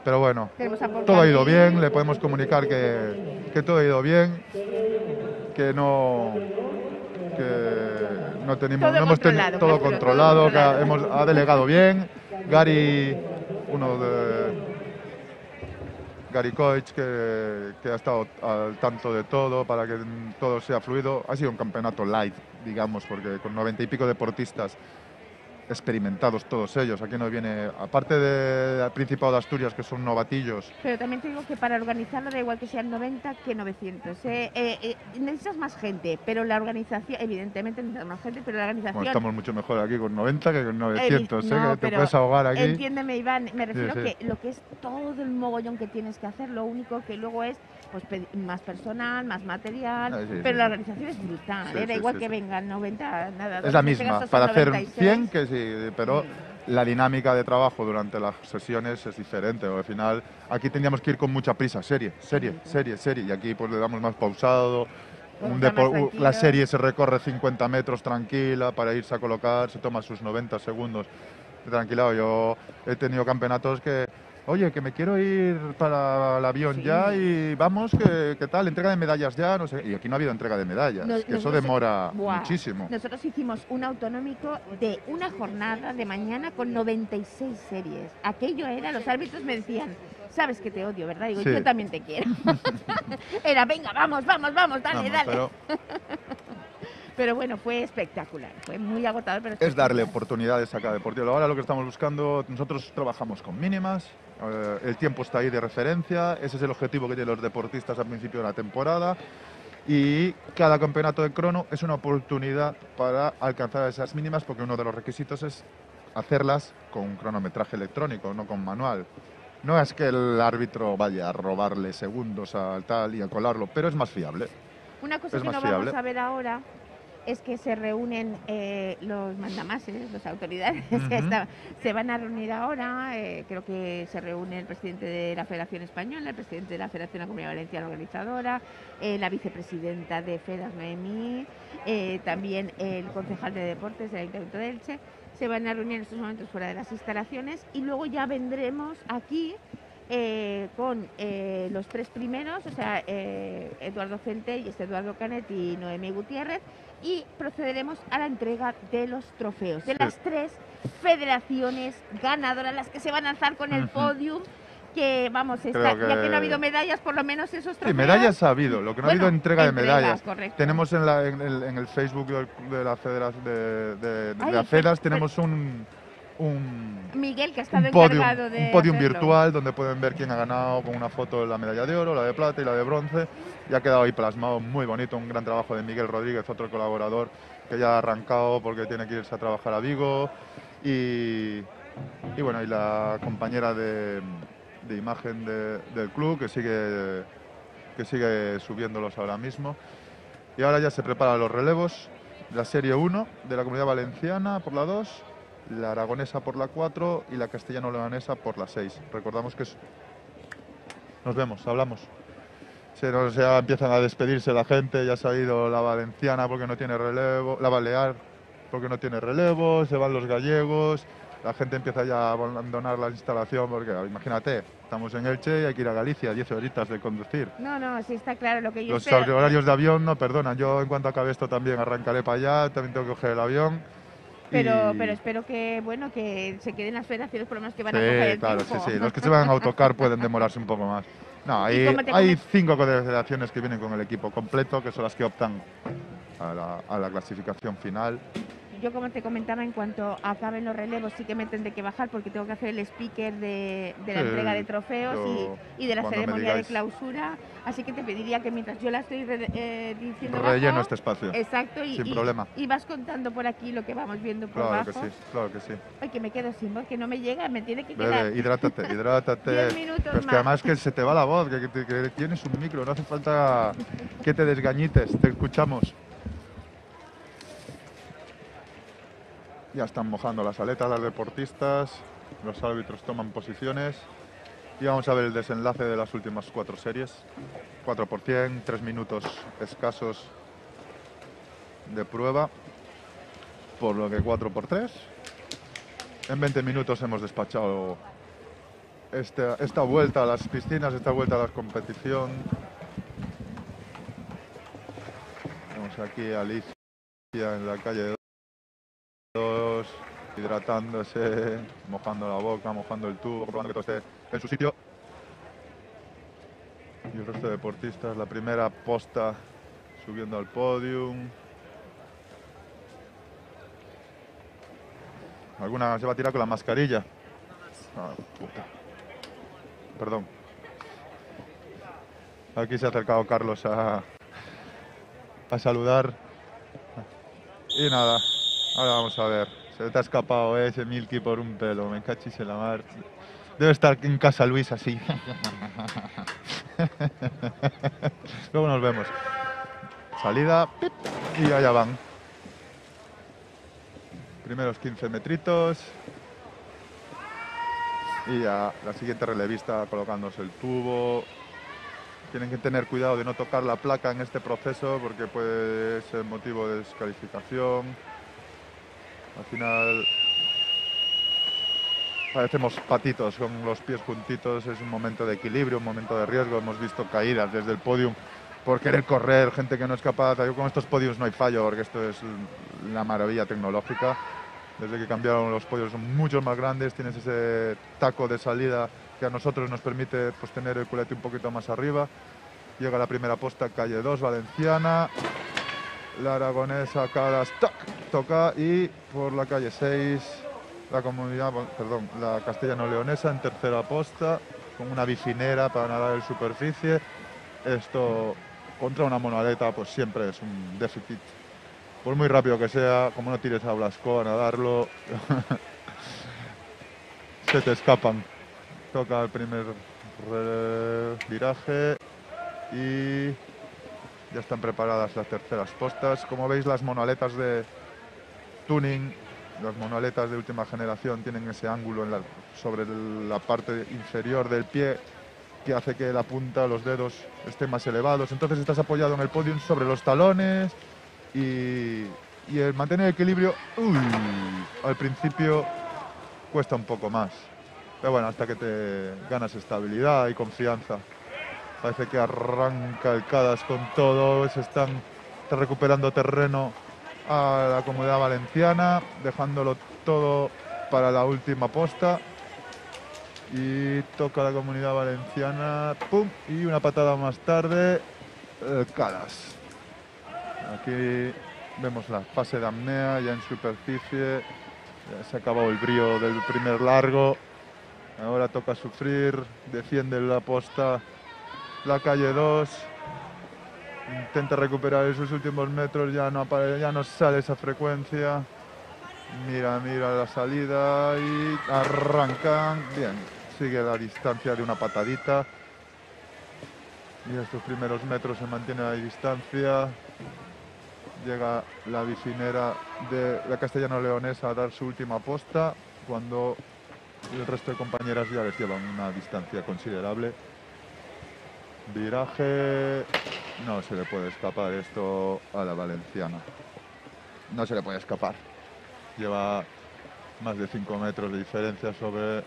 Pero bueno, todo ha ido bien, le podemos comunicar que todo ha ido bien, que no tenemos, no hemos tenido todo controlado, que ha delegado bien. Gary Koich, que ha estado al tanto de todo para que todo sea fluido. Ha sido un campeonato light, digamos, porque con 90 y pico deportistas experimentados todos ellos. Aquí nos viene, aparte del Principado de Asturias, que son novatillos. Pero también te digo que para organizarlo da igual que sean 90 que 900. Necesitas más gente, pero la organización, evidentemente necesitas más gente, pero la organización... Bueno, estamos mucho mejor aquí con 90 que con 900, no, que te puedes ahogar aquí. Entiéndeme, Iván, me refiero que lo que es todo el mogollón que tienes que hacer, lo único que luego es pues más personal, más material, pero la organización es brutal, da igual que vengan 90, nada. Es la misma, para hacer 100 que pero la dinámica de trabajo durante las sesiones es diferente. Al final, aquí tendríamos que ir con mucha prisa, serie, y aquí pues le damos más pausado. La serie se recorre 50 metros tranquila para irse a colocar, se toma sus 90 segundos tranquilado. Yo he tenido campeonatos que... Oye, que me quiero ir para el avión ya y vamos, ¿qué tal? Entrega de medallas ya, no sé. Y aquí no ha habido entrega de medallas, que eso demora muchísimo. Nosotros hicimos un autonómico de una jornada de mañana con 96 series. Aquello era, los árbitros me decían, sabes que te odio, ¿verdad? Digo, yo también te quiero. Era, venga, vamos, dale. Pero bueno, fue espectacular, fue muy agotador. Pero es darle oportunidades a cada deportivo. Ahora lo que estamos buscando, nosotros trabajamos con mínimas, el tiempo está ahí de referencia, ese es el objetivo que tienen los deportistas al principio de la temporada. Y cada campeonato de crono es una oportunidad para alcanzar esas mínimas, porque uno de los requisitos es hacerlas con un cronometraje electrónico, no con manual. No es que el árbitro vaya a robarle segundos al tal y a colarlo, pero es más fiable. Una cosa que no vamos a ver ahora es que se reúnen los mandamases, las autoridades, se van a reunir ahora, creo que se reúne el presidente de la Federación Española, el presidente de la Federación de la Comunidad Valenciana Organizadora, la vicepresidenta de FEDAS, Noemí, también el concejal de Deportes del Ayuntamiento de Elche. Se van a reunir en estos momentos fuera de las instalaciones y luego ya vendremos aquí con los tres primeros, o sea, Eduardo Centell, Eduardo Canet y Noemí Gutiérrez, y procederemos a la entrega de los trofeos de las tres federaciones ganadoras, las que se van a alzar con el podium, que vamos, ya que no ha habido medallas, por lo menos esos trofeos. Sí, medallas ha habido, lo que no ha habido entrega de medallas. Correcto. Tenemos en el Facebook de la Federas, tenemos un Miguel, que ha estado encargado de un podium virtual, donde pueden ver quién ha ganado con una foto de la medalla de oro, la de plata y la de bronce, y ha quedado ahí plasmado muy bonito, un gran trabajo de Miguel Rodríguez, otro colaborador que ya ha arrancado porque tiene que irse a trabajar a Vigo, y bueno, y la compañera de imagen del club que sigue subiéndolos ahora mismo. Y ahora ya se preparan los relevos, la Serie 1 de la Comunidad Valenciana por la 2, la Aragonesa por la 4 y la Castellano-Leonesa por la 6. Recordamos que es... Nos vemos, hablamos. Ya empiezan a despedirse la gente, ya se ha ido la Valenciana porque no tiene relevo, la Balear porque no tiene relevo, se van los gallegos... La gente empieza ya a abandonar la instalación porque, imagínate, estamos en Elche y hay que ir a Galicia, 10 horitas de conducir. No, no, sí está claro lo que yo espero. Los horarios de avión no perdonan. Yo, en cuanto acabe esto, también arrancaré para allá, también tengo que coger el avión. Pero espero que, bueno, que se queden las federaciones por lo menos que van a coger el tiempo. Sí, los que se van a autocar pueden demorarse un poco más. No, hay 5 federaciones que vienen con el equipo completo, que son las que optan a la clasificación final. Yo, como te comentaba, en cuanto acaben los relevos sí que me tendré que bajar porque tengo que hacer el speaker de la entrega de trofeos y de la ceremonia de clausura. Así que te pediría que mientras yo la estoy diciendo relleno este espacio. Exacto. Sin problema. Y vas contando por aquí lo que vamos viendo por abajo. Claro que sí, claro que sí. Ay, que me quedo sin voz, que no me llega, me tiene que quedar. Hidrátate, hidrátate. 10 minutos más. Que además que se te va la voz, que tienes un micro, no hace falta que te desgañites, te escuchamos. Ya están mojando las aletas las deportistas, los árbitros toman posiciones y vamos a ver el desenlace de las últimas 4 series. 4%, 3 minutos escasos de prueba, por lo que 4x3. En 20 minutos hemos despachado esta vuelta a las piscinas, esta vuelta a la competición. Vamos aquí a Alicia en la calle de todos hidratándose, mojando la boca, mojando el tubo, comprobando que todo esté en su sitio. Y el resto de deportistas, la primera posta subiendo al podium. Alguna se va a tirar con la mascarilla. Ah, puta. Perdón. Aquí se ha acercado Carlos a saludar. Y nada. Ahora vamos a ver, se te ha escapado ese Milky por un pelo, me cachis en la mar. Debe estar en casa Luis así. Luego nos vemos. Salida, pip, y allá van. Primeros 15 metritos. Y ya la siguiente relevista colocándose el tubo. Tienen que tener cuidado de no tocar la placa en este proceso porque puede ser motivo de descalificación. Al final parecemos patitos con los pies juntitos, es un momento de equilibrio, un momento de riesgo. Hemos visto caídas desde el podium por querer correr, gente que no es capaz. Yo con estos podiums no hay fallo porque esto es la maravilla tecnológica. Desde que cambiaron los podios son muchos más grandes, tienes ese taco de salida que a nosotros nos permite pues, tener el culete un poquito más arriba. Llega la primera posta, calle 2, Valenciana. La Aragonesa, Carastoc, toca, y por la calle 6, la Comunidad, perdón, la Castellano-Leonesa en tercera posta, con una bifinera para nadar en superficie. Esto contra una monaleta pues siempre es un déficit. Por muy rápido que sea, como no tires a Blasco a nadarlo, se te escapan. Toca el primer viraje y ya están preparadas las terceras postas. Como veis, las monaletas de tuning, las monaletas de última generación, tienen ese ángulo en sobre la parte inferior del pie que hace que la punta, los dedos estén más elevados. Entonces estás apoyado en el podium sobre los talones y el mantener el equilibrio al principio cuesta un poco más. Pero bueno, hasta que te ganas estabilidad y confianza. Parece que arranca el Cadas con todo, se está recuperando terreno a la Comunidad Valenciana, dejándolo todo para la última posta. Y toca la Comunidad Valenciana, ¡pum! Y una patada más tarde, el Cadas. Aquí vemos la fase de apnea, ya en superficie, ya se ha acabado el brío del primer largo. Ahora toca sufrir, defiende la posta. La calle 2 intenta recuperar esos últimos metros, ya no sale esa frecuencia. Mira la salida y arrancan. Bien, sigue la distancia de una patadita. Y estos primeros metros se mantiene la distancia. Llega la bifinera de la Castellano-Leonesa a dar su última posta, cuando el resto de compañeras ya les llevan una distancia considerable. Viraje, no se le puede escapar esto a la valenciana, no se le puede escapar. Lleva más de 5 metros de diferencia sobre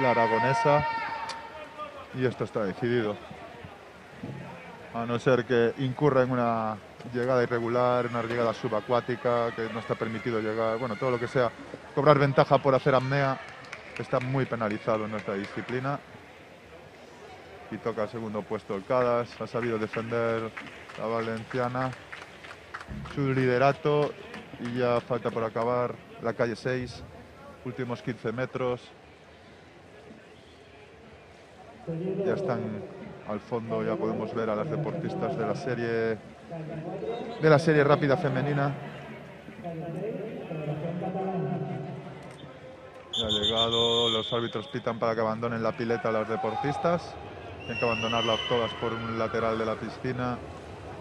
la aragonesa y esto está decidido. A no ser que incurra en una llegada irregular, una llegada subacuática, que no está permitido llegar, bueno, todo lo que sea cobrar ventaja por hacer apnea está muy penalizado en nuestra disciplina. Y toca el segundo puesto el Cadas, ha sabido defender la valenciana su liderato y ya falta por acabar la calle 6, últimos 15 metros. Ya están al fondo, ya podemos ver a las deportistas de la serie rápida femenina. Ya ha llegado, los árbitros pitan para que abandonen la pileta a las deportistas. Tienen que abandonarlas todas por un lateral de la piscina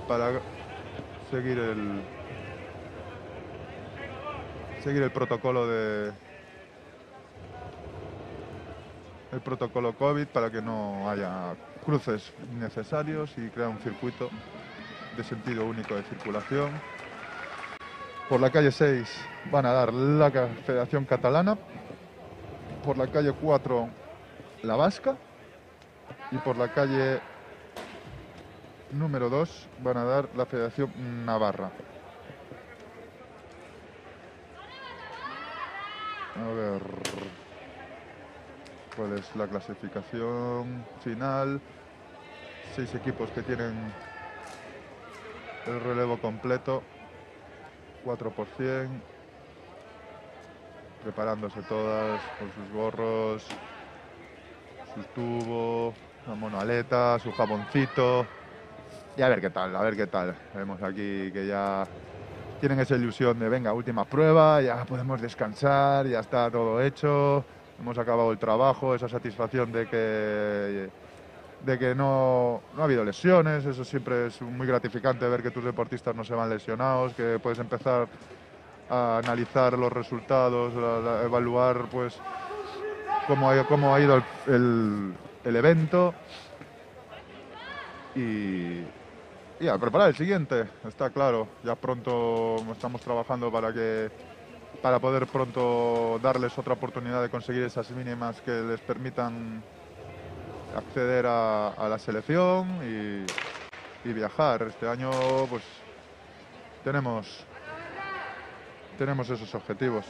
para seguir el protocolo protocolo COVID, para que no haya cruces innecesarios y crear un circuito de sentido único de circulación. Por la calle 6 van a dar la Federación Catalana, por la calle 4 la Vasca, y por la calle número 2 van a dar la Federación Navarra. A ver cuál es la clasificación final. 6 equipos que tienen el relevo completo, 4%, preparándose todas con sus gorros, su tubo, la monaleta, su jaboncito. Y a ver qué tal, a ver qué tal. Vemos aquí que ya tienen esa ilusión de, venga, última prueba, ya podemos descansar, ya está todo hecho, hemos acabado el trabajo, esa satisfacción de que no ha habido lesiones. Eso siempre es muy gratificante, ver que tus deportistas no se van lesionados, que puedes empezar a analizar los resultados, a evaluar pues cómo ha ido el evento y a preparar el siguiente. Está claro, ya pronto estamos trabajando para poder pronto darles otra oportunidad de conseguir esas mínimas que les permitan acceder a la selección y viajar. Este año pues tenemos esos objetivos.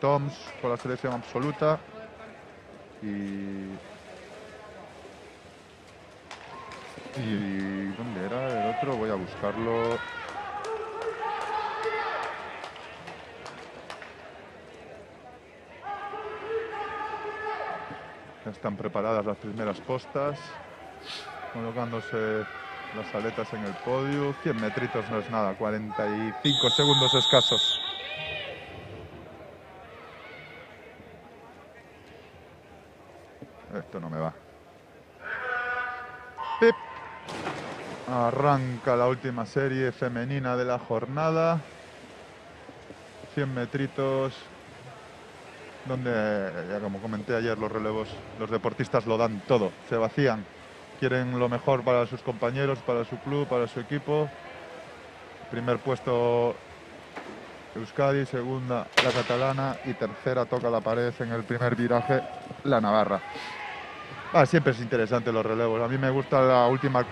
Toms con la selección absoluta. Y ¿Y dónde era el otro? Voy a buscarlo. Ya están preparadas las primeras postas, colocándose las aletas en el podio. 100 metritos no es nada, 45 segundos escasos. Esto no me va. ¡Pip! Arranca la última serie femenina de la jornada. 100 metritos. Donde, ya como comenté ayer, los relevos, los deportistas lo dan todo. Se vacían. Quieren lo mejor para sus compañeros, para su club, para su equipo. Primer puesto Euskadi, segunda la catalana y tercera toca la pared en el primer viraje la navarra. Siempre es interesante los relevos. A mí me gusta la última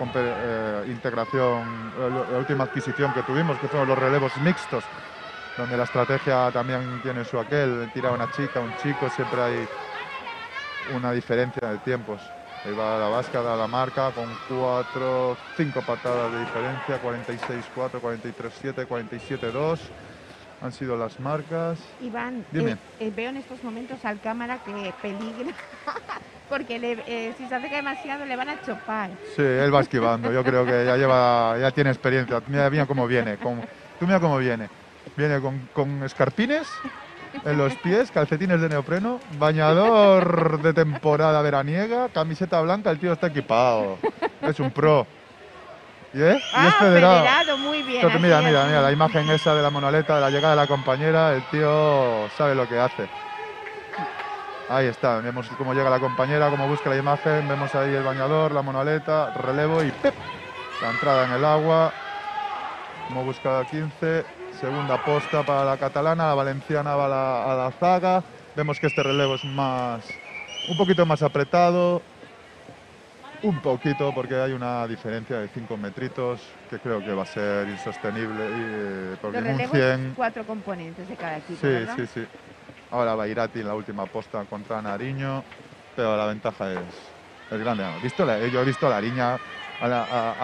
integración, la última adquisición que tuvimos, que fueron los relevos mixtos, donde la estrategia también tiene su aquel. Tira una chica, un chico, siempre hay una diferencia de tiempos. Ahí va la vasca, da la marca con 4-5 patadas de diferencia, 46-4, 43-7, 47-2. Han sido las marcas. Iván, veo en estos momentos al cámara que peligra, porque si se acerca demasiado le van a chopar. Sí, él va esquivando, yo creo que ya tiene experiencia. Mira cómo viene, tú mira cómo viene. Viene con escarpines en los pies, calcetines de neopreno, bañador de temporada veraniega, camiseta blanca, el tío está equipado. Es un pro. Y es federado. Federado, muy bien. Entonces, mira, la imagen esa de la monoleta, de la llegada de la compañera, el tío sabe lo que hace. Ahí está, vemos cómo llega la compañera, cómo busca la imagen, vemos ahí el bañador, la monoleta, relevo y ¡pip! La entrada en el agua, cómo busca la 15, segunda posta para la catalana, la valenciana va a la zaga. Vemos que este relevo es un poquito más apretado. Un poquito, porque hay una diferencia de 5 metritos que creo que va a ser insostenible. Porque los relevos, 4 componentes de cada equipo, ¿verdad? Sí. Ahora va Irati en la última posta contra Nariño, pero la ventaja es grande. Yo he visto a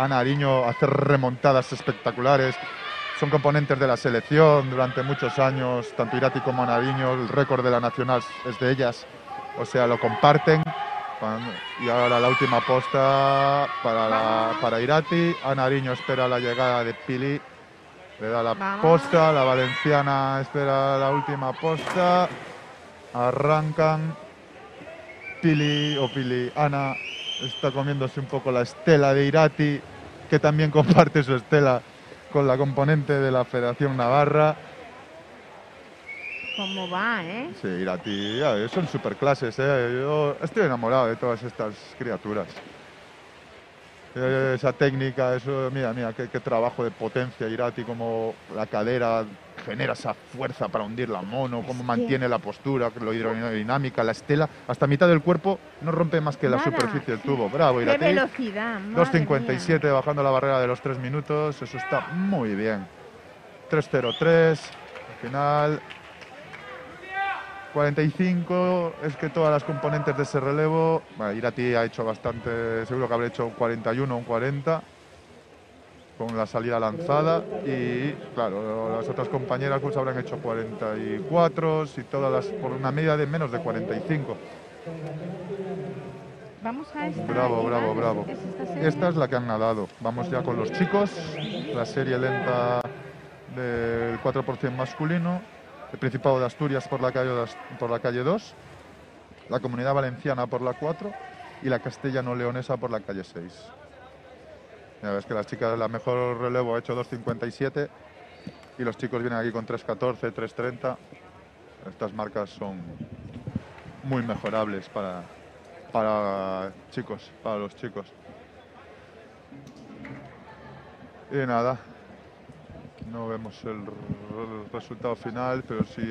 Nariño hacer remontadas espectaculares. Son componentes de la selección durante muchos años, tanto Irati como Nariño. El récord de la nacional es de ellas, o sea, lo comparten. Y ahora la última posta para Irati. A Nariño espera la llegada de Pili. Le da la posta. La valenciana espera la última posta. Arrancan. Ana está comiéndose un poco la estela de Irati, que también comparte su estela con la componente de la Federación Navarra. ¿Cómo va, eh? Sí, Irati, son superclases, ¿eh? Yo estoy enamorado de todas estas criaturas. Esa técnica, eso, mira, qué trabajo de potencia, Irati, como la cadera genera esa fuerza para hundir la mano, cómo mantiene la postura, lo hidrodinámica, la estela, hasta mitad del cuerpo no rompe más que la superficie del tubo. Bravo, Irati. Qué velocidad, madre 2.57 mía. Bajando la barrera de los 3 minutos, eso está muy bien. 3.03, al final. 45, es que todas las componentes de ese relevo. Irati ha hecho bastante, seguro que habrá hecho un 41, un 40, con la salida lanzada. Y claro, las otras compañeras pues habrán hecho 44 y todas las por una media de menos de 45. Vamos a esta. Bravo. Esta es la que han nadado. Vamos ya con los chicos. La serie lenta del 4% masculino. El Principado de Asturias por la calle 2, la Comunidad Valenciana por la 4 y la Castellano-Leonesa por la calle 6. Ya ves que las chicas, la mejor relevo ha hecho 2.57 y los chicos vienen aquí con 3.14, 3.30. Estas marcas son muy mejorables para los chicos. Y nada. No vemos el resultado final, pero si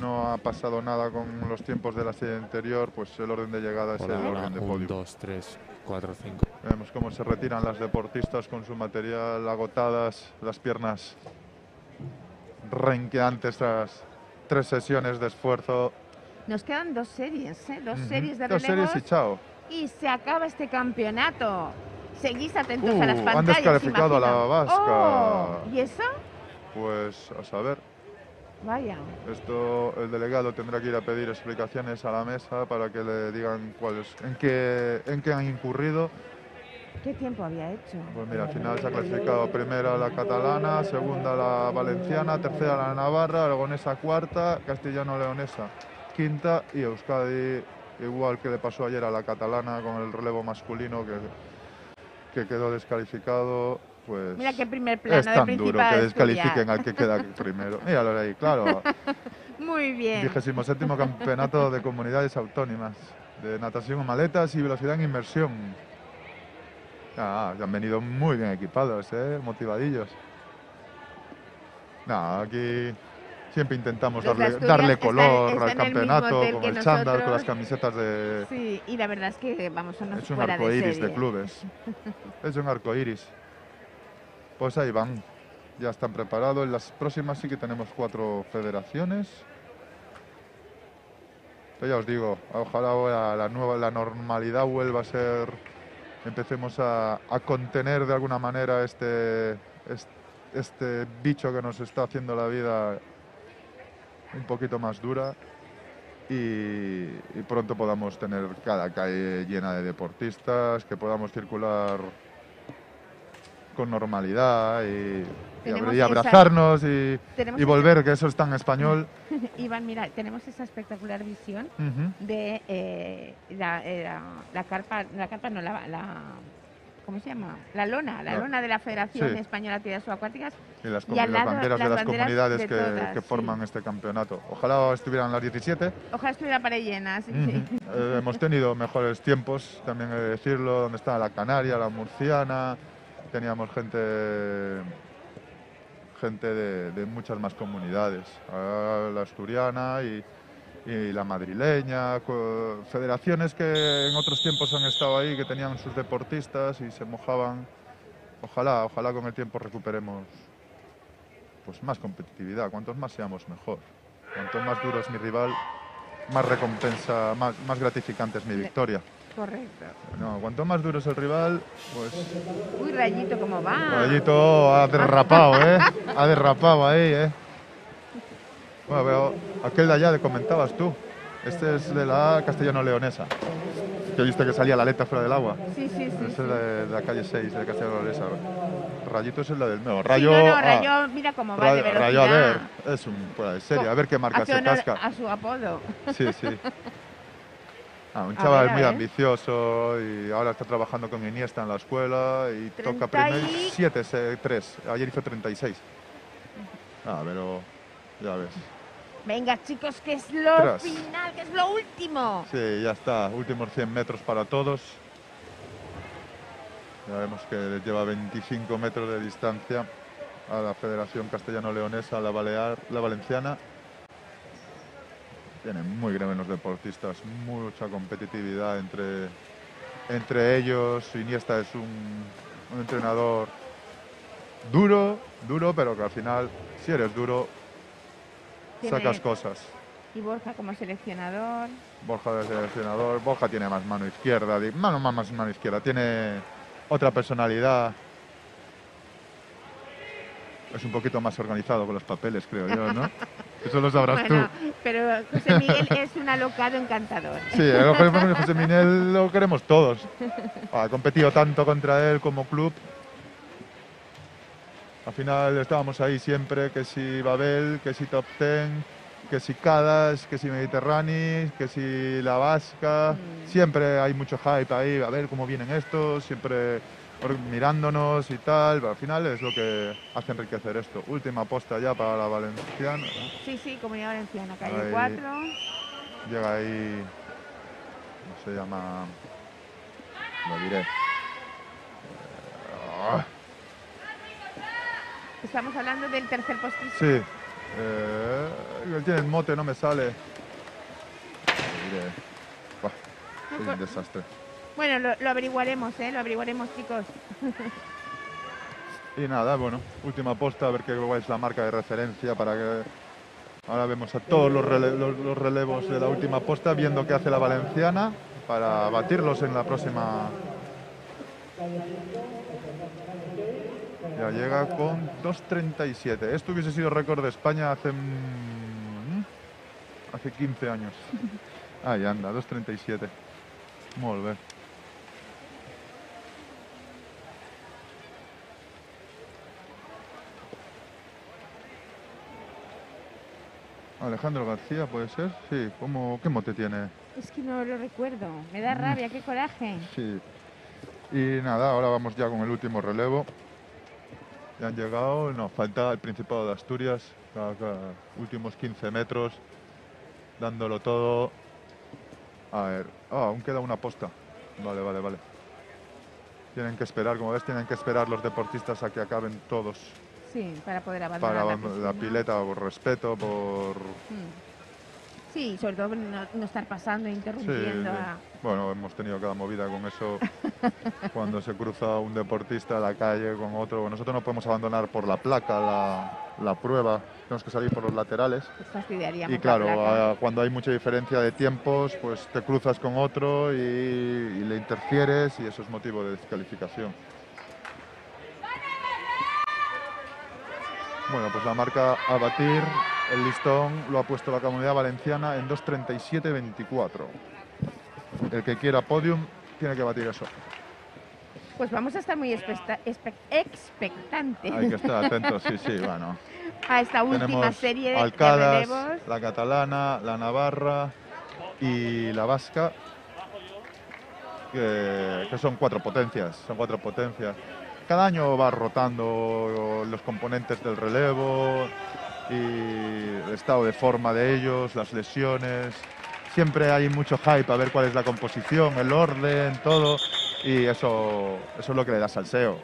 no ha pasado nada con los tiempos de la serie anterior, pues el orden de llegada es el orden de podio. 1, 2, 3, 4, 5. Vemos cómo se retiran las deportistas con su material agotadas, las piernas renqueantes tras 3 sesiones de esfuerzo. Nos quedan 2 series, ¿eh? Dos series de relevos. 2 series y chao. Y se acaba este campeonato. Seguís atentos a las pantallas. Han descalificado a la vasca. Oh, ¿y eso? Pues a saber. Vaya. Esto el delegado tendrá que ir a pedir explicaciones a la mesa para que le digan cuáles, en qué han incurrido. ¿Qué tiempo había hecho? Pues mira, al final se ha clasificado primera la catalana, segunda la valenciana, tercera la navarra, aragonesa cuarta, castellano-leonesa quinta y Euskadi, igual que le pasó ayer a la catalana con el relevo masculino que quedó descalificado. Pues mira qué primer plano es tan de duro que descalifiquen al que queda primero. Míralo ahí, claro. Muy bien. 27º Campeonato de Comunidades Autónomas de Natación en Maletas y Velocidad en Inmersión. Ah, han venido muy bien equipados, motivadillos. No, aquí siempre intentamos darle color al campeonato, con el chándal, con las camisetas de... Sí, y la verdad es que vamos a unos fuera de serie. Es un arcoiris de clubes. Es un arcoiris. Pues ahí van, ya están preparados. En las próximas sí que tenemos 4 federaciones. Yo ya os digo, ojalá la normalidad vuelva a ser... Empecemos a contener de alguna manera este bicho que nos está haciendo la vida un poquito más dura y pronto podamos tener cada calle llena de deportistas, que podamos circular con normalidad y abrazarnos y volver, que eso es tan español. Iván, mira, tenemos esa espectacular visión de ¿cómo se llama? La lona de la Federación Española de Actividades Subacuáticas. Y las banderas de las comunidades que forman este campeonato. Ojalá estuvieran las 17. Ojalá estuvieran para llenas. Hemos tenido mejores tiempos, también he de decirlo, donde está la canaria, la murciana. Teníamos gente de muchas más comunidades, la asturiana y la madrileña, federaciones que en otros tiempos han estado ahí, que tenían sus deportistas y se mojaban. Ojalá con el tiempo recuperemos pues más competitividad, cuantos más seamos mejor, cuanto más duro es mi rival, más recompensa, más gratificante es mi victoria. Correcto. No, cuanto más duro es el rival, pues... Uy, Rayito, ¿cómo va? Rayito ha derrapado, ¿eh? Ha derrapado ahí, ¿eh? Bueno, veo aquel de allá que comentabas tú. Este es de la castellano-leonesa. Que viste que salía la aleta fuera del agua. Sí. Ese es de la calle 6, de castellano-leonesa. Rayito es el del... No, Rayo... Sí, Rayo, mira cómo va de velocidad. Rayo, a ver, es un fuera de serie. A ver qué marca se casca. A su apodo. Sí. Un chaval muy ambicioso y ahora está trabajando con Iniesta en la escuela y toca primero 7-3. Ayer hizo 36. Pero ya ves. Venga, chicos, que es lo final, que es lo último. Sí, ya está. Últimos 100 metros para todos. Ya vemos que les lleva 25 metros de distancia a la Federación Castellano-Leonesa, la Balear, la Valenciana. Tienen muy grave los deportistas, mucha competitividad entre ellos. Iniesta es un entrenador duro, pero que al final, si eres duro, sacas cosas. Y Borja como seleccionador. Borja tiene más mano izquierda, tiene otra personalidad. Es un poquito más organizado con los papeles, creo yo, ¿no? Eso lo sabrás tú. Pero José Miguel es un alocado encantador. Sí, José Miguel lo queremos todos. Ha competido tanto contra él como club. Al final estábamos ahí siempre, que si Babel, que si Top Ten, que si Cadas, que si Mediterráneo, que si La Vasca. Siempre hay mucho hype ahí, a ver cómo vienen estos, siempre mirándonos y tal, pero al final es lo que hace enriquecer esto. Última aposta ya para la valenciana. Sí, Comunidad Valenciana, calle 4. Llega ahí, ¿cómo se llama? Lo diré. Estamos hablando del tercer postizo. Sí. Tiene el mote, no me sale. Lo diré. Es un desastre. Bueno, lo averiguaremos, chicos. Y nada, bueno, última posta, a ver qué es la marca de referencia para que... Ahora vemos a todos los relevos de la última posta, viendo qué hace la valenciana para batirlos en la próxima Ya llega con 2.37. Esto hubiese sido récord de España hace 15 años. Ahí anda, 2.37. Molt bé. Alejandro García, ¿puede ser? Sí, ¿qué mote tiene? Es que no lo recuerdo, me da rabia, qué coraje. Sí. Y nada, ahora vamos ya con el último relevo. Ya han llegado, nos falta el Principado de Asturias, cada últimos 15 metros, dándolo todo. A ver, aún queda una posta. Vale. Tienen que esperar, como ves, tienen que esperar los deportistas a que acaben todos. Sí, para poder abandonar la pileta, por respeto, por... Sí, sobre todo no estar pasando e interrumpiendo. Sí, a... Bueno, hemos tenido cada movida con eso. Cuando se cruza un deportista a la calle con otro. Nosotros no podemos abandonar por la placa la prueba. Tenemos que salir por los laterales. Pues fastidiaríamos. Y claro, la placa. Cuando hay mucha diferencia de tiempos, pues te cruzas con otro y le interfieres, y eso es motivo de descalificación. Bueno, pues la marca a batir, el listón lo ha puesto la Comunidad Valenciana en 2.37.24. El que quiera podium tiene que batir eso. Pues vamos a estar muy expectantes. Hay que estar atentos, sí, bueno. A esta última serie de Alcadas, relevos. La catalana, la navarra y la vasca, que son cuatro potencias, Cada año va rotando los componentes del relevo y el estado de forma de ellos, las lesiones. Siempre hay mucho hype a ver cuál es la composición, el orden, todo. Y eso es lo que le da salseo,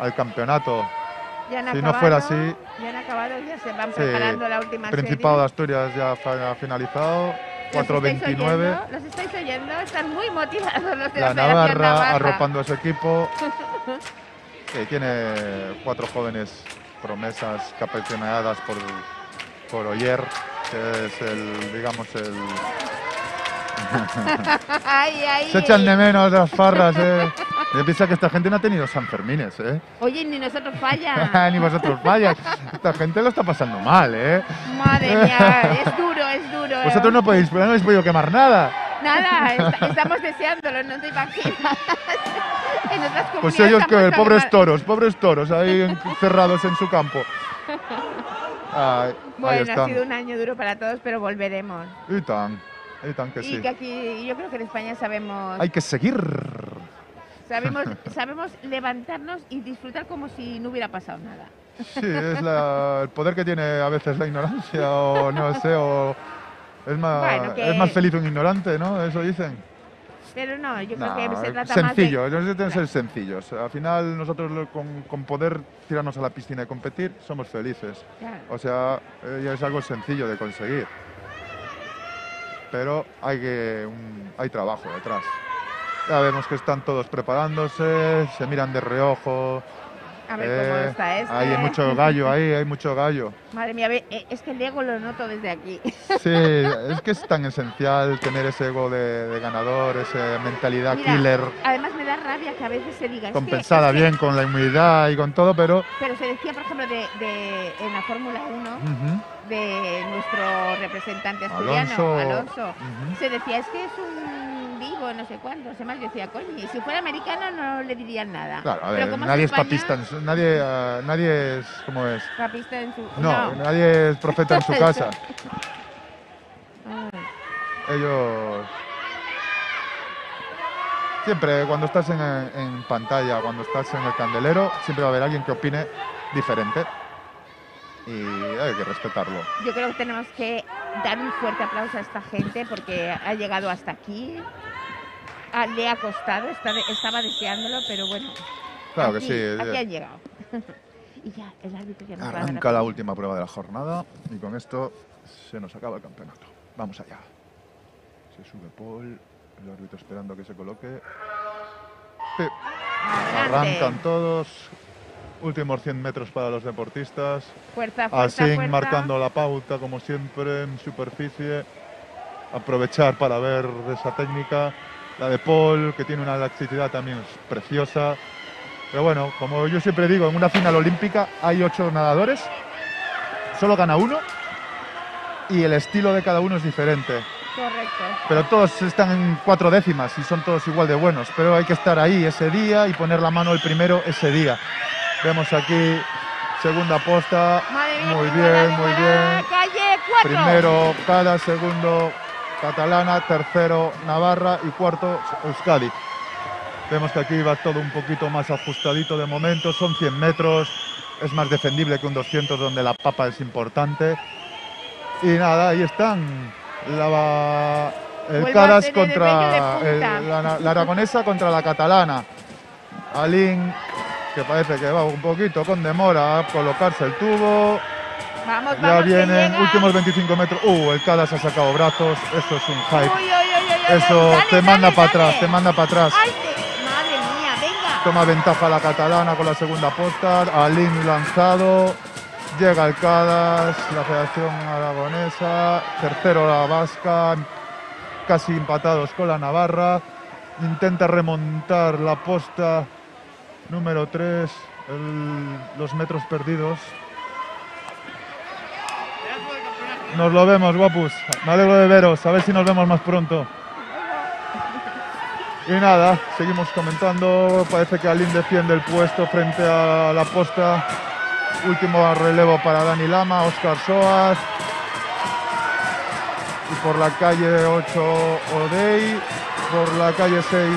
al campeonato. Ya han acabado, no fuera así... Ya se van preparando la última serie. Principado de Asturias ya ha finalizado. 4.29. ¿Los estáis oyendo? Están muy motivados los de la Navarra arropando a su equipo. Que tiene cuatro jóvenes promesas capitaneadas por Oyer, que es digamos, el... Se echan de menos las farras, Yo pienso que esta gente no ha tenido Sanfermines, Oye, ni nosotros falla. Ni vosotros falla. Esta gente lo está pasando mal, Madre mía, es duro, Vosotros no habéis podido quemar nada. Nada, estamos deseándolo, no te imaginas. En otras comunidades pues ellos que pobres toros ahí encerrados en su campo. Bueno, ha sido un año duro para todos, pero volveremos. Y que aquí, yo creo que en España sabemos... Hay que seguir. Sabemos levantarnos y disfrutar como si no hubiera pasado nada. Sí, es el poder que tiene a veces la ignorancia, o no sé, o... Es más feliz un ignorante, ¿no? Eso dicen. Pero no, yo creo que se trata sencillo, más de... Necesitan ser sencillos. Al final nosotros con poder tirarnos a la piscina y competir, somos felices. Claro. O sea, es algo sencillo de conseguir. Pero hay trabajo detrás. Ya vemos que están todos preparándose, se miran de reojo. A ver cómo está este. Hay mucho gallo ahí, hay mucho gallo. Madre mía, es que el ego lo noto desde aquí. Sí, es que es tan esencial tener ese ego de ganador, esa mentalidad killer. Además me da rabia que a veces se diga... Compensada bien con la inmunidad y con todo, pero... Pero se decía, por ejemplo, en la Fórmula 1, de nuestro representante asturiano, Alonso. Se decía, es que es un... no sé cuánto, se más decía, coño, y si fuera americano no le dirían nada. Claro, a ver, nadie es papista, nadie es, ¿cómo es? Papista en su... No, nadie es profeta en su casa. Ellos... Siempre, cuando estás en pantalla, cuando estás en el candelero, siempre va a haber alguien que opine diferente. Y hay que respetarlo. Yo creo que tenemos que dar un fuerte aplauso a esta gente porque ha llegado hasta aquí. Le ha costado, estaba deseándolo, pero bueno, claro aquí, que sí, aquí han llegado. Y ya, el árbitro ya arranca la última prueba de la jornada y con esto se nos acaba el campeonato. Vamos allá. Se sube Paul, el árbitro esperando a que se coloque. Sí. Arrancan todos. Últimos 100 metros para los deportistas. Así marcando la pauta, como siempre, en superficie. Aprovechar para ver esa técnica. la de Paul, que tiene una elasticidad también preciosa. Pero bueno, como yo siempre digo, en una final olímpica hay 8 nadadores, solo gana uno y el estilo de cada uno es diferente. Correcto. Pero todos están en 4 décimas y son todos igual de buenos, pero hay que estar ahí ese día y poner la mano el primero ese día. Vemos aquí segunda posta, muy bien, muy bien. Calle 4. Primero cada, segundo Catalana, tercero Navarra y cuarto Euskadi. Vemos que aquí va todo un poquito más ajustadito de momento, son 100 metros, es más defendible que un 200 donde la papa es importante. Y nada, ahí están. El Caras contra la aragonesa contra la catalana. Alín, que parece que va un poquito con demora a colocarse el tubo. Vamos, ya vamos, vienen últimos 25 metros. El Caras ha sacado brazos. Eso es un hype. Eso dale, te manda para atrás, te manda para atrás. Ay, madre mía, venga. Toma ventaja la catalana con la segunda posta. Alín lanzado. Llega el Cadas, la Federación Aragonesa, tercero la Vasca, casi empatados con la Navarra. Intenta remontar la posta número 3, los metros perdidos. Nos lo vemos, guapus, me alegro de veros, a ver si nos vemos más pronto. Y nada, seguimos comentando, parece que Alín defiende el puesto frente a la posta. Último relevo para Dani Lama, Oscar Soas. Y por la calle 8, Odey. Por la calle 6,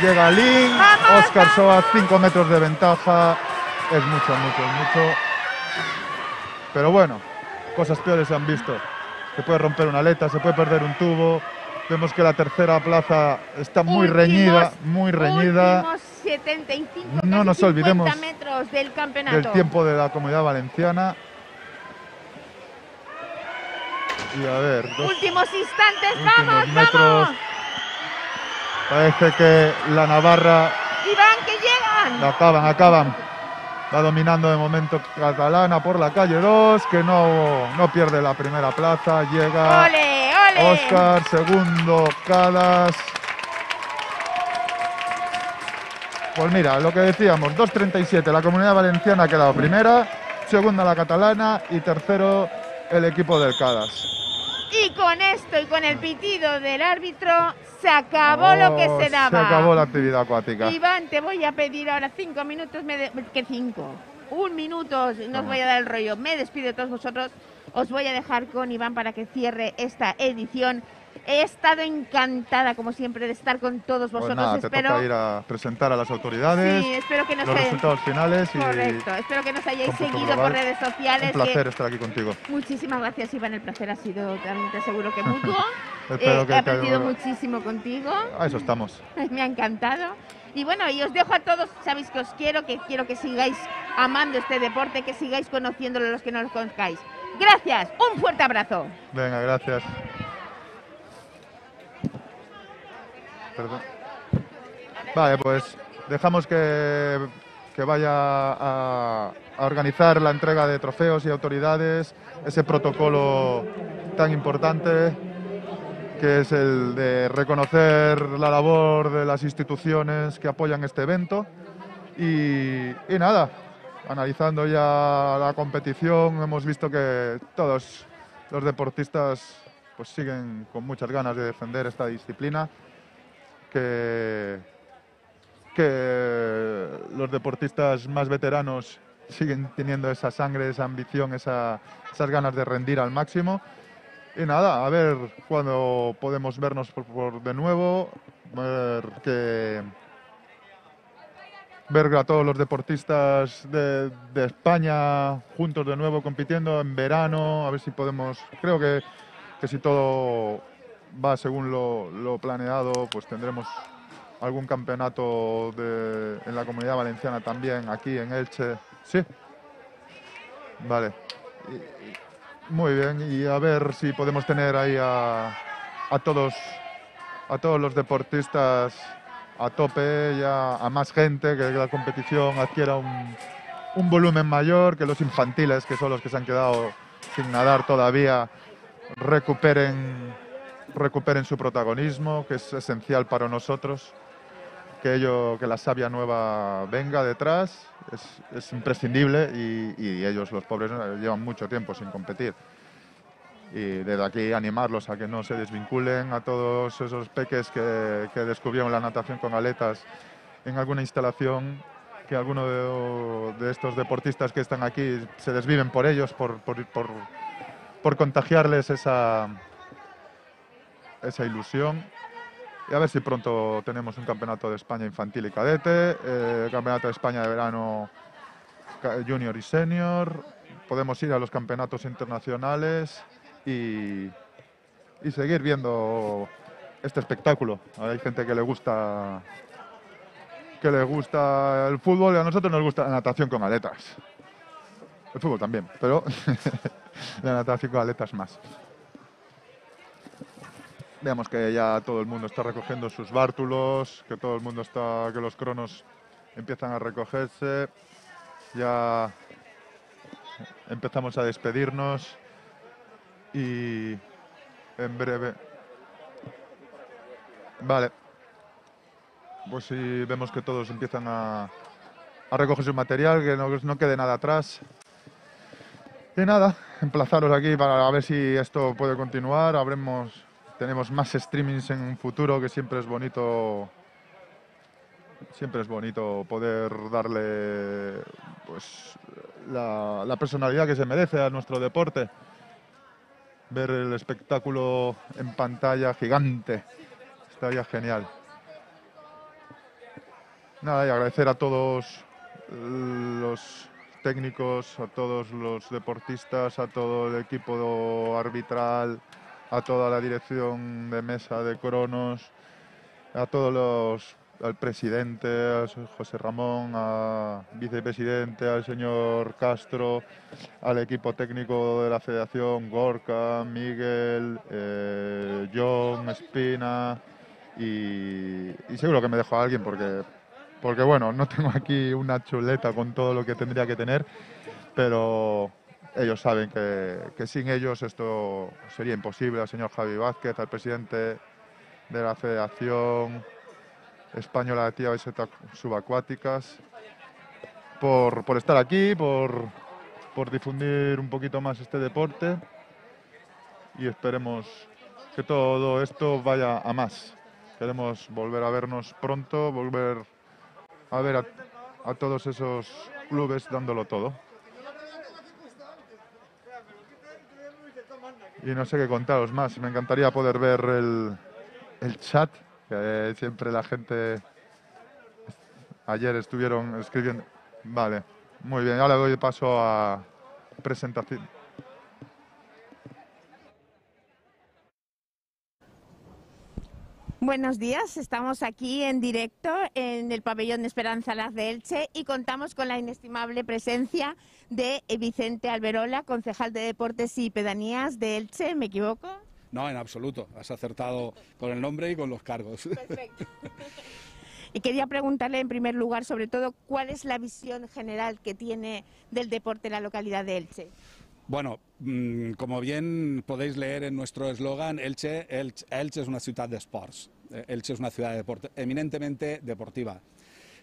llega Lin. Oscar Soas, 5 metros de ventaja. Es mucho, mucho, mucho. Pero bueno, cosas peores se han visto. Se puede romper una aleta, se puede perder un tubo. Vemos que la tercera plaza está muy reñida, muy reñida. 75, no nos olvidemos metros del campeonato, del tiempo de la Comunidad Valenciana. Y a ver, últimos instantes, últimos metros. Vamos. Parece que la Navarra, Iván, que llegan. Acaban. Va dominando de momento Catalana por la calle 2, que no pierde la primera plaza. Llega ¡Ole, ole! Oscar, segundo Cadas. Pues mira, lo que decíamos, 2.37, la Comunidad Valenciana ha quedado primera, segunda la Catalana y tercero el equipo del Cadas. Y con esto y con el pitido del árbitro se acabó lo que se daba. Se acabó la actividad acuática. Iván, te voy a pedir ahora 5 minutos, un minuto, voy a dar el rollo. Me despido de todos vosotros, os voy a dejar con Iván para que cierre esta edición. He estado encantada, como siempre, de estar con todos vosotros. Pues nada, espero ir a presentar a las autoridades. Sí, espero que nos los resultados finales. Correcto. Y espero que nos hayáis seguido por redes sociales. Un placer estar aquí contigo. Muchísimas gracias, Iván. El placer ha sido, realmente seguro que mutuo. He aprendido muchísimo contigo. A eso estamos. Me ha encantado. Y bueno, y os dejo a todos, sabéis que os quiero, que quiero que sigáis amando este deporte, que sigáis conociéndolo los que no lo conozcáis. Gracias. Un fuerte abrazo. Venga, gracias. Perdón. Vale, pues dejamos que vaya a organizar la entrega de trofeos y autoridades, ese protocolo tan importante que es el de reconocer la labor de las instituciones que apoyan este evento. Y nada, analizando ya la competición, hemos visto que todos los deportistas pues siguen con muchas ganas de defender esta disciplina. Que los deportistas más veteranos siguen teniendo esa sangre, esa ambición, esas ganas de rendir al máximo. Y nada, a ver cuándo podemos vernos de nuevo, ver a todos los deportistas de España juntos de nuevo compitiendo en verano, a ver si podemos, creo que si todo va según lo planeado, pues tendremos algún campeonato en la Comunidad Valenciana también, aquí en Elche. Sí. Vale. Muy bien, y a ver si podemos tener ahí a todos los deportistas a tope, ya a más gente, que la competición adquiera un volumen mayor, que los infantiles, que son los que se han quedado sin nadar todavía, recuperen recuperen su protagonismo, que es esencial para nosotros, que la savia nueva venga detrás, es imprescindible y ellos, los pobres, llevan mucho tiempo sin competir. Y desde aquí animarlos a que no se desvinculen, a todos esos peques que descubrieron la natación con aletas en alguna instalación, que alguno de estos deportistas que están aquí se desviven por ellos, por contagiarles esa ilusión. Y a ver si pronto tenemos un campeonato de España infantil y cadete, campeonato de España de verano junior y senior, podemos ir a los campeonatos internacionales y seguir viendo este espectáculo. Hay gente que le gusta el fútbol y a nosotros nos gusta la natación con aletas. El fútbol también, pero la natación con aletas más. Veamos que ya todo el mundo está recogiendo sus bártulos, que todo el mundo está, que los cronos empiezan a recogerse. Ya empezamos a despedirnos y en breve. Vale. Pues sí, vemos que todos empiezan a recoger su material, que no quede nada atrás. Y nada, emplazaros aquí para ver si esto puede continuar. Tenemos más streamings en un futuro, que siempre es bonito poder darle, pues, la personalidad que se merece a nuestro deporte. Ver el espectáculo en pantalla gigante estaría genial. Nada, y agradecer a todos los técnicos, a todos los deportistas, a todo el equipo arbitral, a toda la dirección de mesa de cronos, al presidente, a José Ramón, al vicepresidente, al señor Castro, al equipo técnico de la Federación, Gorka, Miguel, John, Espina, y seguro que me dejo a alguien porque bueno, no tengo aquí una chuleta con todo lo que tendría que tener, pero ellos saben que sin ellos esto sería imposible. Al señor Javi Vázquez, al presidente de la Federación Española de Tiras Subacuáticas, por estar aquí, por difundir un poquito más este deporte, y esperemos que todo esto vaya a más. Queremos volver a vernos pronto, volver a ver a todos esos clubes dándolo todo. Y no sé qué contaros más. Me encantaría poder ver el chat, que siempre la gente. Ayer estuvieron escribiendo. Vale, muy bien. Ahora doy paso a presentación. Buenos días, estamos aquí en directo en el pabellón de Esperanza Las de Elche y contamos con la inestimable presencia de Vicente Alberola, concejal de Deportes y Pedanías de Elche, ¿me equivoco? No, en absoluto, has acertado con el nombre y con los cargos. Perfecto. Y quería preguntarle en primer lugar, sobre todo, ¿cuál es la visión general que tiene del deporte en la localidad de Elche? Bueno, como bien podéis leer en nuestro eslogan, Elche es una ciudad de sports, Elche es una ciudad de deporte, eminentemente deportiva.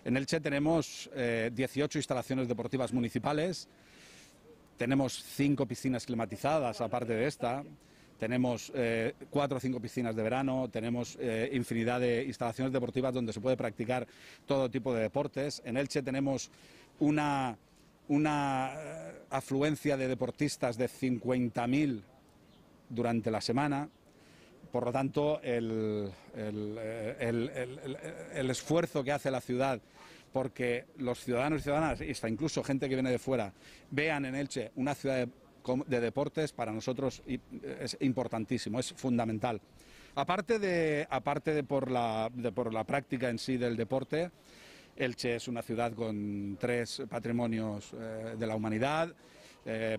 En Elche tenemos 18 instalaciones deportivas municipales, tenemos 5 piscinas climatizadas aparte de esta, tenemos 4 o 5 piscinas de verano, tenemos infinidad de instalaciones deportivas donde se puede practicar todo tipo de deportes. En Elche tenemos una afluencia de deportistas de 50.000 durante la semana. Por lo tanto, el esfuerzo que hace la ciudad porque los ciudadanos y ciudadanas, y hasta incluso gente que viene de fuera, vean en Elche una ciudad de deportes, para nosotros es importantísimo, es fundamental. Aparte de por la práctica en sí del deporte, Elche es una ciudad con 3 patrimonios de la humanidad.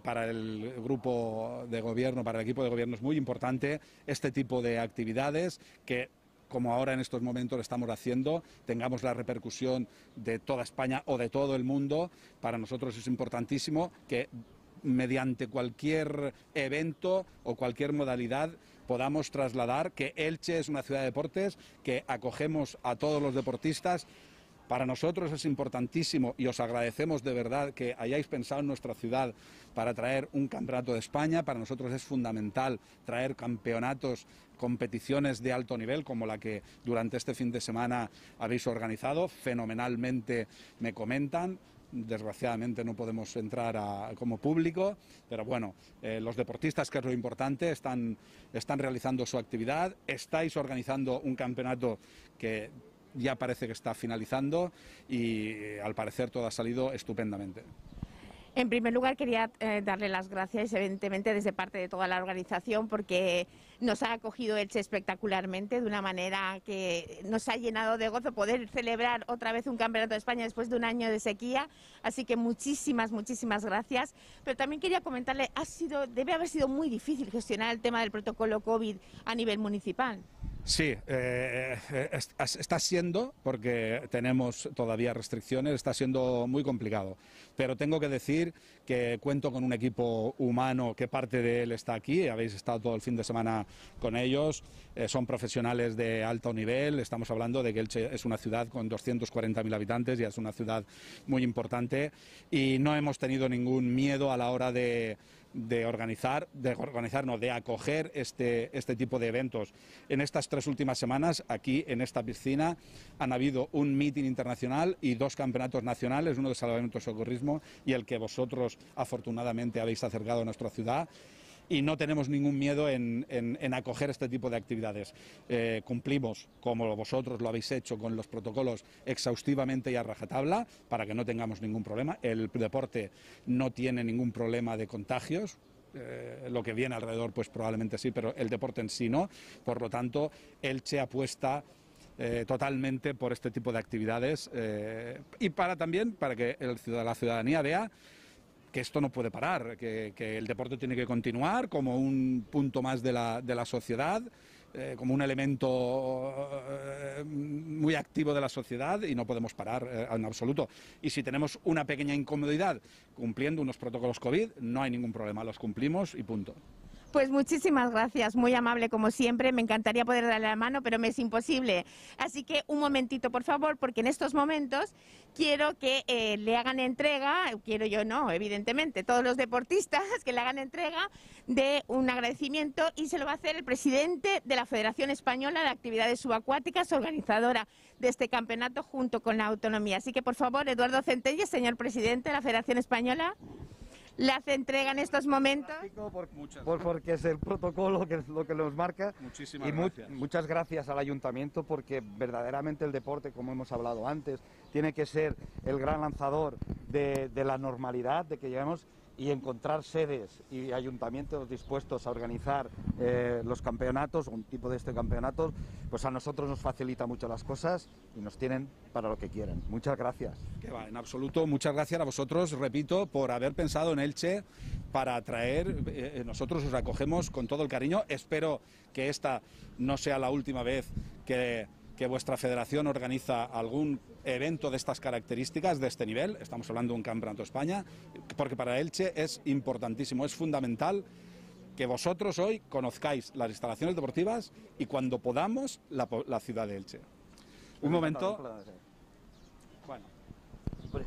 Para el grupo de gobierno, para el equipo de gobierno es muy importante este tipo de actividades que, como ahora en estos momentos lo estamos haciendo, tengamos la repercusión de toda España o de todo el mundo. Para nosotros es importantísimo que mediante cualquier evento o cualquier modalidad podamos trasladar que Elche es una ciudad de deportes, que acogemos a todos los deportistas. Para nosotros es importantísimo y os agradecemos de verdad que hayáis pensado en nuestra ciudad para traer un campeonato de España. Para nosotros es fundamental traer campeonatos, competiciones de alto nivel como la que durante este fin de semana habéis organizado. Fenomenalmente me comentan. Desgraciadamente no podemos entrar como público, pero bueno, los deportistas, que es lo importante, están realizando su actividad. Estáis organizando un campeonato que ya parece que está finalizando y al parecer todo ha salido estupendamente. En primer lugar quería darle las gracias evidentemente desde parte de toda la organización porque nos ha acogido Elche espectacularmente, de una manera que nos ha llenado de gozo poder celebrar otra vez un campeonato de España después de un año de sequía, así que muchísimas, muchísimas gracias. Pero también quería comentarle, debe haber sido muy difícil gestionar el tema del protocolo COVID a nivel municipal. Sí, está siendo, porque tenemos todavía restricciones, está siendo muy complicado. Pero tengo que decir que cuento con un equipo humano que parte de él está aquí, habéis estado todo el fin de semana con ellos, son profesionales de alto nivel, estamos hablando de que Elche es una ciudad con 240.000 habitantes, ya es una ciudad muy importante y no hemos tenido ningún miedo a la hora de acoger este tipo de eventos. En estas 3 últimas semanas, aquí en esta piscina, han habido un mitin internacional y 2 campeonatos nacionales, uno de salvamento y socorrismo y el que vosotros afortunadamente habéis acercado a nuestra ciudad. Y no tenemos ningún miedo en acoger este tipo de actividades. Cumplimos, como vosotros lo habéis hecho, con los protocolos exhaustivamente y a rajatabla, para que no tengamos ningún problema. El deporte no tiene ningún problema de contagios. Lo que viene alrededor, pues probablemente sí, pero el deporte en sí no. Por lo tanto, Elche apuesta totalmente por este tipo de actividades. Y para que la ciudadanía vea que esto no puede parar, que el deporte tiene que continuar como un punto más de la sociedad, como un elemento muy activo de la sociedad y no podemos parar en absoluto. Y si tenemos una pequeña incomodidad cumpliendo unos protocolos COVID, no hay ningún problema, los cumplimos y punto. Pues muchísimas gracias, muy amable como siempre, me encantaría poder darle la mano, pero me es imposible. Así que un momentito, por favor, porque en estos momentos quiero que le hagan entrega, quiero yo no, evidentemente, todos los deportistas que le hagan entrega de un agradecimiento y se lo va a hacer el presidente de la Federación Española de Actividades Subacuáticas, organizadora de este campeonato junto con la autonomía. Así que, por favor, Eduardo Centelles, señor presidente de la Federación Española. ¿Le hace entrega en estos momentos? Porque es el protocolo que es lo que nos marca. Muchísimas gracias. Muchas gracias al ayuntamiento porque verdaderamente el deporte, como hemos hablado antes, tiene que ser el gran lanzador de la normalidad, de que lleguemos y encontrar sedes y ayuntamientos dispuestos a organizar los campeonatos, un tipo de este campeonato, pues a nosotros nos facilita mucho las cosas y nos tienen para lo que quieren. Muchas gracias. Que va, en absoluto, muchas gracias a vosotros, repito, por haber pensado en Elche para traer, nosotros os acogemos con todo el cariño. Espero que esta no sea la última vez que vuestra federación organiza algún evento de estas características, de este nivel. Estamos hablando de un campeonato de España, porque para Elche es importantísimo, es fundamental que vosotros hoy conozcáis las instalaciones deportivas y cuando podamos la ciudad de Elche. Un momento. Bueno,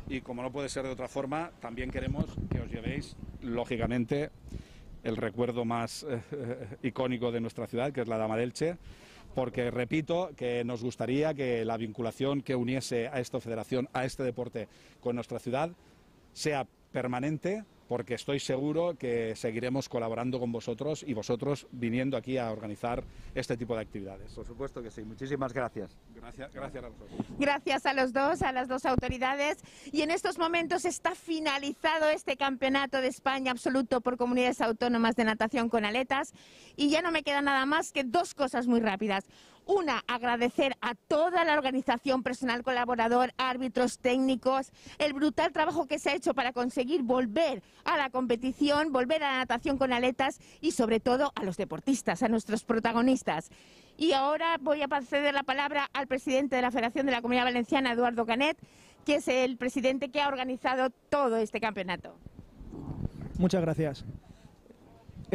y como no puede ser de otra forma, también queremos que os llevéis, lógicamente, el recuerdo más icónico de nuestra ciudad, que es la Dama de Elche, porque repito que nos gustaría que la vinculación que uniese a esta federación, a este deporte con nuestra ciudad, sea permanente, porque estoy seguro que seguiremos colaborando con vosotros y vosotros viniendo aquí a organizar este tipo de actividades. Por supuesto que sí, muchísimas gracias. Gracias a vosotros. Gracias a los dos, a las dos autoridades. Y en estos momentos está finalizado este campeonato de España absoluto por comunidades autónomas de natación con aletas y ya no me queda nada más que 2 cosas muy rápidas. Una, agradecer a toda la organización, personal colaborador, árbitros, técnicos, el brutal trabajo que se ha hecho para conseguir volver a la competición, volver a la natación con aletas y sobre todo a los deportistas, a nuestros protagonistas. Y ahora voy a ceder la palabra al presidente de la Federación de la Comunidad Valenciana, Eduardo Canet, que es el presidente que ha organizado todo este campeonato. Muchas gracias.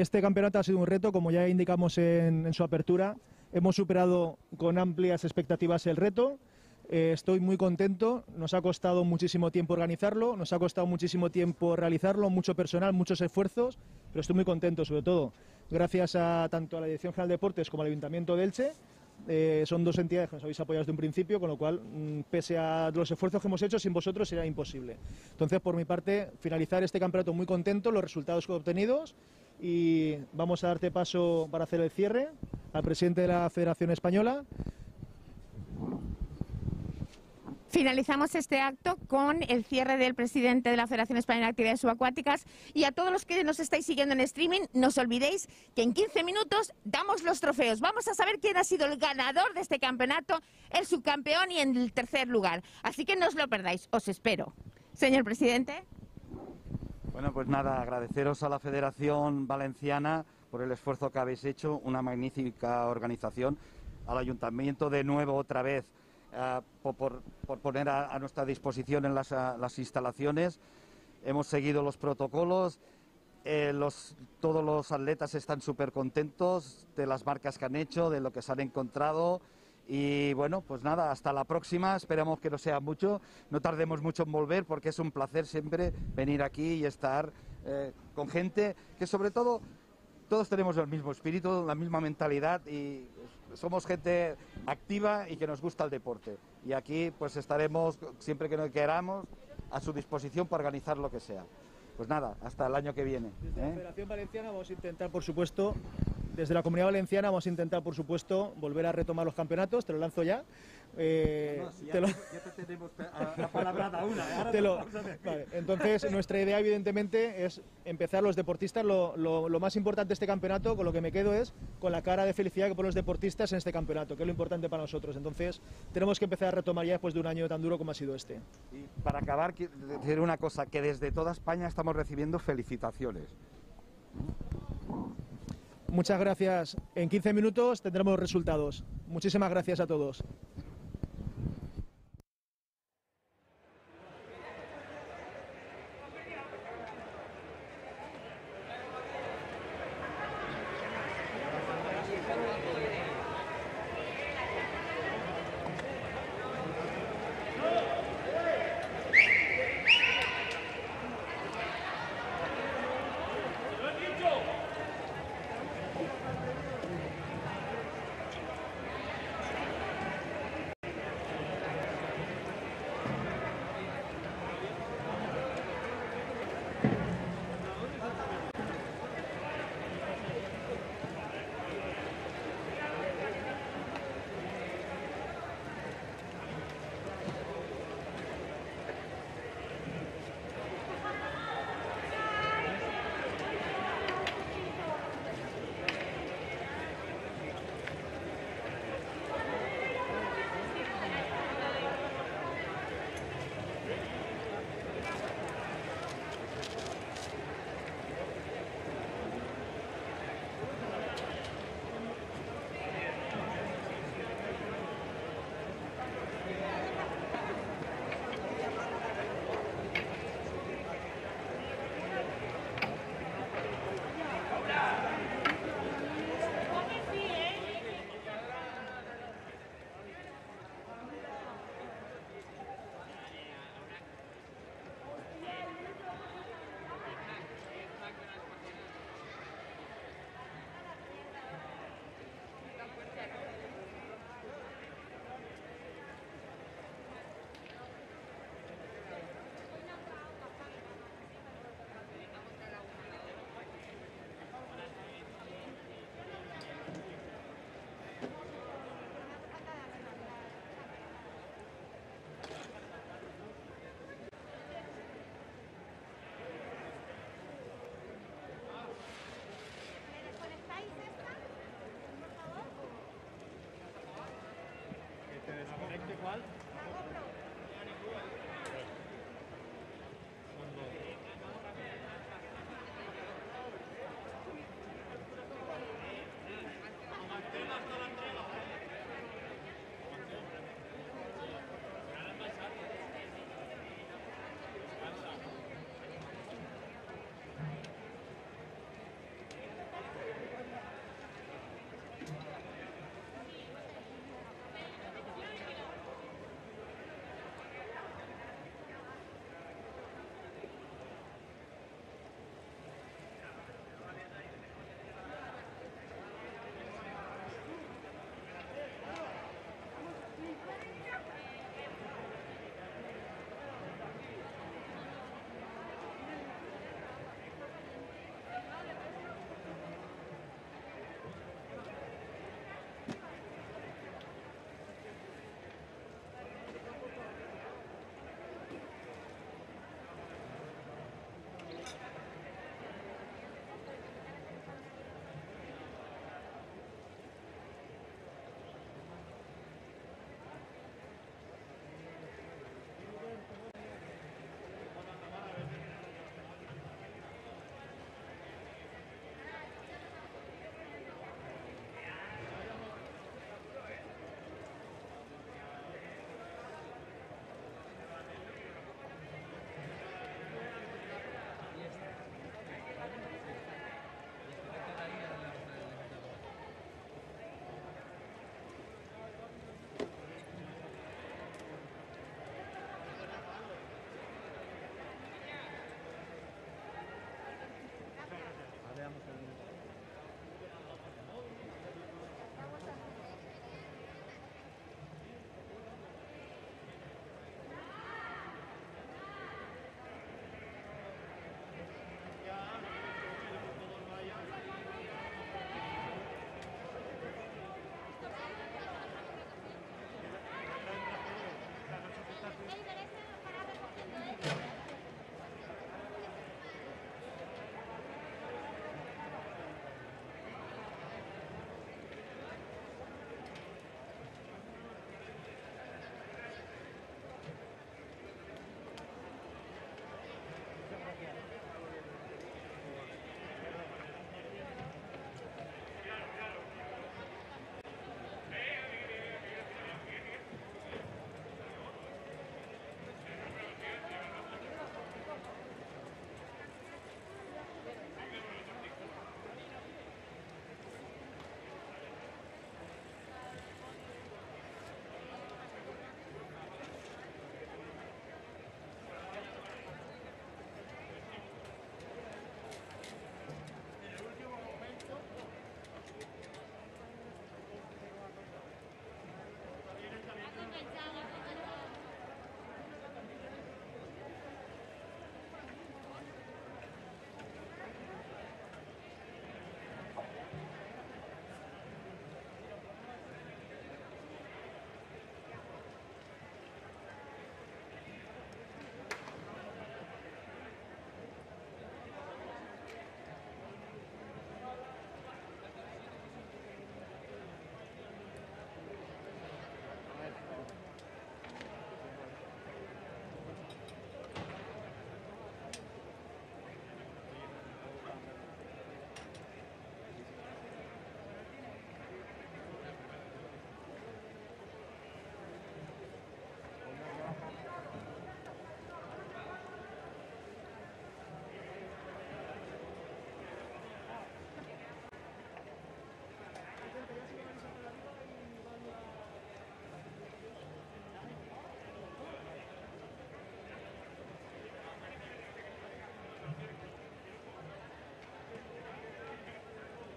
Este campeonato ha sido un reto, como ya indicamos en su apertura. Hemos superado con amplias expectativas el reto. Estoy muy contento, nos ha costado muchísimo tiempo organizarlo, nos ha costado muchísimo tiempo realizarlo, mucho personal, muchos esfuerzos, pero estoy muy contento, sobre todo gracias a tanto a la Dirección General de Deportes como al Ayuntamiento de Elche. Son dos entidades que nos habéis apoyado desde un principio, con lo cual, pese a los esfuerzos que hemos hecho, sin vosotros sería imposible. Entonces, por mi parte, finalizar este campeonato muy contento, los resultados obtenidos, y vamos a darte paso para hacer el cierre al presidente de la Federación Española. Finalizamos este acto con el cierre del presidente de la Federación Española de Actividades Subacuáticas, y a todos los que nos estáis siguiendo en streaming, no os olvidéis que en 15 minutos damos los trofeos. Vamos a saber quién ha sido el ganador de este campeonato, el subcampeón y en el tercer lugar. Así que no os lo perdáis, os espero. Señor presidente. Bueno, pues nada, agradeceros a la Federación Valenciana por el esfuerzo que habéis hecho, una magnífica organización, al Ayuntamiento de nuevo otra vez, por poner a nuestra disposición en las instalaciones. Hemos seguido los protocolos, todos los atletas están súper contentos de las marcas que han hecho, de lo que se han encontrado, y bueno, pues nada, hasta la próxima, esperamos que no sea mucho, no tardemos mucho en volver, porque es un placer siempre venir aquí y estar con gente que sobre todo, todos tenemos el mismo espíritu, la misma mentalidad, y somos gente activa y que nos gusta el deporte. Y aquí pues estaremos siempre que nos queramos a su disposición para organizar lo que sea. Pues nada, hasta el año que viene. Desde la Federación Valenciana vamos a intentar, por supuesto, desde la Comunidad Valenciana vamos a intentar, por supuesto, volver a retomar los campeonatos. Te lo lanzo ya. Ya te tenemos la palabrada una. Vale, entonces, nuestra idea, evidentemente, es empezar los deportistas. Lo más importante de este campeonato, con lo que me quedo, es con la cara de felicidad que ponen los deportistas en este campeonato, que es lo importante para nosotros. Entonces, tenemos que empezar a retomar ya después de un año tan duro como ha sido este. Y para acabar, quiero decir una cosa, que desde toda España estamos recibiendo felicitaciones. Muchas gracias. En 15 minutos tendremos resultados. Muchísimas gracias a todos.